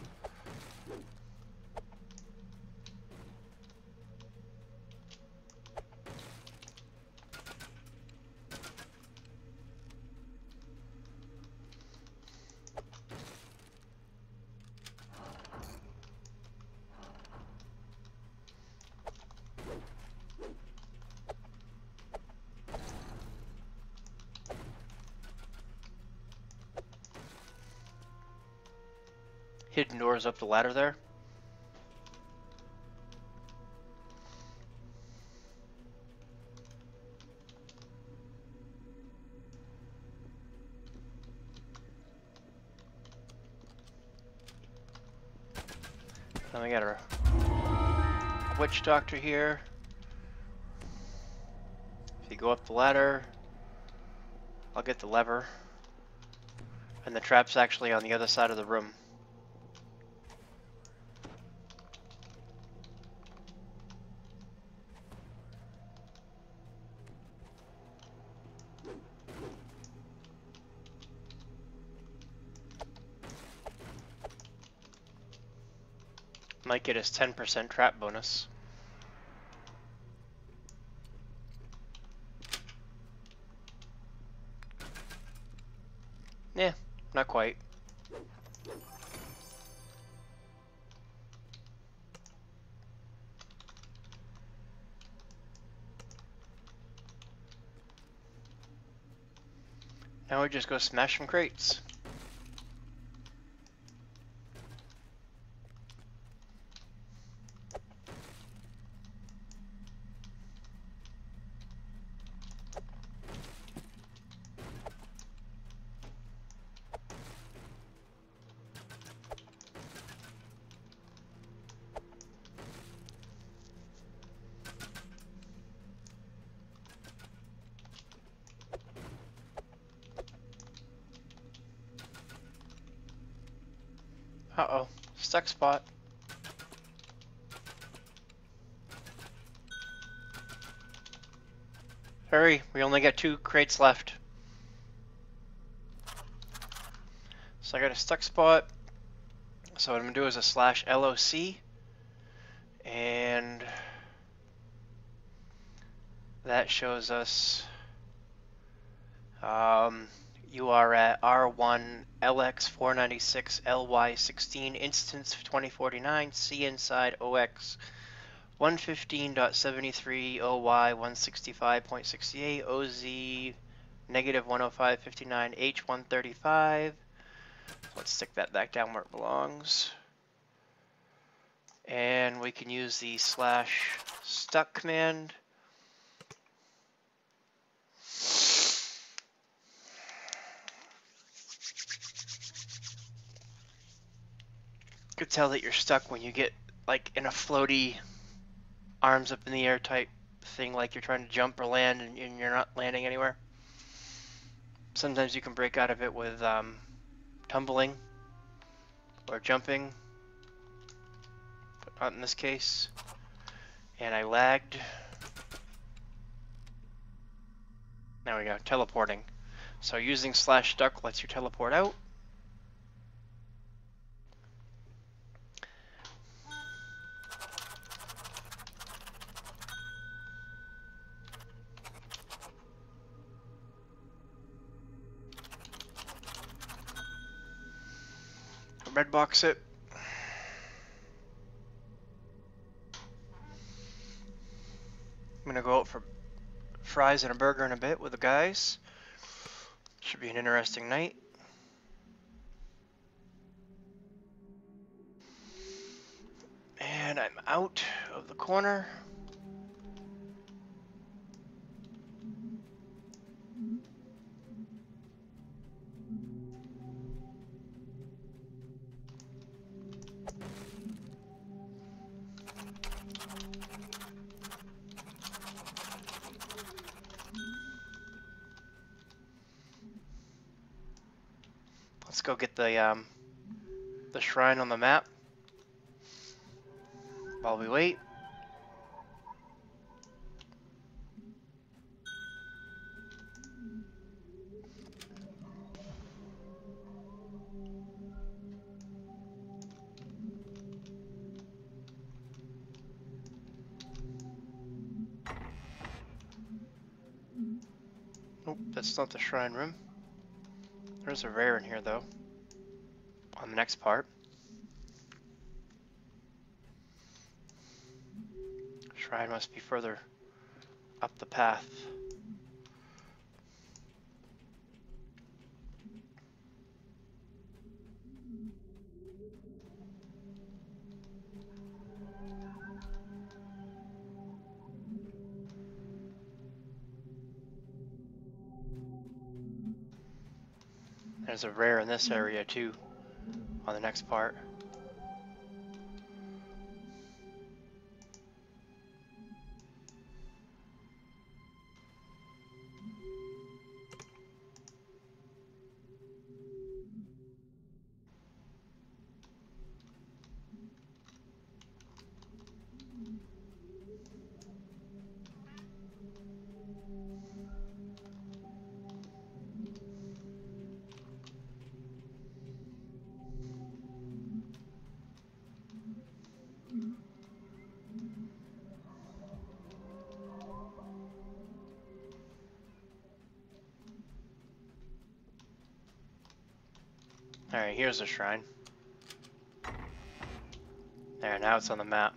Hidden doors up the ladder there. Then we got a witch doctor here. If you go up the ladder, I'll get the lever. And the trap's actually on the other side of the room. Might get his 10% trap bonus. Yeah, not quite. Now we just go smash some crates. Uh-oh, stuck spot. Hurry, we only got 2 crates left. So I got a stuck spot. So what I'm gonna do is a slash LOC. And that shows us you are at R1 LX496 LY16 instance 2049 C inside OX 115.73 OY 165.68 OZ -105.59 H135. Let's stick that back down where it belongs. And we can use the slash stuck command. You could tell that you're stuck when you get like in a floaty arms up in the air type thing, like you're trying to jump or land and you're not landing anywhere. Sometimes you can break out of it with tumbling or jumping, but not in this case. And I lagged. There we go, teleporting. So using slash duck lets you teleport out. Red box it. I'm gonna go out for fries and a burger in a bit with the guys. Should be an interesting night. And I'm out of the corner. Go get the shrine on the map while we wait. Nope, that's not the shrine room. There's a rare in here though, on the next part. Shrine must be further up the path. There's a rare in this area too, on the next part. Alright, here's the shrine. There, now it's on the map.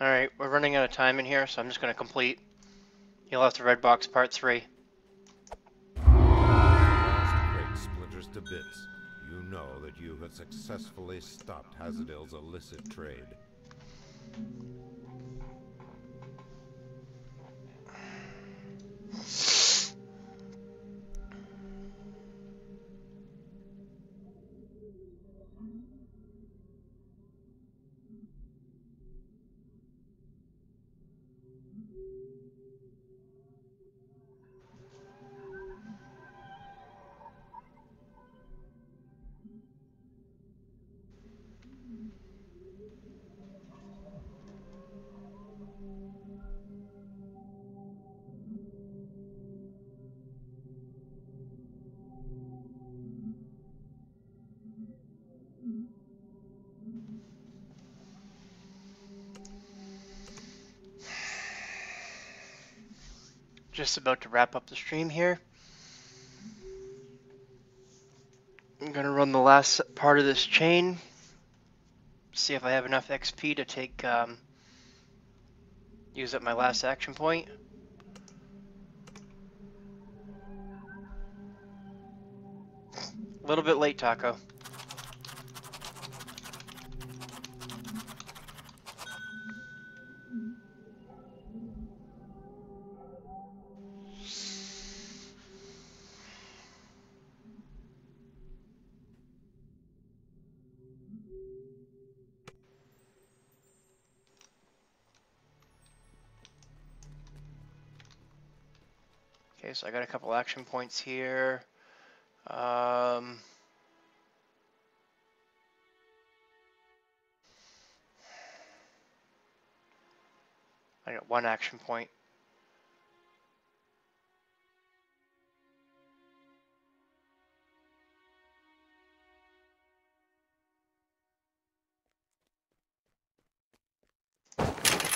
Alright, we're running out of time in here, so I'm just going to complete. You'll have the red box part 3. Great splinters to bits. You know that you have successfully stopped Hazadel's illicit trade. Just about to wrap up the stream here. I'm gonna run the last part of this chain. See if I have enough XP to take, use up my last action point. A little bit late, Taco. So I got a couple action points here. I got one action point.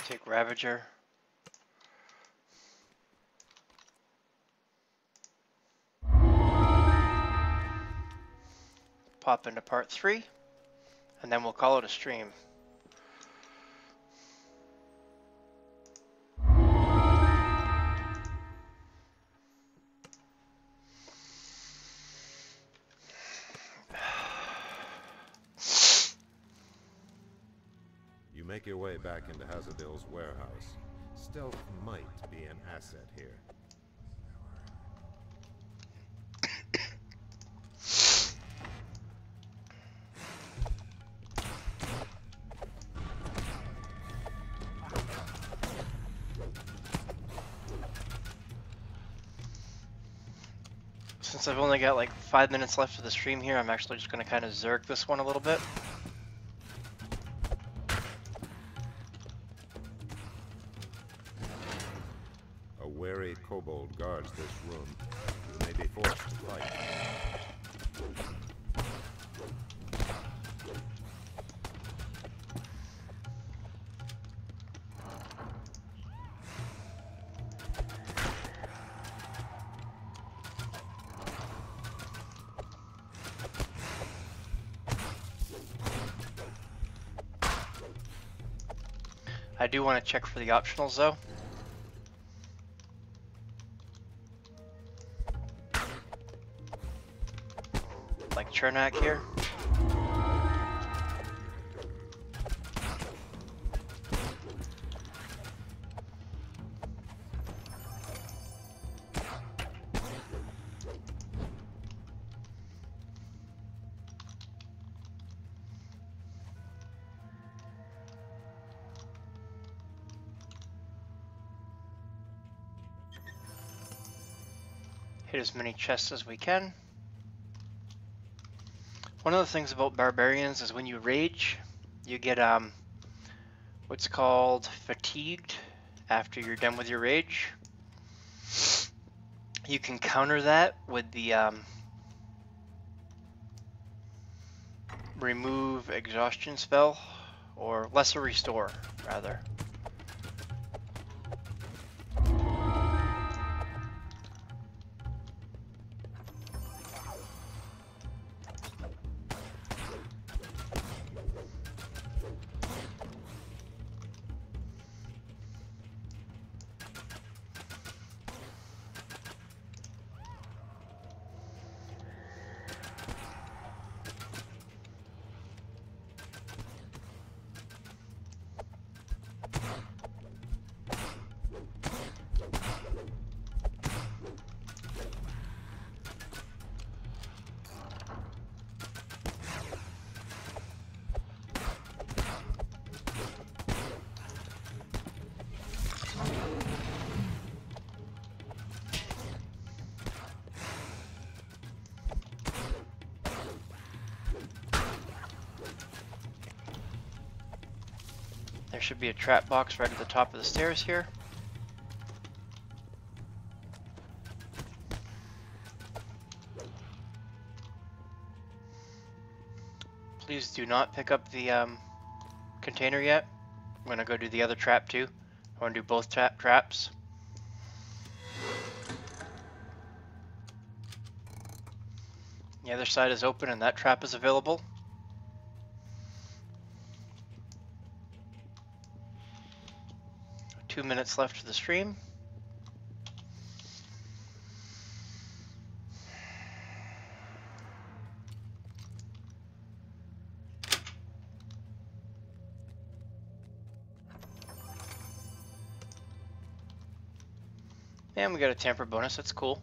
Take Ravager. Pop into part 3, and then we'll call it a stream. You make your way back into Hazadel's warehouse. Stealth might be an asset here. I've only got like 5 minutes left of the stream here. I'm actually just going to kind of zerk this one a little bit. A wary kobold guards this room. You may be forced to fight. I do want to check for the optionals though. Like Chernak here. As many chests as we can. One of the things about barbarians is when you rage, you get what's called fatigued after you're done with your rage. You can counter that with the remove exhaustion spell, or lesser restore rather. There should be a trap box right at the top of the stairs here. Please do not pick up the container yet. I'm gonna go do the other trap too. I wanna do both traps. The other side is open and that trap is available. Two minutes left to the stream. And we got a tamper bonus, that's cool.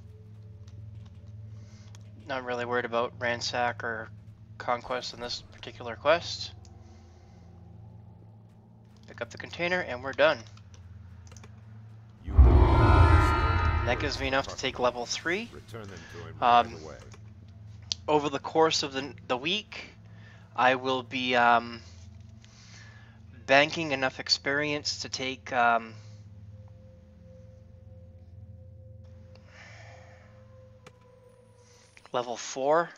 Not really worried about ransack or conquest in this particular quest. Pick up the container and we're done. That gives me enough to take level 3. Over the course of the week, I will be banking enough experience to take level 4.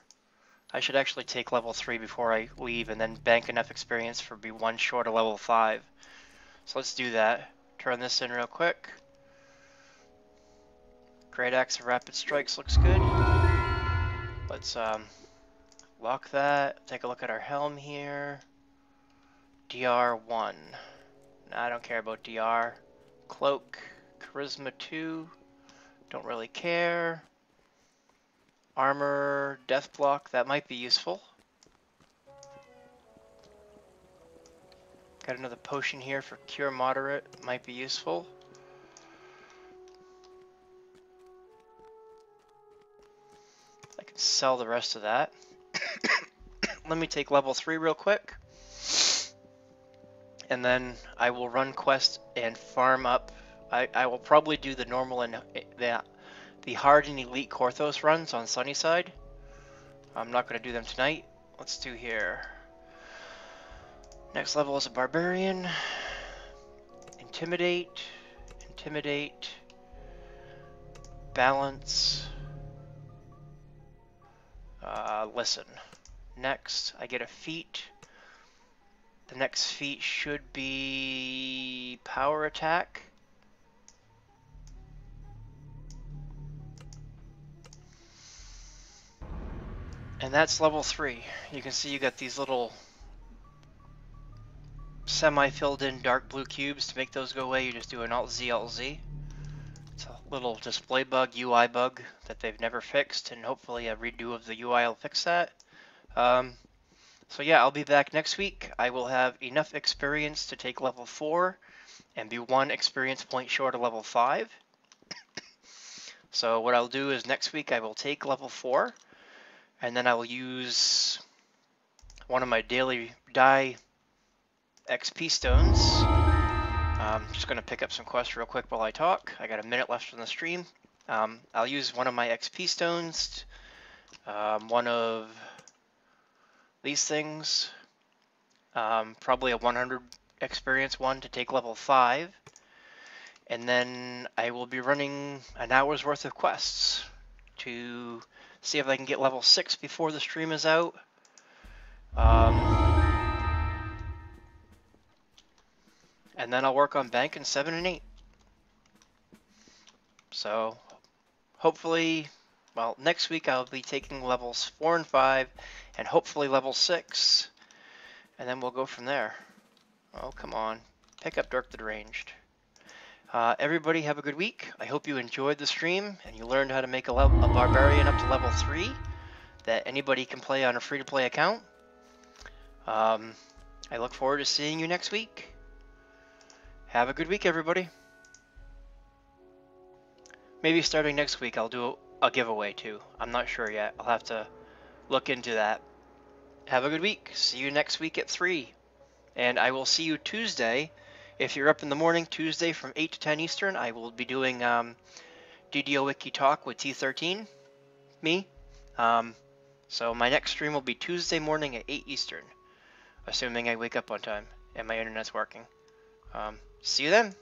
I should actually take level 3 before I leave and then bank enough experience for be one short of level 5. So let's do that. Turn this in real quick. Great Axe of Rapid Strikes looks good. Let's lock that. Take a look at our helm here. DR1. Nah, I don't care about DR. Cloak. Charisma 2. Don't really care. Armor, death block, that might be useful. Got another potion here for cure moderate, might be useful. I can sell the rest of that. Let me take level 3 real quick. And then I will run quest and farm up. I will probably do the normal and the hard and elite Korthos runs on Sunnyside. I'm not going to do them tonight. Let's do here. Next level is a barbarian. Intimidate. Intimidate. Balance. Listen. Next, I get a feat. The next feat should be power attack. And that's level 3. You can see you got these little semi-filled in dark blue cubes. To make those go away, you just do an Alt-Z, Alt-Z. It's a little display bug, UI bug, that they've never fixed, and hopefully a redo of the UI will fix that. So yeah, I'll be back next week. I will have enough experience to take level 4 and be one experience point short of level 5. So what I'll do is next week I will take level 4. And then I will use one of my daily die XP stones. I'm just going to pick up some quests real quick while I talk. I got a minute left on the stream. I'll use one of my XP stones, one of these things, probably a 100 experience one to take level 5. And then I will be running an hour's worth of quests to see if I can get level 6 before the stream is out. And then I'll work on banking 7 and 8. So hopefully, well, next week I'll be taking levels 4 and 5 and hopefully level 6. And then we'll go from there. Oh, come on. Pick up Dirk the Deranged. Everybody have a good week. I hope you enjoyed the stream and you learned how to make a barbarian up to level 3 that anybody can play on a free-to-play account. I look forward to seeing you next week. Have a good week, everybody. Maybe starting next week I'll do a giveaway too. I'm not sure yet. I'll have to look into that. Have a good week. See you next week at 3. And I will see you Tuesday. If you're up in the morning, Tuesday from 8 to 10 Eastern, I will be doing DDO Wiki Talk with T13, me. So my next stream will be Tuesday morning at 8 Eastern, assuming I wake up on time and my internet's working. See you then.